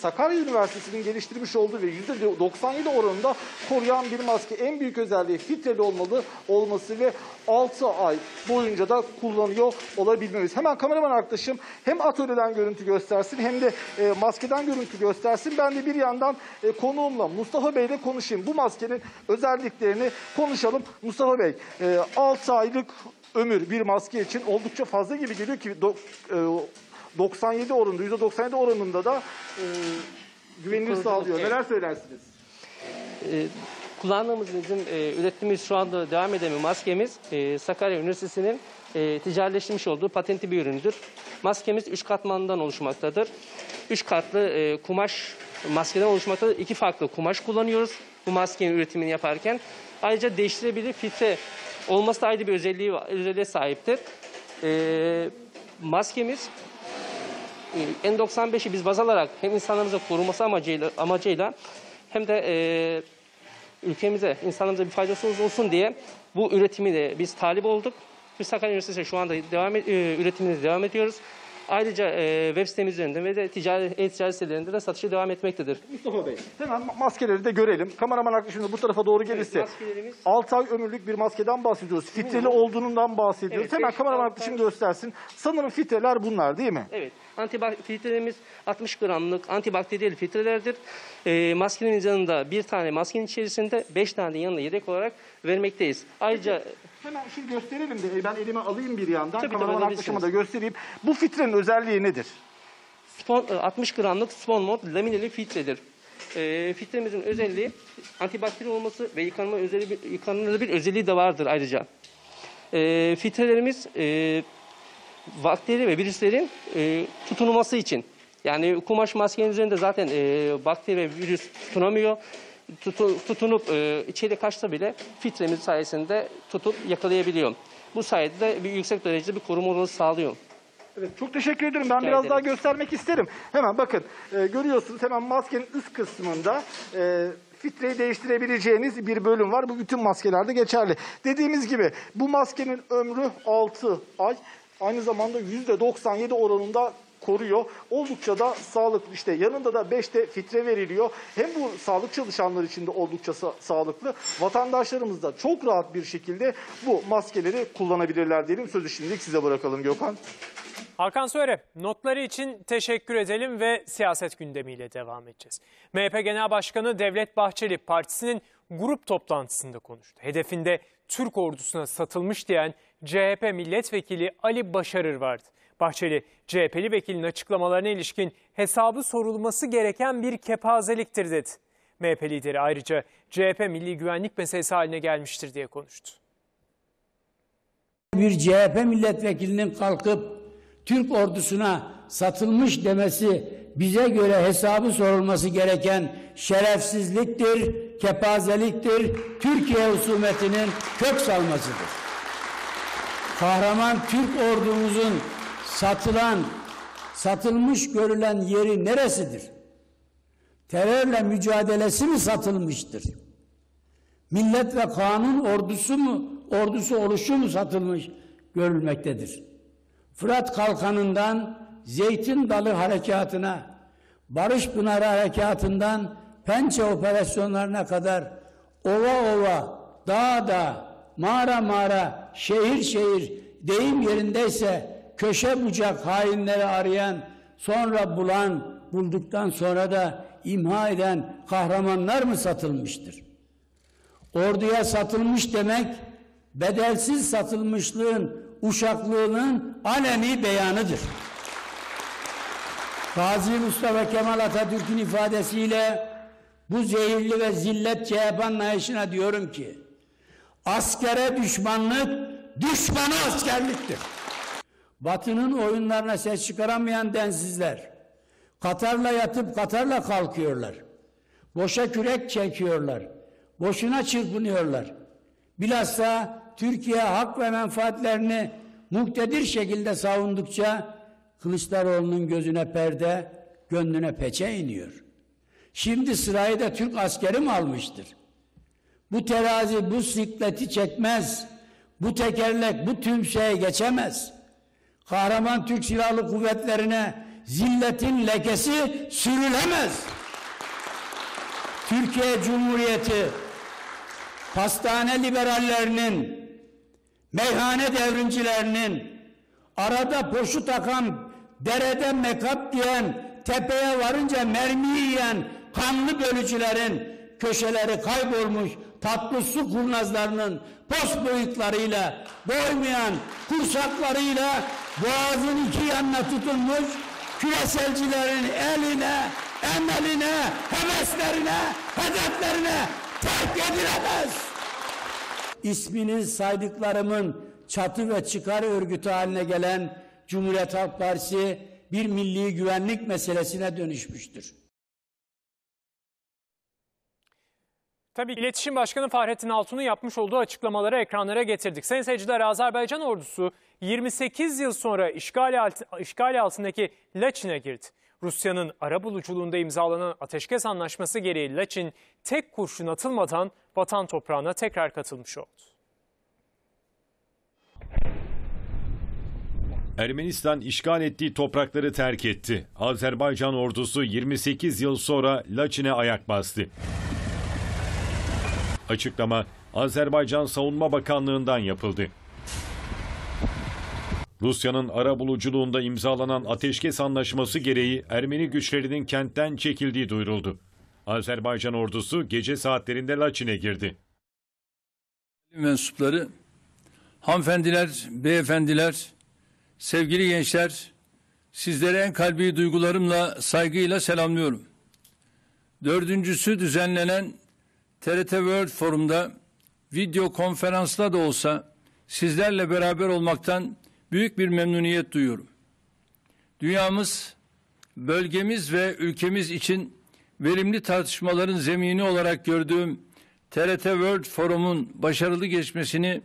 Sakarya Üniversitesi'nin geliştirmiş olduğu ve %97 oranında koruyan bir maske. En büyük özelliği filtreli olması ve 6 ay boyunca da kullanıyor olabilmemiz. Hemen kameraman arkadaşım hem atölyeden görüntü göstersin hem de maskeden görüntü göstersin. Ben de bir yandan konuğumla Mustafa Bey ile konuşayım. Bu maskenin özelliklerini konuşalım. Mustafa Bey, 6 aylık ömür bir maske için oldukça fazla gibi geliyor ki %97 oranında da güvenilir sağlıyor. Evet. Neler söylersiniz? Kullandığımız, bizim ürettiğimiz, şu anda devam eden bir maskemiz Sakarya Üniversitesi'nin ticaretleştirmiş olduğu patentli bir üründür. Maskemiz 3 katmandan oluşmaktadır. 3 katlı kumaş maskeden oluşmaktadır. 2 farklı kumaş kullanıyoruz bu maskenin üretimini yaparken. Ayrıca değiştirebilir filtre olması da ayrı bir özelliğe sahiptir. Maskemiz N95'i biz baz alarak hem insanlarımıza korunması amacıyla hem de ülkemize, insanlarımıza bir faydası olsun diye bu üretimi de biz talip olduk. Biz Sakarya Üniversitesi'ne şu anda üretimimize devam ediyoruz. Ayrıca web sitemiz üzerinden ve de ticaret sitelerinde de satışı devam etmektedir. Mustafa Bey, hemen maskeleri de görelim. Kameraman arkadaşımız bu tarafa doğru gelirse. Evet, maskelerimiz... 6 ay ömürlük bir maskeden bahsediyoruz. Filtreli olduğundan bahsediyoruz. Evet, hemen kameraman arkadaşım göstersin. Sanırım filtreler bunlar değil mi? Evet. Filtrelerimiz 60 gramlık antibakteriyel filtrelerdir. Maskenin yanında bir tane, maskenin içerisinde 5 tane yanına yedek olarak vermekteyiz. Ayrıca... Hemen şunu gösterelim de ben elime alayım bir yandan. Kameraman arkadaşıma da göstereyim. Bu filtrenin özelliği nedir? 60 gramlık spon mod lamineli filtredir. Filtremizin özelliği antibakteri olması ve yıkanılabilir bir özelliği de vardır ayrıca. Filtrelerimiz bakteri ve virüslerin tutunulması için. Yani kumaş maskenin üzerinde zaten bakteri ve virüs tutunamıyor. Tutunup içeri kaçsa bile filtremiz sayesinde tutup yakalayabiliyor. Bu sayede de bir yüksek derecede bir koruma oranı sağlıyor. Evet, çok teşekkür ederim. Ben biraz daha göstermek isterim. Hemen bakın, görüyorsunuz hemen maskenin üst kısmında filtreyi değiştirebileceğiniz bir bölüm var. Bu bütün maskelerde geçerli. Dediğimiz gibi bu maskenin ömrü 6 ay. aynı zamanda %97 oranında koruyor. Oldukça da sağlıklı. İşte yanında da 5'te fitre veriliyor. Hem bu sağlık çalışanları için de oldukça sağlıklı. Vatandaşlarımız da çok rahat bir şekilde bu maskeleri kullanabilirler diyelim. Sözü şimdilik size bırakalım Gökhan. Hakan Söre, notları için teşekkür edelim ve siyaset gündemiyle devam edeceğiz. MHP Genel Başkanı Devlet Bahçeli partisinin grup toplantısında konuştu. Hedefinde Türk ordusuna satılmış diyen CHP milletvekili Ali Başarır vardı. Bahçeli, CHP'li vekilin açıklamalarına ilişkin hesabı sorulması gereken bir kepazeliktir dedi. MHP lideri ayrıca CHP milli güvenlik meselesi haline gelmiştir diye konuştu. Bir CHP milletvekilinin kalkıp Türk ordusuna satılmış demesi bize göre hesabı sorulması gereken şerefsizliktir, kepazeliktir, Türkiye husumetinin kök salmasıdır. Kahraman Türk ordumuzun satılmış görülen yeri neresidir? Terörle mücadelesi mi satılmıştır? Millet ve kanun ordusu oluşu mu satılmış görülmektedir? Fırat Kalkanı'ndan Zeytin Dalı Harekatı'na, Barış Pınarı Harekatı'ndan Pençe operasyonlarına kadar ova ova, dağ dağ, mağara mağara, şehir şehir, deyim yerindeyse köşe bucak hainleri arayan, sonra bulduktan sonra da imha eden kahramanlar mı satılmıştır? Orduya satılmış demek, bedelsiz satılmışlığın, uşaklığının aleni beyanıdır. Gazi Mustafa Kemal Atatürk'ün ifadesiyle bu zehirli ve zillet CHP anlayışına diyorum ki askere düşmanlık, düşmana askerliktir. Batının oyunlarına ses çıkaramayan densizler Katar'la yatıp Katar'la kalkıyorlar. Boşa kürek çekiyorlar. Boşuna çırpınıyorlar. Bilhassa Türkiye hak ve menfaatlerini muktedir şekilde savundukça Kılıçdaroğlu'nun gözüne perde, gönlüne peçe iniyor. Şimdi sırayı da Türk askeri mi almıştır? Bu terazi bu sikleti çekmez, bu tekerlek bu tümseye geçemez. Kahraman Türk Silahlı Kuvvetlerine zilletin lekesi sürülemez. Türkiye Cumhuriyeti pastane liberallerinin, meyhane devrimcilerinin, arada poşu takan, derede mekap diyen, tepeye varınca mermi yiyen kanlı bölücülerin, köşeleri kaybolmuş tatlı su kurnazlarının pos bıyıklarıyla, doymayan kursaklarıyla boğazın iki yanına tutulmuş küreselcilerin eline, emeline, heveslerine, hedeflerine terk edilemez. İsmini saydıklarımın çatı ve çıkar örgütü haline gelen Cumhuriyet Halk Partisi bir milli güvenlik meselesine dönüşmüştür. Tabii İletişim Başkanı Fahrettin Altun'un yapmış olduğu açıklamaları ekranlara getirdik. Sayın seyirciler, Azerbaycan ordusu 28 yıl sonra işgali altındaki Laçin'e girdi. Rusya'nın arabuluculuğunda imzalanan ateşkes anlaşması gereği Laçin tek kurşun atılmadan vatan toprağına tekrar katılmış oldu. Ermenistan işgal ettiği toprakları terk etti. Azerbaycan ordusu 28 yıl sonra Laçin'e ayak bastı. Açıklama Azerbaycan Savunma Bakanlığı'ndan yapıldı. Rusya'nın arabuluculuğunda imzalanan ateşkes anlaşması gereği Ermeni güçlerinin kentten çekildiği duyuruldu. Azerbaycan ordusu gece saatlerinde Laçin'e girdi. Mensupları, hanımefendiler, beyefendiler, sevgili gençler, sizlere en kalbi duygularımla, saygıyla selamlıyorum. Dördüncüsü düzenlenen TRT World Forum'da video konferansla da olsa sizlerle beraber olmaktan büyük bir memnuniyet duyuyorum. Dünyamız, bölgemiz ve ülkemiz için verimli tartışmaların zemini olarak gördüğüm TRT World Forum'un başarılı geçmesini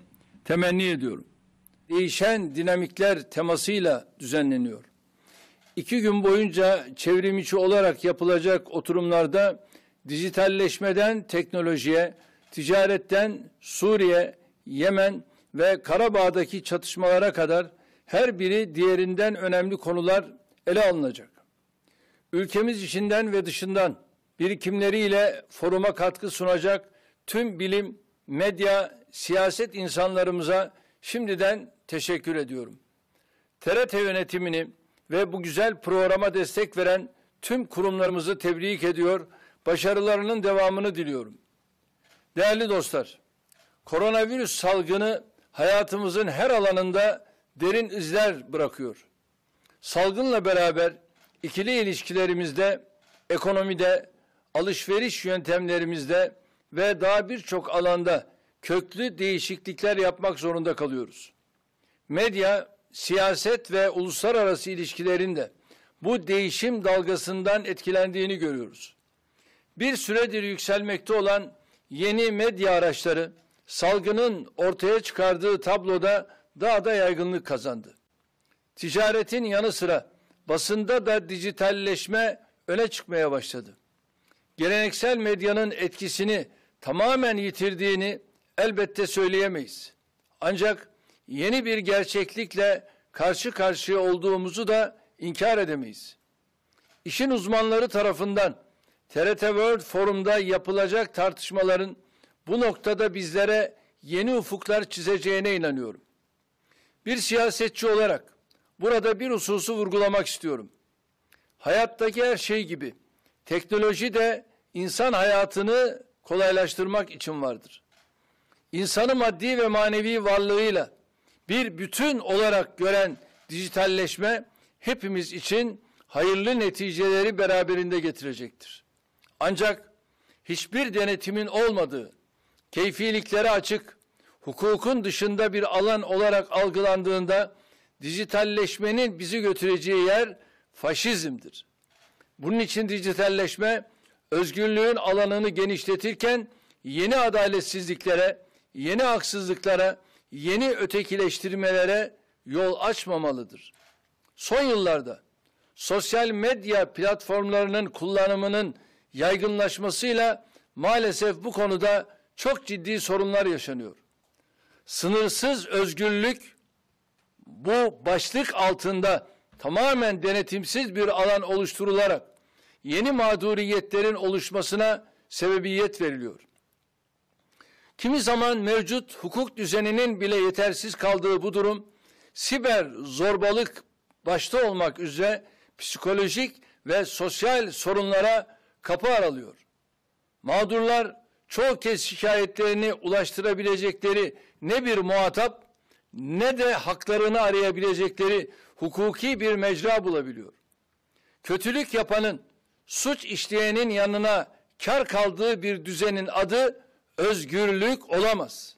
temenni ediyorum. Değişen dinamikler temasıyla düzenleniyor. 2 gün boyunca çevrimiçi olarak yapılacak oturumlarda dijitalleşmeden teknolojiye, ticaretten Suriye, Yemen ve Karabağ'daki çatışmalara kadar her biri diğerinden önemli konular ele alınacak. Ülkemiz içinden ve dışından birikimleriyle foruma katkı sunacak tüm bilim, medya, siyaset insanlarımıza şimdiden teşekkür ediyorum. TRT yönetimini ve bu güzel programa destek veren tüm kurumlarımızı tebrik ediyor, başarılarının devamını diliyorum. Değerli dostlar, koronavirüs salgını hayatımızın her alanında derin izler bırakıyor. Salgınla beraber ikili ilişkilerimizde, ekonomide, alışveriş yöntemlerimizde ve daha birçok alanda köklü değişiklikler yapmak zorunda kalıyoruz. Medya, siyaset ve uluslararası ilişkilerin de bu değişim dalgasından etkilendiğini görüyoruz. Bir süredir yükselmekte olan yeni medya araçları salgının ortaya çıkardığı tabloda daha da yaygınlık kazandı. Ticaretin yanı sıra basında da dijitalleşme öne çıkmaya başladı. Geleneksel medyanın etkisini tamamen yitirdiğini elbette söyleyemeyiz. Ancak yeni bir gerçeklikle karşı karşıya olduğumuzu da inkar edemeyiz. İşin uzmanları tarafından TRT World Forum'da yapılacak tartışmaların bu noktada bizlere yeni ufuklar çizeceğine inanıyorum. Bir siyasetçi olarak burada bir hususu vurgulamak istiyorum. Hayattaki her şey gibi teknoloji de insan hayatını kolaylaştırmak için vardır. İnsanı maddi ve manevi varlığıyla bir bütün olarak gören dijitalleşme hepimiz için hayırlı neticeleri beraberinde getirecektir. Ancak hiçbir denetimin olmadığı, keyfiliklere açık, hukukun dışında bir alan olarak algılandığında dijitalleşmenin bizi götüreceği yer faşizmdir. Bunun için dijitalleşme özgürlüğün alanını genişletirken yeni adaletsizliklere, yeni haksızlıklara, yeni ötekileştirmelere yol açmamalıdır. Son yıllarda sosyal medya platformlarının kullanımının yaygınlaşmasıyla maalesef bu konuda çok ciddi sorunlar yaşanıyor. Sınırsız özgürlük bu başlık altında tamamen denetimsiz bir alan oluşturularak yeni mağduriyetlerin oluşmasına sebebiyet veriliyor. Kimi zaman mevcut hukuk düzeninin bile yetersiz kaldığı bu durum, siber zorbalık başta olmak üzere psikolojik ve sosyal sorunlara kapı aralıyor. Mağdurlar çoğu kez şikayetlerini ulaştırabilecekleri ne bir muhatap ne de haklarını arayabilecekleri hukuki bir mecra bulabiliyor. Kötülük yapanın, suç işleyenin yanına kar kaldığı bir düzenin adı özgürlük olamaz.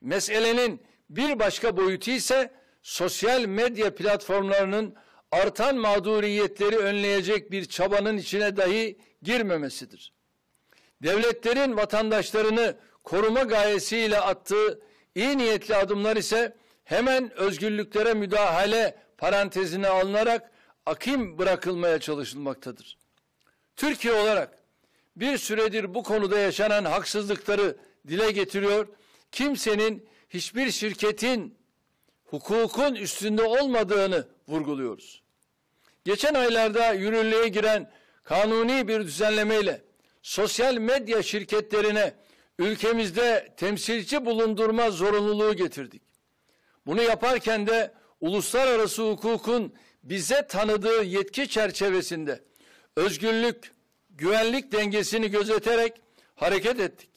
Meselenin bir başka boyutu ise sosyal medya platformlarının artan mağduriyetleri önleyecek bir çabanın içine dahi girmemesidir. Devletlerin vatandaşlarını koruma gayesiyle attığı iyi niyetli adımlar ise hemen özgürlüklere müdahale parantezine alınarak akim bırakılmaya çalışılmaktadır. Türkiye olarak bir süredir bu konuda yaşanan haksızlıkları dile getiriyor, kimsenin, hiçbir şirketin hukukun üstünde olmadığını vurguluyoruz. Geçen aylarda yürürlüğe giren kanuni bir düzenlemeyle sosyal medya şirketlerine ülkemizde temsilci bulundurma zorunluluğu getirdik. Bunu yaparken de uluslararası hukukun bize tanıdığı yetki çerçevesinde özgürlük, güvenlik dengesini gözeterek hareket ettik.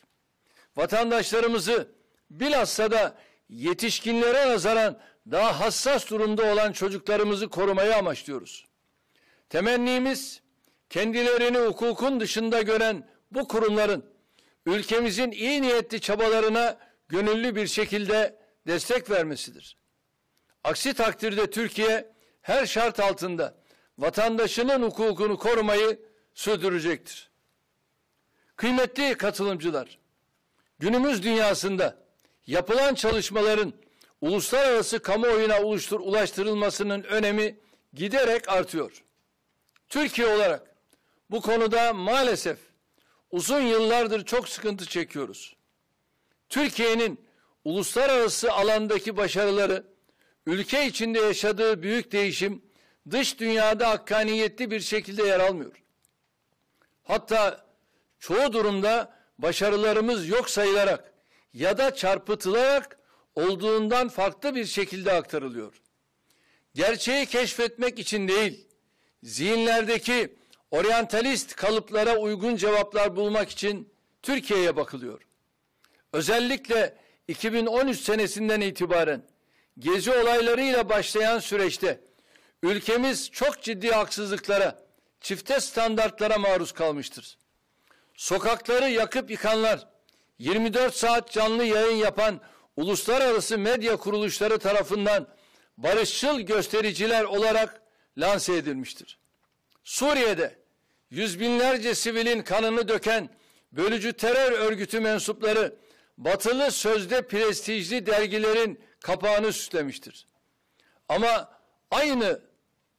Vatandaşlarımızı bilhassa da yetişkinlere nazaran daha hassas durumda olan çocuklarımızı korumayı amaçlıyoruz. Temennimiz, kendilerini hukukun dışında gören bu kurumların ülkemizin iyi niyetli çabalarına gönüllü bir şekilde destek vermesidir. Aksi takdirde Türkiye her şart altında vatandaşının hukukunu korumayı sürdürecektir. Kıymetli katılımcılar, günümüz dünyasında yapılan çalışmaların uluslararası kamuoyuna ulaştırılmasının önemi giderek artıyor. Türkiye olarak bu konuda maalesef uzun yıllardır çok sıkıntı çekiyoruz. Türkiye'nin uluslararası alandaki başarıları Ülke içinde yaşadığı büyük değişim dış dünyada hakkaniyetli bir şekilde yer almıyor. Hatta çoğu durumda başarılarımız yok sayılarak ya da çarpıtılarak olduğundan farklı bir şekilde aktarılıyor. Gerçeği keşfetmek için değil, zihinlerdeki oryantalist kalıplara uygun cevaplar bulmak için Türkiye'ye bakılıyor. Özellikle 2013 senesinden itibaren gezi olaylarıyla başlayan süreçte ülkemiz çok ciddi haksızlıklara, çifte standartlara maruz kalmıştır. Sokakları yakıp yıkanlar, 24 saat canlı yayın yapan uluslararası medya kuruluşları tarafından barışçıl göstericiler olarak lanse edilmiştir. Suriye'de yüz binlerce sivilin kanını döken bölücü terör örgütü mensupları batılı sözde prestijli dergilerin kapağını süslemiştir. Ama aynı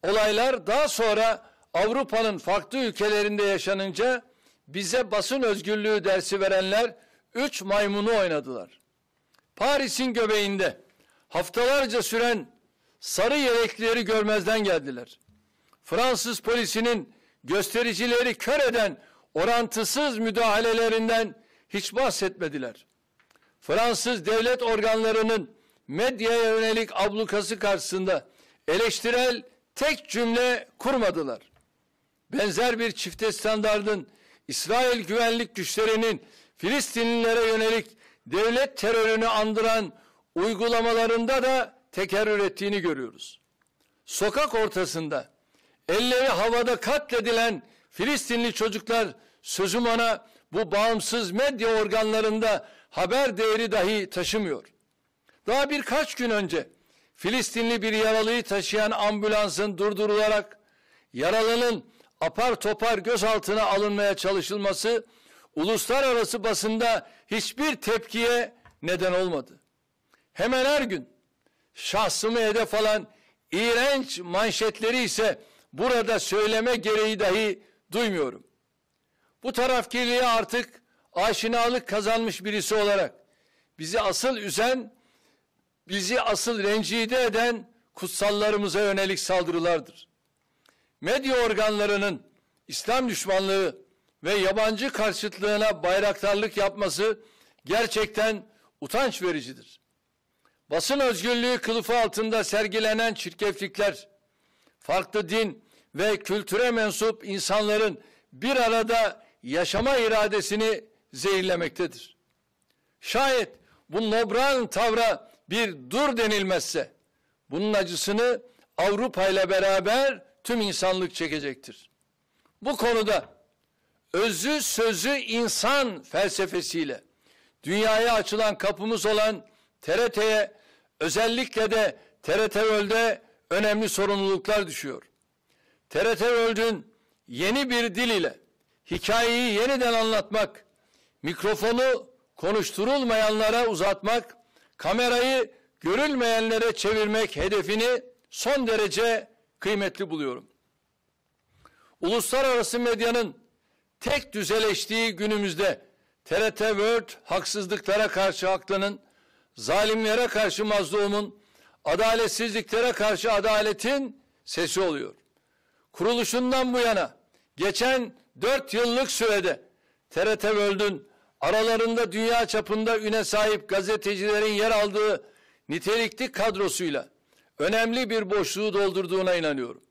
olaylar daha sonra Avrupa'nın farklı ülkelerinde yaşanınca bize basın özgürlüğü dersi verenler 3 maymunu oynadılar. Paris'in göbeğinde haftalarca süren sarı yelekleri görmezden geldiler. Fransız polisinin göstericileri kör eden orantısız müdahalelerinden hiç bahsetmediler. Fransız devlet organlarının medyaya yönelik ablukası karşısında eleştirel tek cümle kurmadılar. Benzer bir çifte standardın İsrail güvenlik güçlerinin Filistinlilere yönelik devlet terörünü andıran uygulamalarında da tekerrür ettiğini görüyoruz. Sokak ortasında elleri havada katledilen Filistinli çocuklar sözüm ona bu bağımsız medya organlarında haber değeri dahi taşımıyor. Daha birkaç gün önce Filistinli bir yaralıyı taşıyan ambulansın durdurularak yaralının apar topar gözaltına alınmaya çalışılması uluslararası basında hiçbir tepkiye neden olmadı. Hemen her gün şahsımı hedef alan iğrenç manşetleri ise burada söyleme gereği dahi duymuyorum. Bu tarafkirliğe artık aşinalık kazanmış birisi olarak bizi asıl üzen, bizi asıl rencide eden kutsallarımıza yönelik saldırılardır. Medya organlarının İslam düşmanlığı ve yabancı karşıtlığına bayraktarlık yapması gerçekten utanç vericidir. Basın özgürlüğü kılıfı altında sergilenen çirkeflikler, farklı din ve kültüre mensup insanların bir arada yaşama iradesini zehirlemektedir. Şayet bu nobran tavra bir dur denilmezse, bunun acısını Avrupa ile beraber tüm insanlık çekecektir. Bu konuda özü sözü insan felsefesiyle dünyaya açılan kapımız olan TRT'ye, özellikle de TRT World'e önemli sorumluluklar düşüyor. TRT World'ün yeni bir dil ile hikayeyi yeniden anlatmak, mikrofonu konuşturulmayanlara uzatmak, kamerayı görülmeyenlere çevirmek hedefini son derece kıymetli buluyorum. Uluslararası medyanın tek düzeleştiği günümüzde TRT World haksızlıklara karşı haklının, zalimlere karşı mazlumun, adaletsizliklere karşı adaletin sesi oluyor. Kuruluşundan bu yana geçen 4 yıllık sürede TRT World'ün aralarında dünya çapında üne sahip gazetecilerin yer aldığı nitelikli kadrosuyla önemli bir boşluğu doldurduğuna inanıyorum.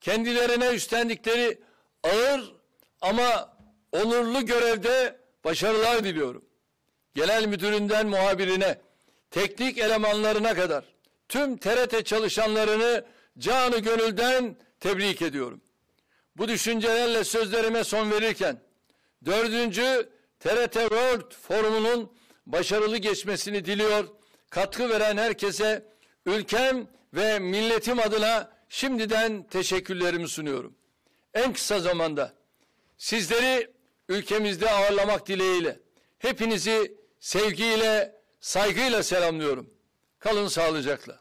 Kendilerine üstlendikleri ağır ama onurlu görevde başarılar diliyorum. Genel müdüründen muhabirine, teknik elemanlarına kadar tüm TRT çalışanlarını canı gönülden tebrik ediyorum. Bu düşüncelerle sözlerime son verirken 4. TRT World Forumu'nun başarılı geçmesini diliyor. Katkı veren herkese ülkem ve milletim adına şimdiden teşekkürlerimi sunuyorum. En kısa zamanda sizleri ülkemizde ağırlamak dileğiyle hepinizi sevgiyle, saygıyla selamlıyorum. Kalın sağlıcakla.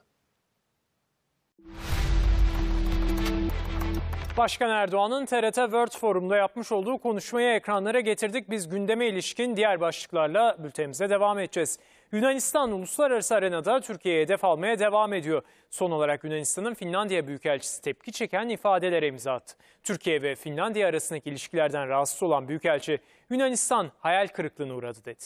Başkan Erdoğan'ın TRT World Forum'da yapmış olduğu konuşmayı ekranlara getirdik. Biz gündeme ilişkin diğer başlıklarla bültenimize devam edeceğiz. Yunanistan uluslararası arenada Türkiye'ye hedef almaya devam ediyor. Son olarak Yunanistan'ın Finlandiya Büyükelçisi tepki çeken ifadelere imza attı. Türkiye ve Finlandiya arasındaki ilişkilerden rahatsız olan Büyükelçi, Yunanistan hayal kırıklığına uğradı dedi.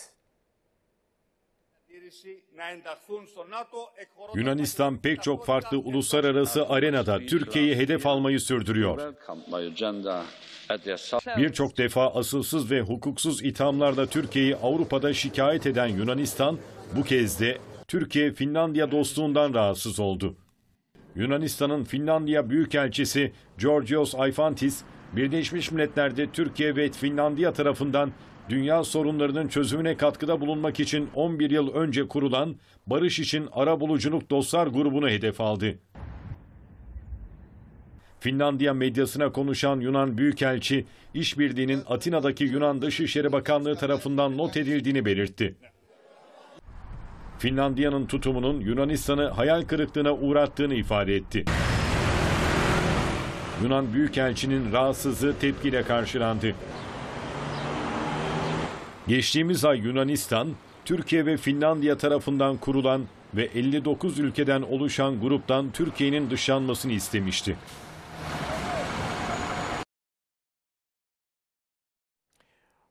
Yunanistan pek çok farklı uluslararası arenada Türkiye'yi hedef almayı sürdürüyor. Birçok defa asılsız ve hukuksuz ithamlarla Türkiye'yi Avrupa'da şikayet eden Yunanistan, bu kez de Türkiye-Finlandiya dostluğundan rahatsız oldu. Yunanistan'ın Finlandiya Büyükelçisi Georgios Ayfantis, Birleşmiş Milletler'de Türkiye ve Finlandiya tarafından dünya sorunlarının çözümüne katkıda bulunmak için 11 yıl önce kurulan Barış İçin Arabuluculuk Dostlar grubunu hedef aldı. Finlandiya medyasına konuşan Yunan Büyükelçi, işbirliğinin Atina'daki Yunan Dışişleri Bakanlığı tarafından not edildiğini belirtti. Finlandiya'nın tutumunun Yunanistan'ı hayal kırıklığına uğrattığını ifade etti. Yunan Büyükelçinin rahatsızlığı tepkiyle karşılandı. Geçtiğimiz ay Yunanistan, Türkiye ve Finlandiya tarafından kurulan ve 59 ülkeden oluşan gruptan Türkiye'nin dışlanmasını istemişti.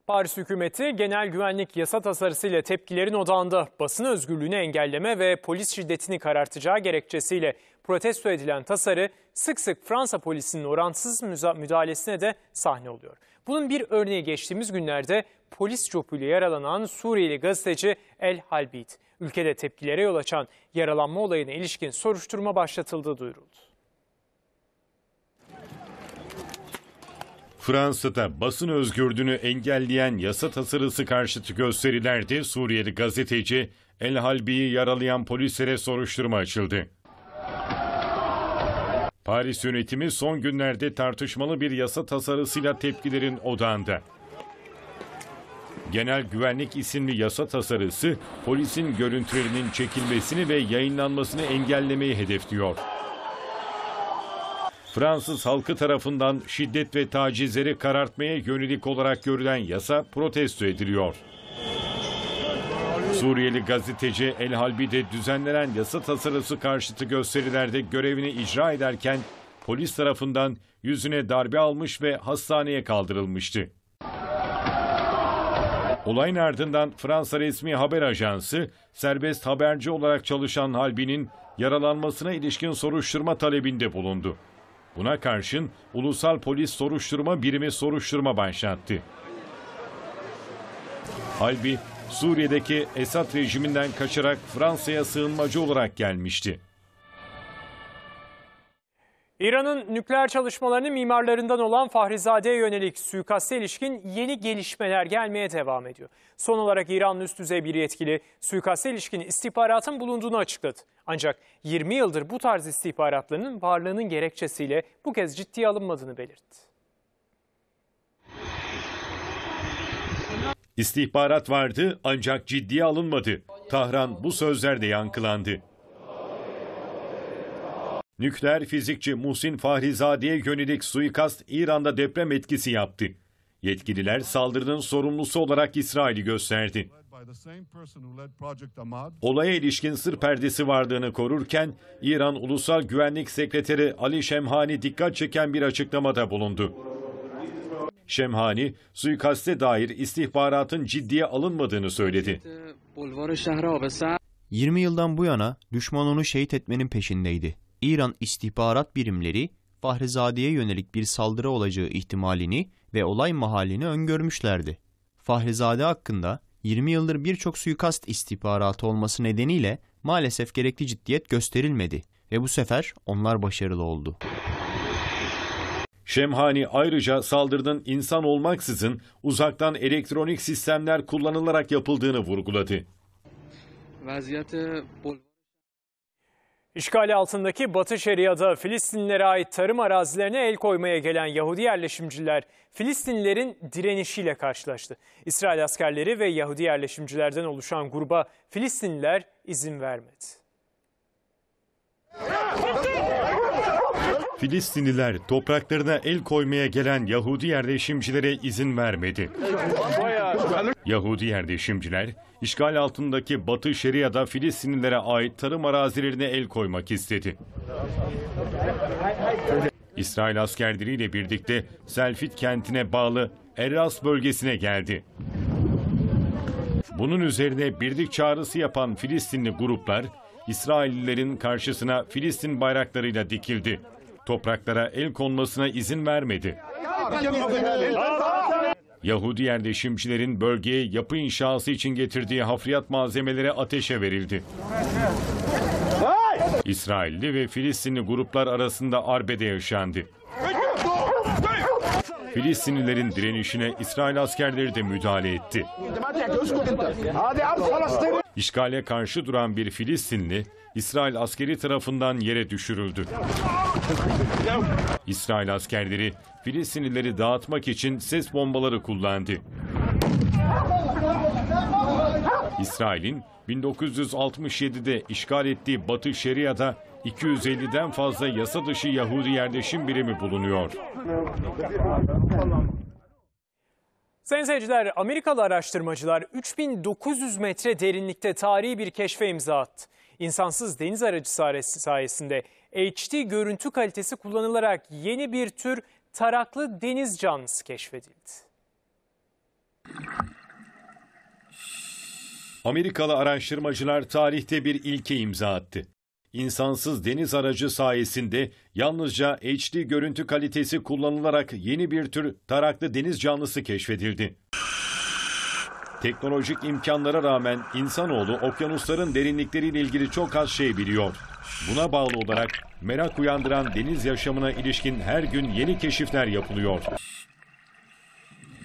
Paris hükümeti genel güvenlik yasa tasarısıyla tepkilerin odağında basın özgürlüğünü engelleme ve polis şiddetini karartacağı gerekçesiyle protesto edilen tasarı sık sık Fransa polisinin orantısız müdahalesine de sahne oluyor. Bunun bir örneği geçtiğimiz günlerde polis çopuyla yaralanan Suriyeli gazeteci El Halbid. Ülkede tepkilere yol açan yaralanma olayına ilişkin soruşturma başlatıldığı duyuruldu. Fransa'da basın özgürlüğünü engelleyen yasa tasarısı karşıtı gösterilerde Suriyeli gazeteci El Halbi'yi yaralayan polislere soruşturma açıldı. Paris yönetimi son günlerde tartışmalı bir yasa tasarısıyla tepkilerin odağında. Genel güvenlik isimli yasa tasarısı polisin görüntülerinin çekilmesini ve yayınlanmasını engellemeyi hedefliyor. Fransız halkı tarafından şiddet ve tacizleri karartmaya yönelik olarak görülen yasa protesto ediliyor. Suriyeli gazeteci El Halbi'de düzenlenen yasa tasarısı karşıtı gösterilerde görevini icra ederken polis tarafından yüzüne darbe almış ve hastaneye kaldırılmıştı. Olayın ardından Fransa resmi haber ajansı serbest haberci olarak çalışan Halbi'nin yaralanmasına ilişkin soruşturma talebinde bulundu. Buna karşın Ulusal Polis Soruşturma Birimi soruşturma başlattı. Halbi, Suriye'deki Esad rejiminden kaçarak Fransa'ya sığınmacı olarak gelmişti. İran'ın nükleer çalışmalarının mimarlarından olan Fahrizade'ye yönelik suikaste ilişkin yeni gelişmeler gelmeye devam ediyor. Son olarak İran'ın üst düzey bir yetkili suikaste ilişkin istihbaratın bulunduğunu açıkladı. Ancak 20 yıldır bu tarz istihbaratların varlığının gerekçesiyle bu kez ciddiye alınmadığını belirtti. İstihbarat vardı ancak ciddiye alınmadı. Tahran bu sözlerde yankılandı. Nükleer fizikçi Muhsin Fahrizade'ye yönelik suikast İran'da deprem etkisi yaptı. Yetkililer saldırının sorumlusu olarak İsrail'i gösterdi. Olaya ilişkin sır perdesi varlığını korurken İran Ulusal Güvenlik Sekreteri Ali Şemhani dikkat çeken bir açıklamada bulundu. Şemhani, suikaste dair istihbaratın ciddiye alınmadığını söyledi. 20 yıldan bu yana düşman onu şehit etmenin peşindeydi. İran istihbarat birimleri Fahrizade'ye yönelik bir saldırı olacağı ihtimalini ve olay mahallini öngörmüşlerdi. Fahrizade hakkında 20 yıldır birçok suikast istihbaratı olması nedeniyle maalesef gerekli ciddiyet gösterilmedi ve bu sefer onlar başarılı oldu. Şemhani ayrıca saldırının insan olmaksızın uzaktan elektronik sistemler kullanılarak yapıldığını vurguladı. İşgali altındaki Batı Şeria'da Filistinlilere ait tarım arazilerine el koymaya gelen Yahudi yerleşimciler Filistinlilerin direnişiyle karşılaştı. İsrail askerleri ve Yahudi yerleşimcilerden oluşan gruba Filistinliler izin vermedi. Filistinliler topraklarına el koymaya gelen Yahudi yerleşimcilere izin vermedi. Yahudi yerleşimciler, işgal altındaki Batı Şeria'da Filistinlilere ait tarım arazilerine el koymak istedi. İsrail askerleriyle birlikte Selfit kentine bağlı Erras bölgesine geldi. Bunun üzerine birlik çağrısı yapan Filistinli gruplar, İsraillilerin karşısına Filistin bayraklarıyla dikildi. Topraklara el konmasına izin vermedi. Yahudi yerleşimcilerin bölgeye yapı inşası için getirdiği hafriyat malzemelere ateşe verildi. İsrailli ve Filistinli gruplar arasında arbede yaşandı. Filistinlilerin direnişine İsrail askerleri de müdahale etti. İşgale karşı duran bir Filistinli, İsrail askeri tarafından yere düşürüldü. İsrail askerleri Filistinlileri dağıtmak için ses bombaları kullandı. İsrail'in 1967'de işgal ettiği Batı Şeria'da 250'den fazla yasa dışı Yahudi yerleşim birimi bulunuyor. Sayın seyirciler, Amerikalı araştırmacılar 3900 metre derinlikte tarihi bir keşfe imza attı. İnsansız deniz aracı sayesinde HD görüntü kalitesi kullanılarak yeni bir tür taraklı deniz canlısı keşfedildi. Amerikalı araştırmacılar tarihte bir ilke imza attı. İnsansız deniz aracı sayesinde yalnızca HD görüntü kalitesi kullanılarak yeni bir tür taraklı deniz canlısı keşfedildi. Teknolojik imkanlara rağmen insanoğlu okyanusların derinlikleriyle ilgili çok az şey biliyor. Buna bağlı olarak merak uyandıran deniz yaşamına ilişkin her gün yeni keşifler yapılıyor.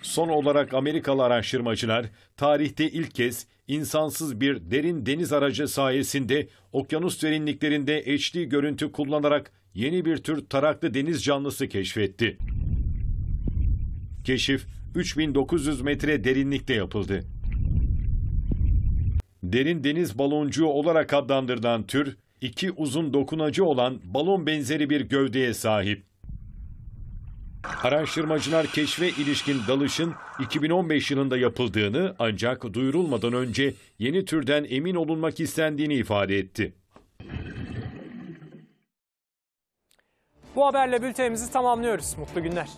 Son olarak Amerikalı araştırmacılar tarihte ilk kez insansız bir derin deniz aracı sayesinde okyanus derinliklerinde HD görüntü kullanarak yeni bir tür taraklı deniz canlısı keşfetti. Keşif 3900 metre derinlikte yapıldı. Derin deniz baloncuğu olarak adlandırılan tür, iki uzun dokunacı olan balon benzeri bir gövdeye sahip. Araştırmacılar keşfe ilişkin dalışın 2015 yılında yapıldığını, ancak duyurulmadan önce yeni türden emin olunmak istendiğini ifade etti. Bu haberle bültenimizi tamamlıyoruz. Mutlu günler.